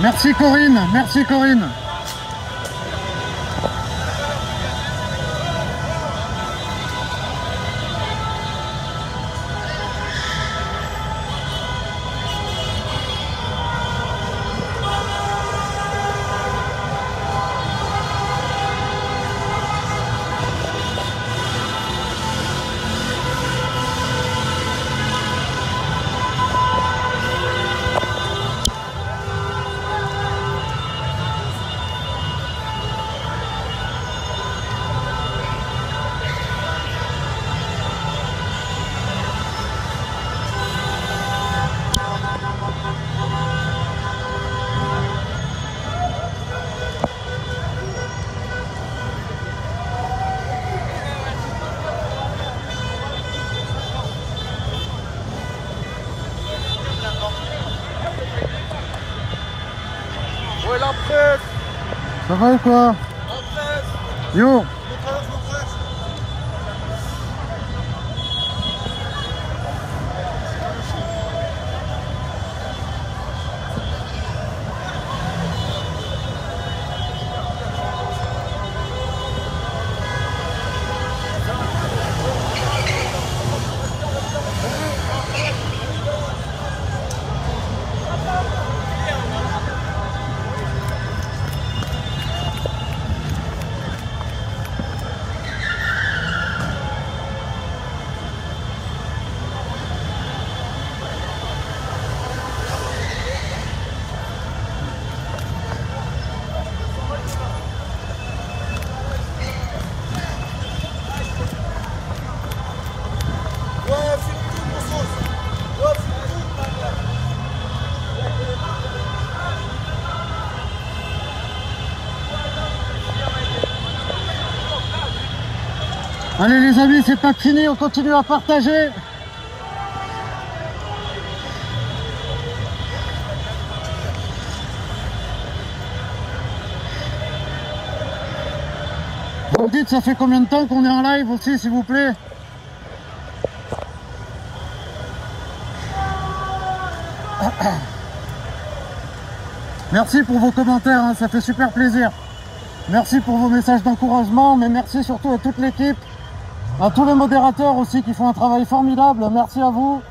Merci Corinne, merci Corinne. Ça va ou quoi? Yo! Allez les amis, c'est pas fini, on continue à partager. Vous dites, ça fait combien de temps qu'on est en live aussi, s'il vous plaît? Merci pour vos commentaires, hein, ça fait super plaisir. Merci pour vos messages d'encouragement, mais merci surtout à toute l'équipe, à tous les modérateurs aussi qui font un travail formidable. Merci à vous.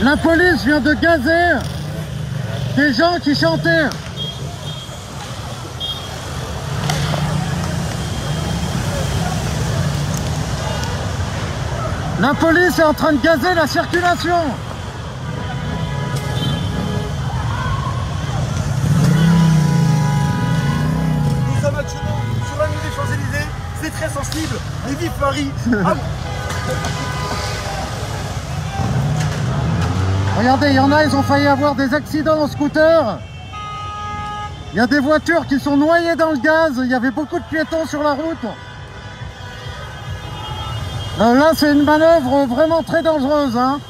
La police vient de gazer des gens qui chantaient. La police est en train de gazer la circulation. Nous sommes actuellement sur la rue des Champs-Élysées, c'est très sensible. Et vive Paris. Ah bon. Regardez, il y en a, ils ont failli avoir des accidents en scooter. Il y a des voitures qui sont noyées dans le gaz. Il y avait beaucoup de piétons sur la route. Euh, là, c'est une manœuvre vraiment très dangereuse, hein.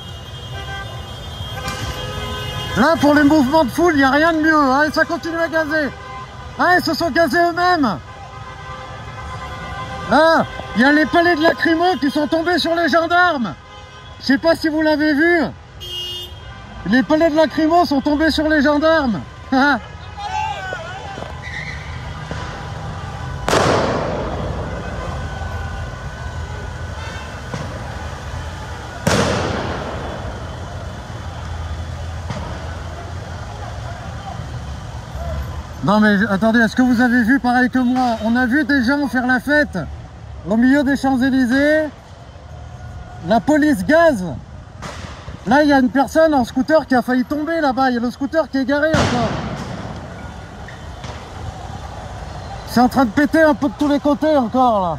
Là, pour les mouvements de foule, il n'y a rien de mieux. Hein, et ça continue à gazer. Ah, ils se sont gazés eux-mêmes. Là, il y a les palets de lacrymo qui sont tombés sur les gendarmes. Je ne sais pas si vous l'avez vu. Les palets de lacrymo sont tombés sur les gendarmes. Non mais attendez, est-ce que vous avez vu pareil que moi? On a vu des gens faire la fête au milieu des Champs-Élysées. La police gaze. Là, il y a une personne en scooter qui a failli tomber là-bas. Il y a le scooter qui est garé encore. C'est en train de péter un peu de tous les côtés encore,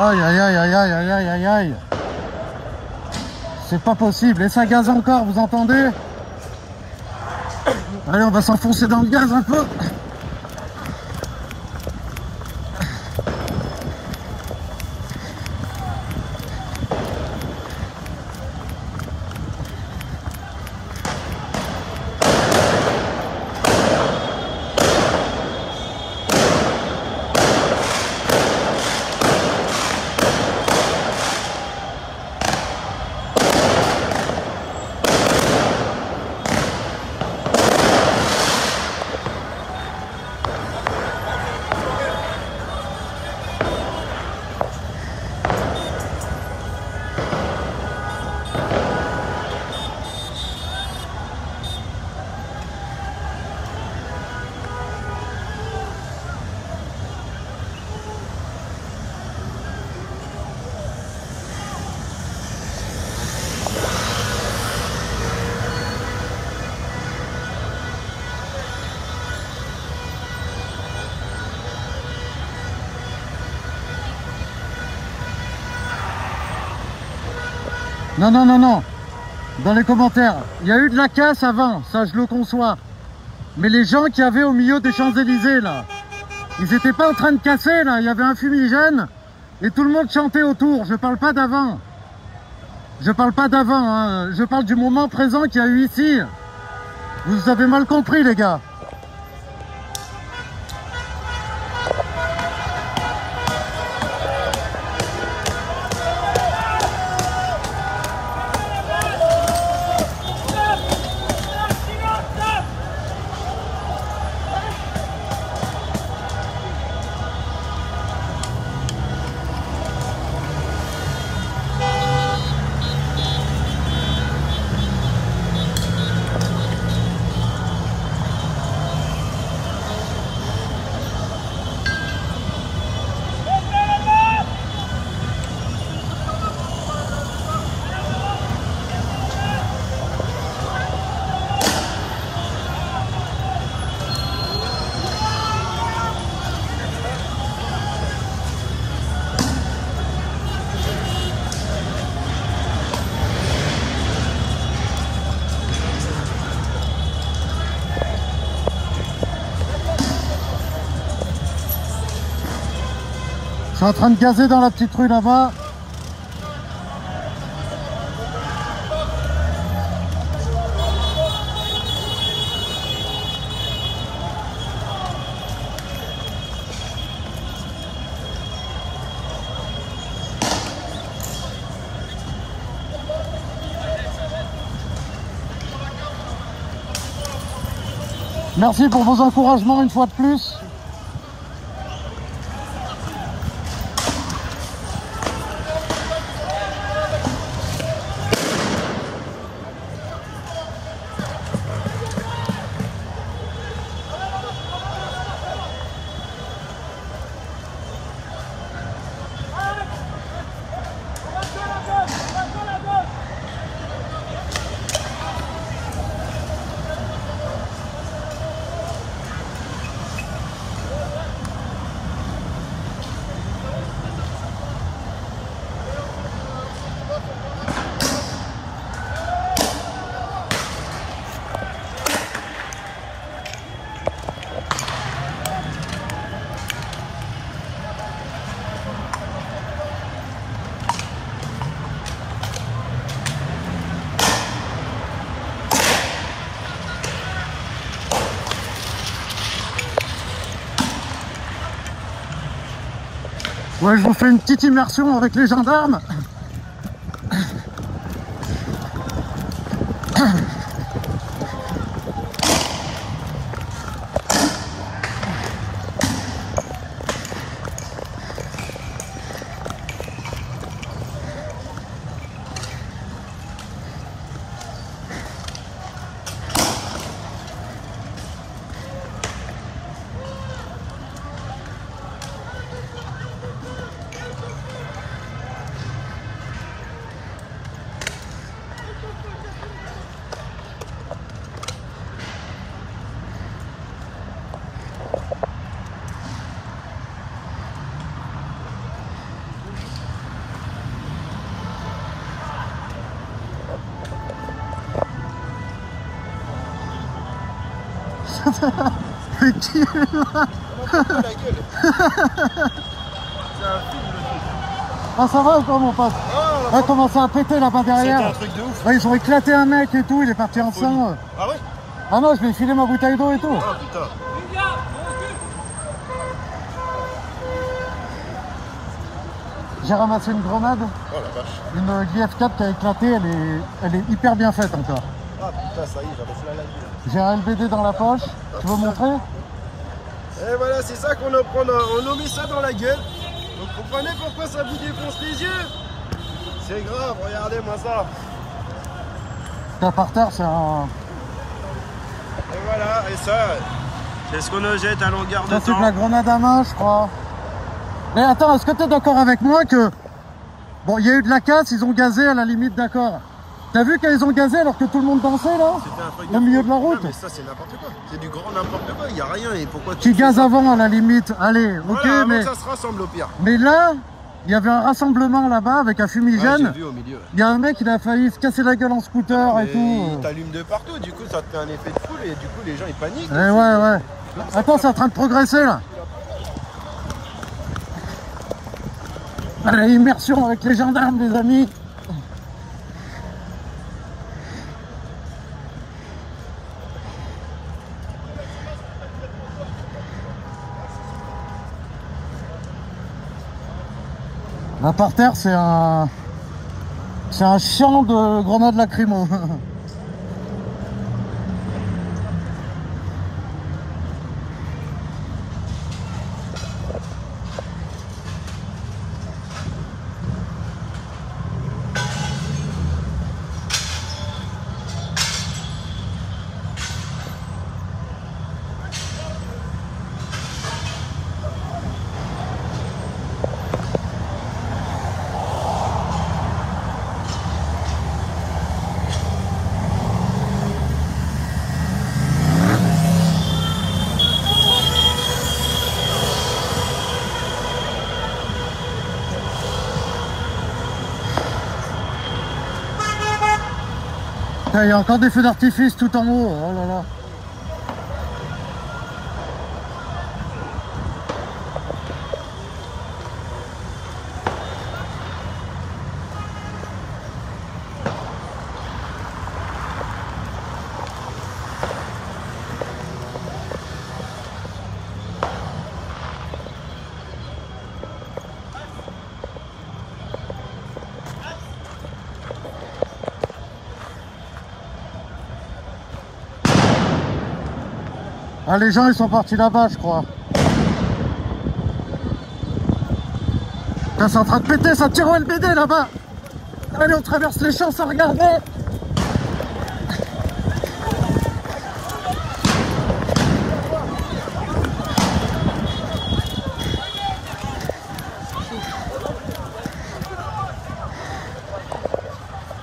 là. Aïe, aïe, aïe, aïe, aïe, aïe, aïe, aïe. C'est pas possible. Et ça gaze encore, vous entendez ? Allez, on va s'enfoncer dans le gaz un peu. Non, non, non, non. Dans les commentaires, il y a eu de la casse avant, ça je le conçois. Mais les gens qui avaient au milieu des Champs-Élysées, là, ils n'étaient pas en train de casser, là. Il y avait un fumigène et tout le monde chantait autour. Je parle pas d'avant. Je parle pas d'avant, hein. Je parle du moment présent qu'il y a eu ici. Vous avez mal compris, les gars. Je suis en train de gazer dans la petite rue là-bas. Merci pour vos encouragements une fois de plus. Ouais, je vous fais une petite immersion avec les gendarmes. Mais qui est là? On a coupé la gueule. C'est un film, le truc. Ah, ça va ou quoi, mon pote? Oh, on a commencé à péter là-bas derrière. C'était un truc de ouf. Ouais, ils ont éclaté un mec et tout, il est parti en sang. Ah ouais? Ah non, je lui ai filé ma bouteille d'eau et tout. Ah putain. J'ai ramassé une grenade. Oh la vache. Une G L I F quatre qui a éclaté, elle est, elle est hyper bien faite encore. Ah putain, ça y est, j'avais fait la live. J'ai un L B D dans la poche, tu veux montrer? Et voilà, c'est ça qu'on prend, on a mis ça dans la gueule. Donc vous comprenez pourquoi ça vous défonce les yeux? C'est grave, regardez-moi ça. T'as par terre, c'est un... Et voilà, et ça, c'est ce qu'on jette à longueur de temps. C'est de la grenade à main, je crois. Mais attends, est-ce que t'es d'accord avec moi que... Bon, il y a eu de la casse, ils ont gazé à la limite, d'accord. T'as vu qu'ils ont gazé alors que tout le monde dansait là, au milieu de la route? Non, mais ça c'est n'importe quoi, c'est du grand n'importe quoi, il n'y a rien et pourquoi tu... Qui gazes avant à la limite, allez, voilà, ok mais... ça se rassemble au pire. Mais là, Il y avait un rassemblement là-bas avec un fumigène. Ouais, j'ai vu au milieu. Il y a un mec qui a failli se casser la gueule en scooter mais et tout. T'allumes de partout, du coup ça te fait un effet de foule et du coup les gens ils paniquent. Et ouais, ouais. Attends, c'est en train de progresser là. Allez, immersion avec les gendarmes, les amis. Là par terre, c'est un... c'est un champ de grenades lacrymo. Il y a encore des feux d'artifice tout en haut, oh là là. Ah, les gens ils sont partis là-bas je crois. C'est en train de péter, ça tire au L B D là-bas. Allez, on traverse les champs sans regarder.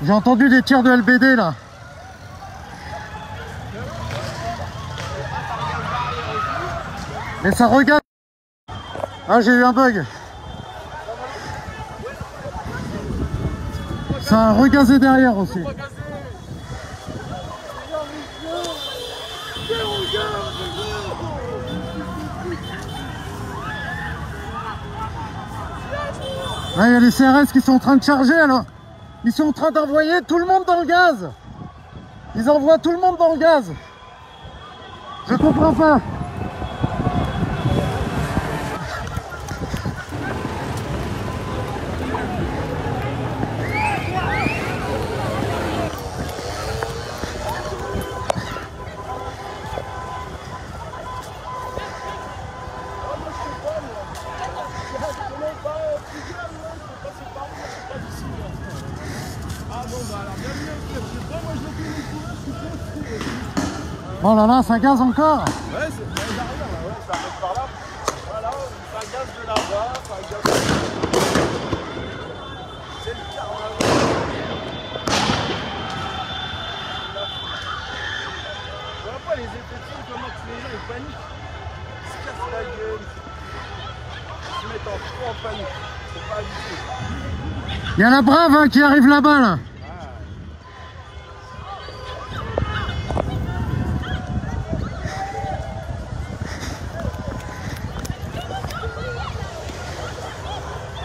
J'ai entendu des tirs de L B D là. Mais ça regarde. Ah, j'ai eu un bug. Ça a regazé derrière aussi. Là, il y a les C R S qui sont en train de charger alors. Ils sont en train d'envoyer tout le monde dans le gaz. Ils envoient tout le monde dans le gaz. Je comprends pas. Oh là là, ça gaze encore. Ouais, c'est bien derrière là, ouais, ça passe par là. Voilà, ça gaze de là-bas, ça gaze de là-bas. C'est le carnaval. Voilà pas les effets de fil, comment les gens ils paniquent. Ils se cassent la gueule. Ils se mettent en trop en panique. C'est pas habitué. Il y a la brave hein, qui arrive là-bas là.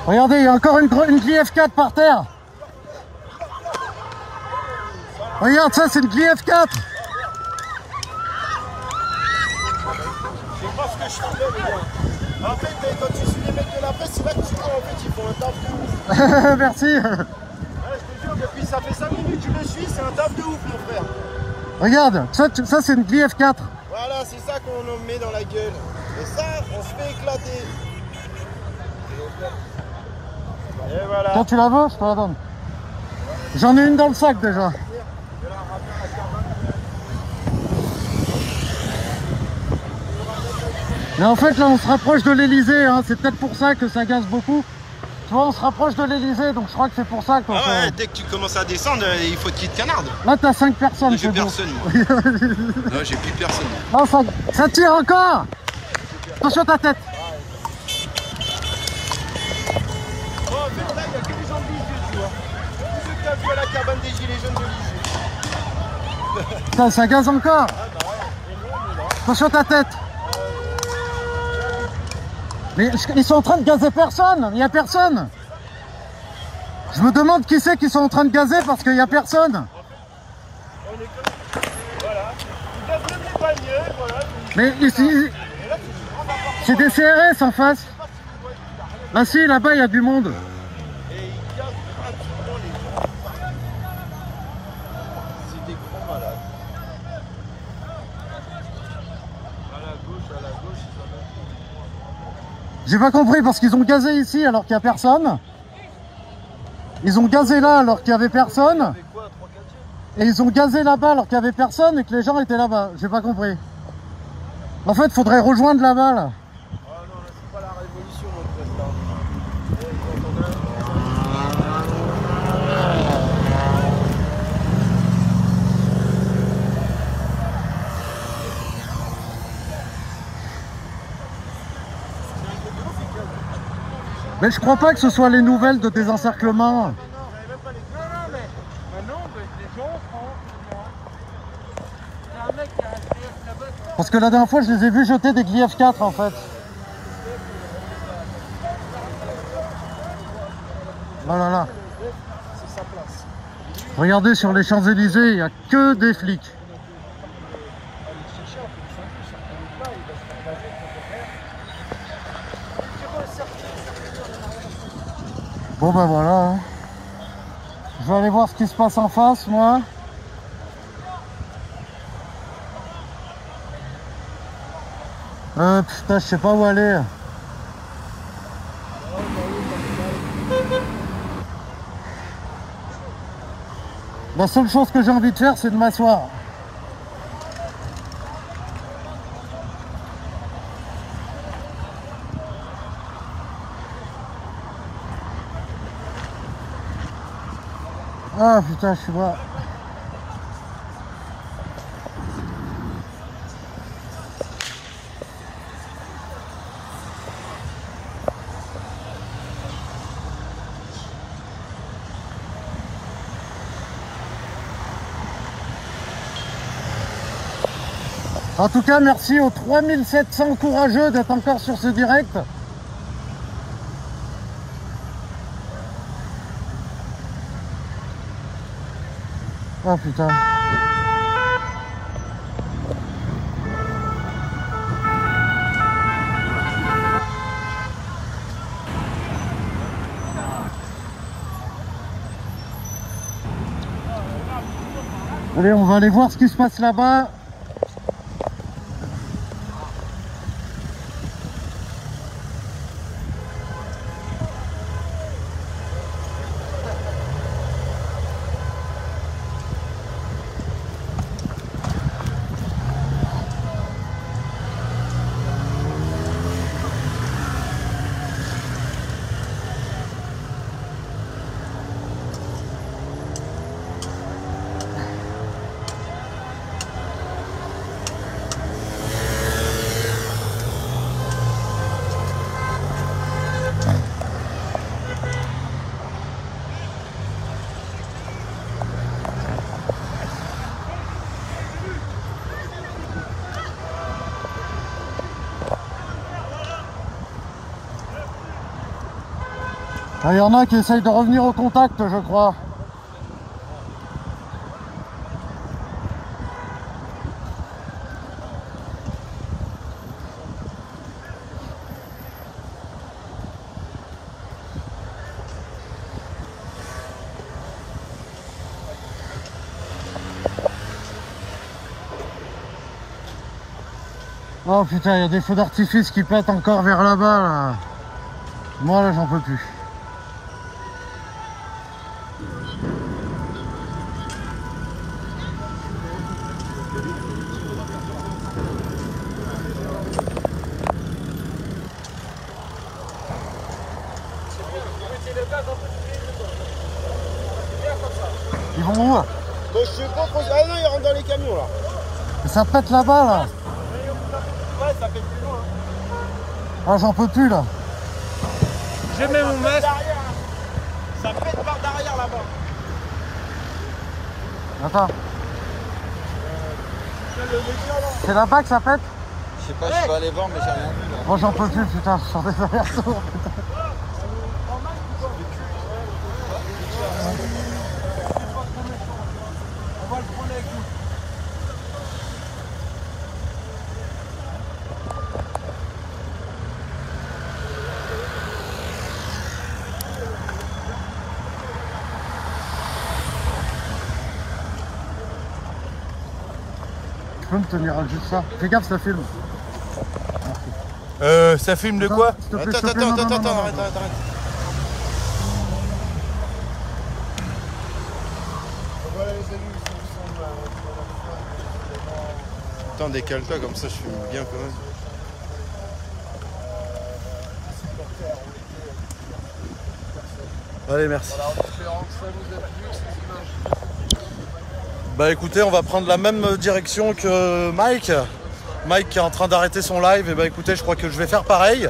Regardez, il y a encore une, une G L I F quatre par terre. Regarde, ça c'est une G L I F quatre. C'est pas ce que je faisais, les gars. En fait, quand tu suis les mecs de la presse, c'est là que tu vois, en fait, ils font un taf de ouf. Merci. Ouais, je te jure, depuis ça fait cinq minutes que je le suis, c'est un taf de ouf, mon frère. Regarde, ça, ça c'est une G L I F quatre. Voilà, c'est ça qu'on nous met dans la gueule. Et ça, on se fait éclater. Et voilà. Toi tu la veux, je te la donne. J'en ai une dans le sac déjà. Mais en fait là on se rapproche de l'Elysée, hein. C'est peut-être pour ça que ça gaze beaucoup. Tu vois, on se rapproche de l'Elysée, donc je crois que c'est pour ça que... Ah ouais, dès que tu commences à descendre, il faut qu'il te canarde. Là t'as cinq personnes. J'ai personne bon. Moi. Non, j'ai plus personne. Non, ça, ça tire encore. Attention à ta tête. cent dix-huit jours. Vous êtes tapés à la cabane des gilets jaunes de l'Élysée. Putain, ça gaz encore. Ah bah ouais. Et nous, on est là. Attention ta tête. Mais ils sont en train de gazer personne, il n'y a personne. Je me demande qui c'est qu'ils sont en train de gazer parce qu'il n'y a personne. Voilà, ils gazent même les paniers, voilà. Mais ici, c'est des C R S en face. Bah si, là-bas il y a du monde. Et ils gazent absolument les gens. C'est des grands malades. À la gauche, à la gauche, ils en mettent. J'ai pas compris parce qu'ils ont gazé ici alors qu'il n'y a personne. Ils ont gazé là alors qu'il n'y avait personne. Et ils ont gazé là-bas alors qu'il n'y avait personne et que les gens étaient là-bas. J'ai pas compris. En fait, il faudrait rejoindre là-bas là. Oh non, là c'est pas la révolution en fait là. Mais je crois pas que ce soit les nouvelles de désencerclement. Parce que la dernière fois, je les ai vus jeter des G L I F quatre en fait. Oh là là. Regardez sur les Champs-Élysées, il n'y a que des flics. Bon ben voilà. Je vais aller voir ce qui se passe en face, moi. Euh, putain, je sais pas où aller. La seule chose que j'ai envie de faire, c'est de m'asseoir. Ah putain, je suis pas... En tout cas, merci aux trois mille sept cents courageux d'être encore sur ce direct. Oh putain. Allez, on va aller voir ce qui se passe là-bas. Il y en a qui essayent de revenir au contact, je crois. Oh putain, il y a des feux d'artifice qui pètent encore vers là-bas, là. Moi, là, j'en peux plus. Ils vont où là? Bah, je sais pas, quand... Ah non, ils rentrent dans les camions là. Mais ça pète là-bas là. Ouais, ça pète plus loin. Ah, j'en peux plus là. J'ai mis mon masque. Ça pète par derrière là-bas. Attends. C'est là-bas que ça pète? Je sais pas, je suis pas allé voir mais j'ai rien vu là. Moi j'en peux plus putain, je sors des allers-retours. Tu peux me tenir juste ça? Fais gaffe, ça filme. Merci. Euh, ça filme de attends, quoi? Attends, plaît, attends, attends, non, attends, non, non, arrête, non. arrête, arrête. Attends, décale-toi, comme ça je filme bien quand même. Allez, merci. Voilà, en espérant que ça vous a plu, ces images. Bah écoutez, on va prendre la même direction que Mike. Mike qui est en train d'arrêter son live. Et bah écoutez, je crois que je vais faire pareil.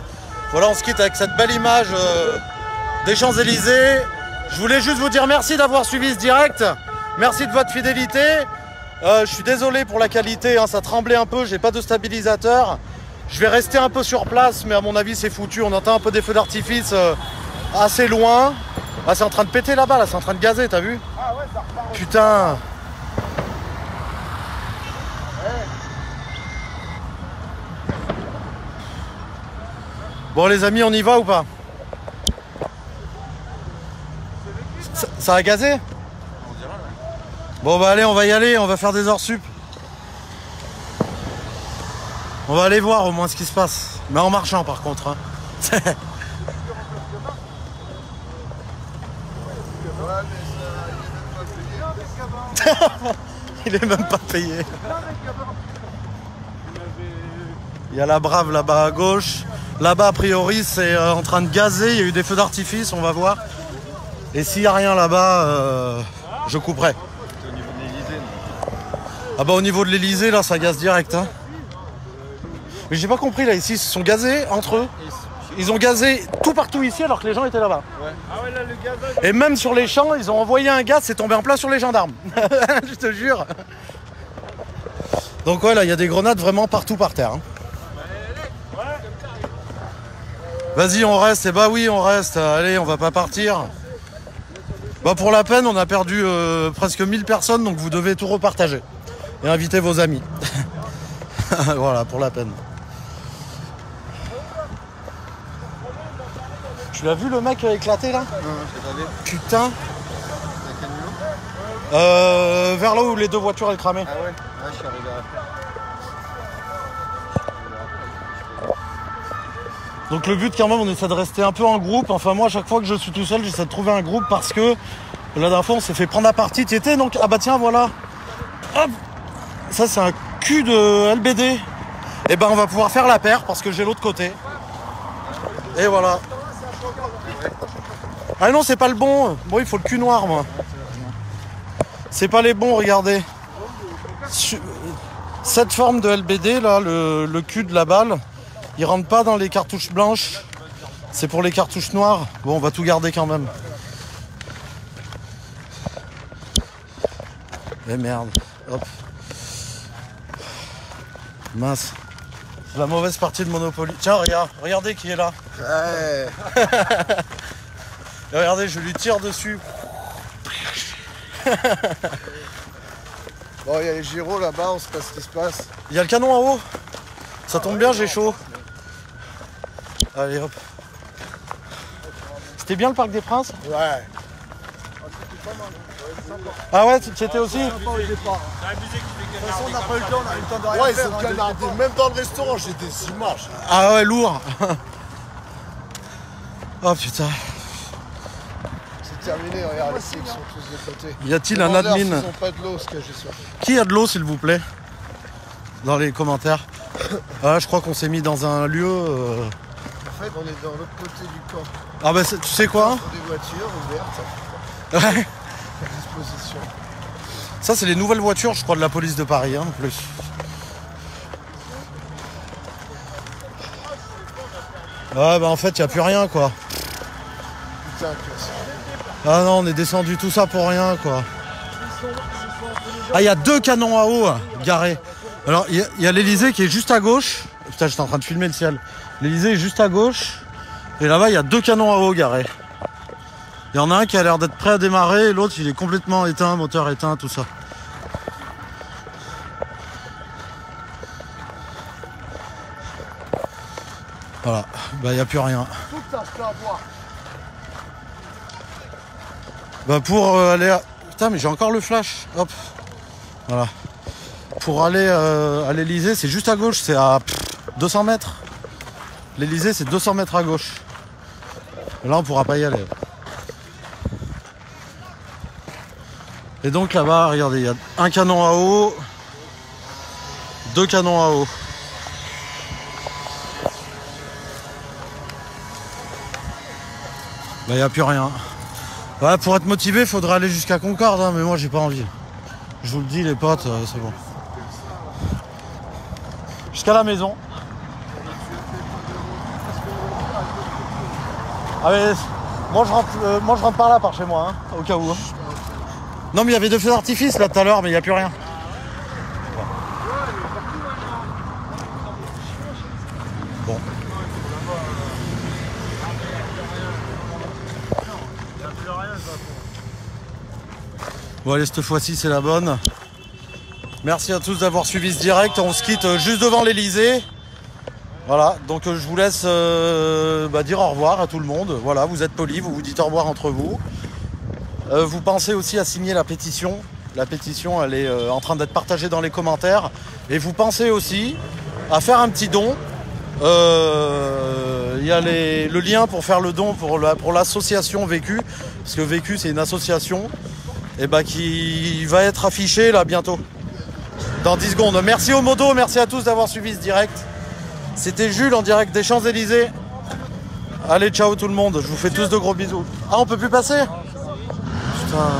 Voilà, on se quitte avec cette belle image euh, des Champs-Élysées. Je voulais juste vous dire merci d'avoir suivi ce direct. Merci de votre fidélité. Euh, je suis désolé pour la qualité, hein, ça tremblait un peu, j'ai pas de stabilisateur. Je vais rester un peu sur place, mais à mon avis c'est foutu. On entend un peu des feux d'artifice euh, assez loin. Ah, c'est en train de péter là-bas, là, là c'est en train de gazer, t'as vu? Ah ouais, ça repart. Putain. Bon les amis, on y va ou pas? Ça, ça a gazé? On dirait, ouais. Bon bah allez, on va y aller, on va faire des heures sup. On va aller voir au moins ce qui se passe. Mais en marchant par contre. Hein. Il est même pas payé. Il y a la brave là-bas à gauche. Là-bas, a priori, c'est euh, en train de gazer. Il y a eu des feux d'artifice, on va voir. Et s'il n'y a rien là-bas, euh, je couperai. C'est au niveau de l'Élysée, non? Ah bah au niveau de l'Élysée, là, ça gaze direct. Hein. Mais j'ai pas compris, là, ici, ils se sont gazés entre eux. Ils ont gazé tout partout ici, alors que les gens étaient là-bas. Et même sur les champs, ils ont envoyé un gaz, c'est tombé en plein sur les gendarmes. Je te jure. Donc ouais, là, il y a des grenades vraiment partout par terre. Hein. Vas-y, on reste, et bah oui, on reste, allez, on va pas partir. Bah pour la peine, on a perdu euh, presque mille personnes, donc vous devez tout repartager. Et inviter vos amis. Voilà, pour la peine. Tu l'as vu le mec éclater là? Non, non, je l'ai pas vu. Putain. Euh, vers là où les deux voitures elles cramaient. Ah ouais, ouais je suis arrivé à... Donc le but quand même, on essaie de rester un peu en groupe. Enfin moi, à chaque fois que je suis tout seul, j'essaie de trouver un groupe parce que la dernière fois, on s'est fait prendre à partie. Tu étais donc... Ah bah tiens, voilà. Hop. Ça, c'est un cul de L B D. Et ben, on va pouvoir faire la paire parce que j'ai l'autre côté. Et voilà. Ah non, c'est pas le bon. Bon, il faut le cul noir, moi. C'est pas les bons, regardez. Cette forme de L B D, là, le, le cul de la balle. Il rentre pas dans les cartouches blanches, c'est pour les cartouches noires. Bon, on va tout garder quand même. Eh merde, hop. Mince. C'est la mauvaise partie de Monopoly. Tiens, regarde, regardez qui est là. Ouais. Regardez, je lui tire dessus. Bon, il y a les gyros là-bas, on sait pas ce qui se passe. Il y a le canon en haut. Ça tombe bien, j'ai chaud. Allez hop. C'était bien le Parc des Princes? Ouais. Ah ouais, tu étais aussi? Ouais, ils ont canardé. Même dans le restaurant, j'étais si marche. Ah ouais, lourd. Oh putain. C'est terminé, regarde, ici, ils sont tous de côté. Y a-t-il un admin? Qui a de l'eau, s'il vous plaît? Dans les commentaires. Ah, je crois qu'on s'est mis dans un lieu... Euh... En fait, on est dans l'autre côté du camp. Ah bah tu sais quoi? Des voitures ouvertes. Ouais. À disposition. Ça c'est les nouvelles voitures je crois de la police de Paris hein, en plus. Ouais bah en fait il n'y a plus rien quoi. Putain, Ah non, on est descendu tout ça pour rien, quoi. Ah, il y a deux canons à eau garés. Alors, il y a, a l'Élysée qui est juste à gauche. Putain, j'étais en train de filmer le ciel. L'Élysée est juste à gauche. Et là-bas, il y a deux canons à eau garés. Il y en a un qui a l'air d'être prêt à démarrer, l'autre, il est complètement éteint, moteur éteint, tout ça. Voilà, bah il n'y a plus rien. Bah pour euh, aller à... Putain, mais j'ai encore le flash. Hop. Voilà. Pour aller euh, à l'Elysée, c'est juste à gauche, c'est à deux cents mètres. L'Elysée, c'est deux cents mètres à gauche. Là, on ne pourra pas y aller. Et donc là-bas, regardez, il y a un canon à eau, deux canons à eau. Bah, il n'y a plus rien. Bah, pour être motivé, il faudra aller jusqu'à Concorde, hein, mais moi, j'ai pas envie. Je vous le dis, les potes, euh, c'est bon. Jusqu'à la maison. Ah, mais moi, je rentre, euh, moi, je rentre par là, par chez moi, hein, au cas où. Hein. Non, mais il y avait deux feux d'artifice là tout à l'heure, mais il n'y a plus rien. Bon. Bon, allez, cette fois-ci, c'est la bonne. Merci à tous d'avoir suivi ce direct. On se quitte juste devant l'Elysée. Voilà, donc je vous laisse euh, bah, dire au revoir à tout le monde. Voilà, vous êtes polis, vous vous dites au revoir entre vous. Euh, vous pensez aussi à signer la pétition. La pétition, elle est euh, en train d'être partagée dans les commentaires. Et vous pensez aussi à faire un petit don. Euh, y a les, le lien pour faire le don pour la, pour l'association Vécu. Parce que Vécu, c'est une association et bah, qui va être affichée là bientôt. Dans dix secondes. Merci aux modos, merci à tous d'avoir suivi ce direct. C'était Jules en direct des Champs-Élysées. Allez, ciao tout le monde. Je vous fais tous de gros bisous. Ah, on peut plus passer ? Putain.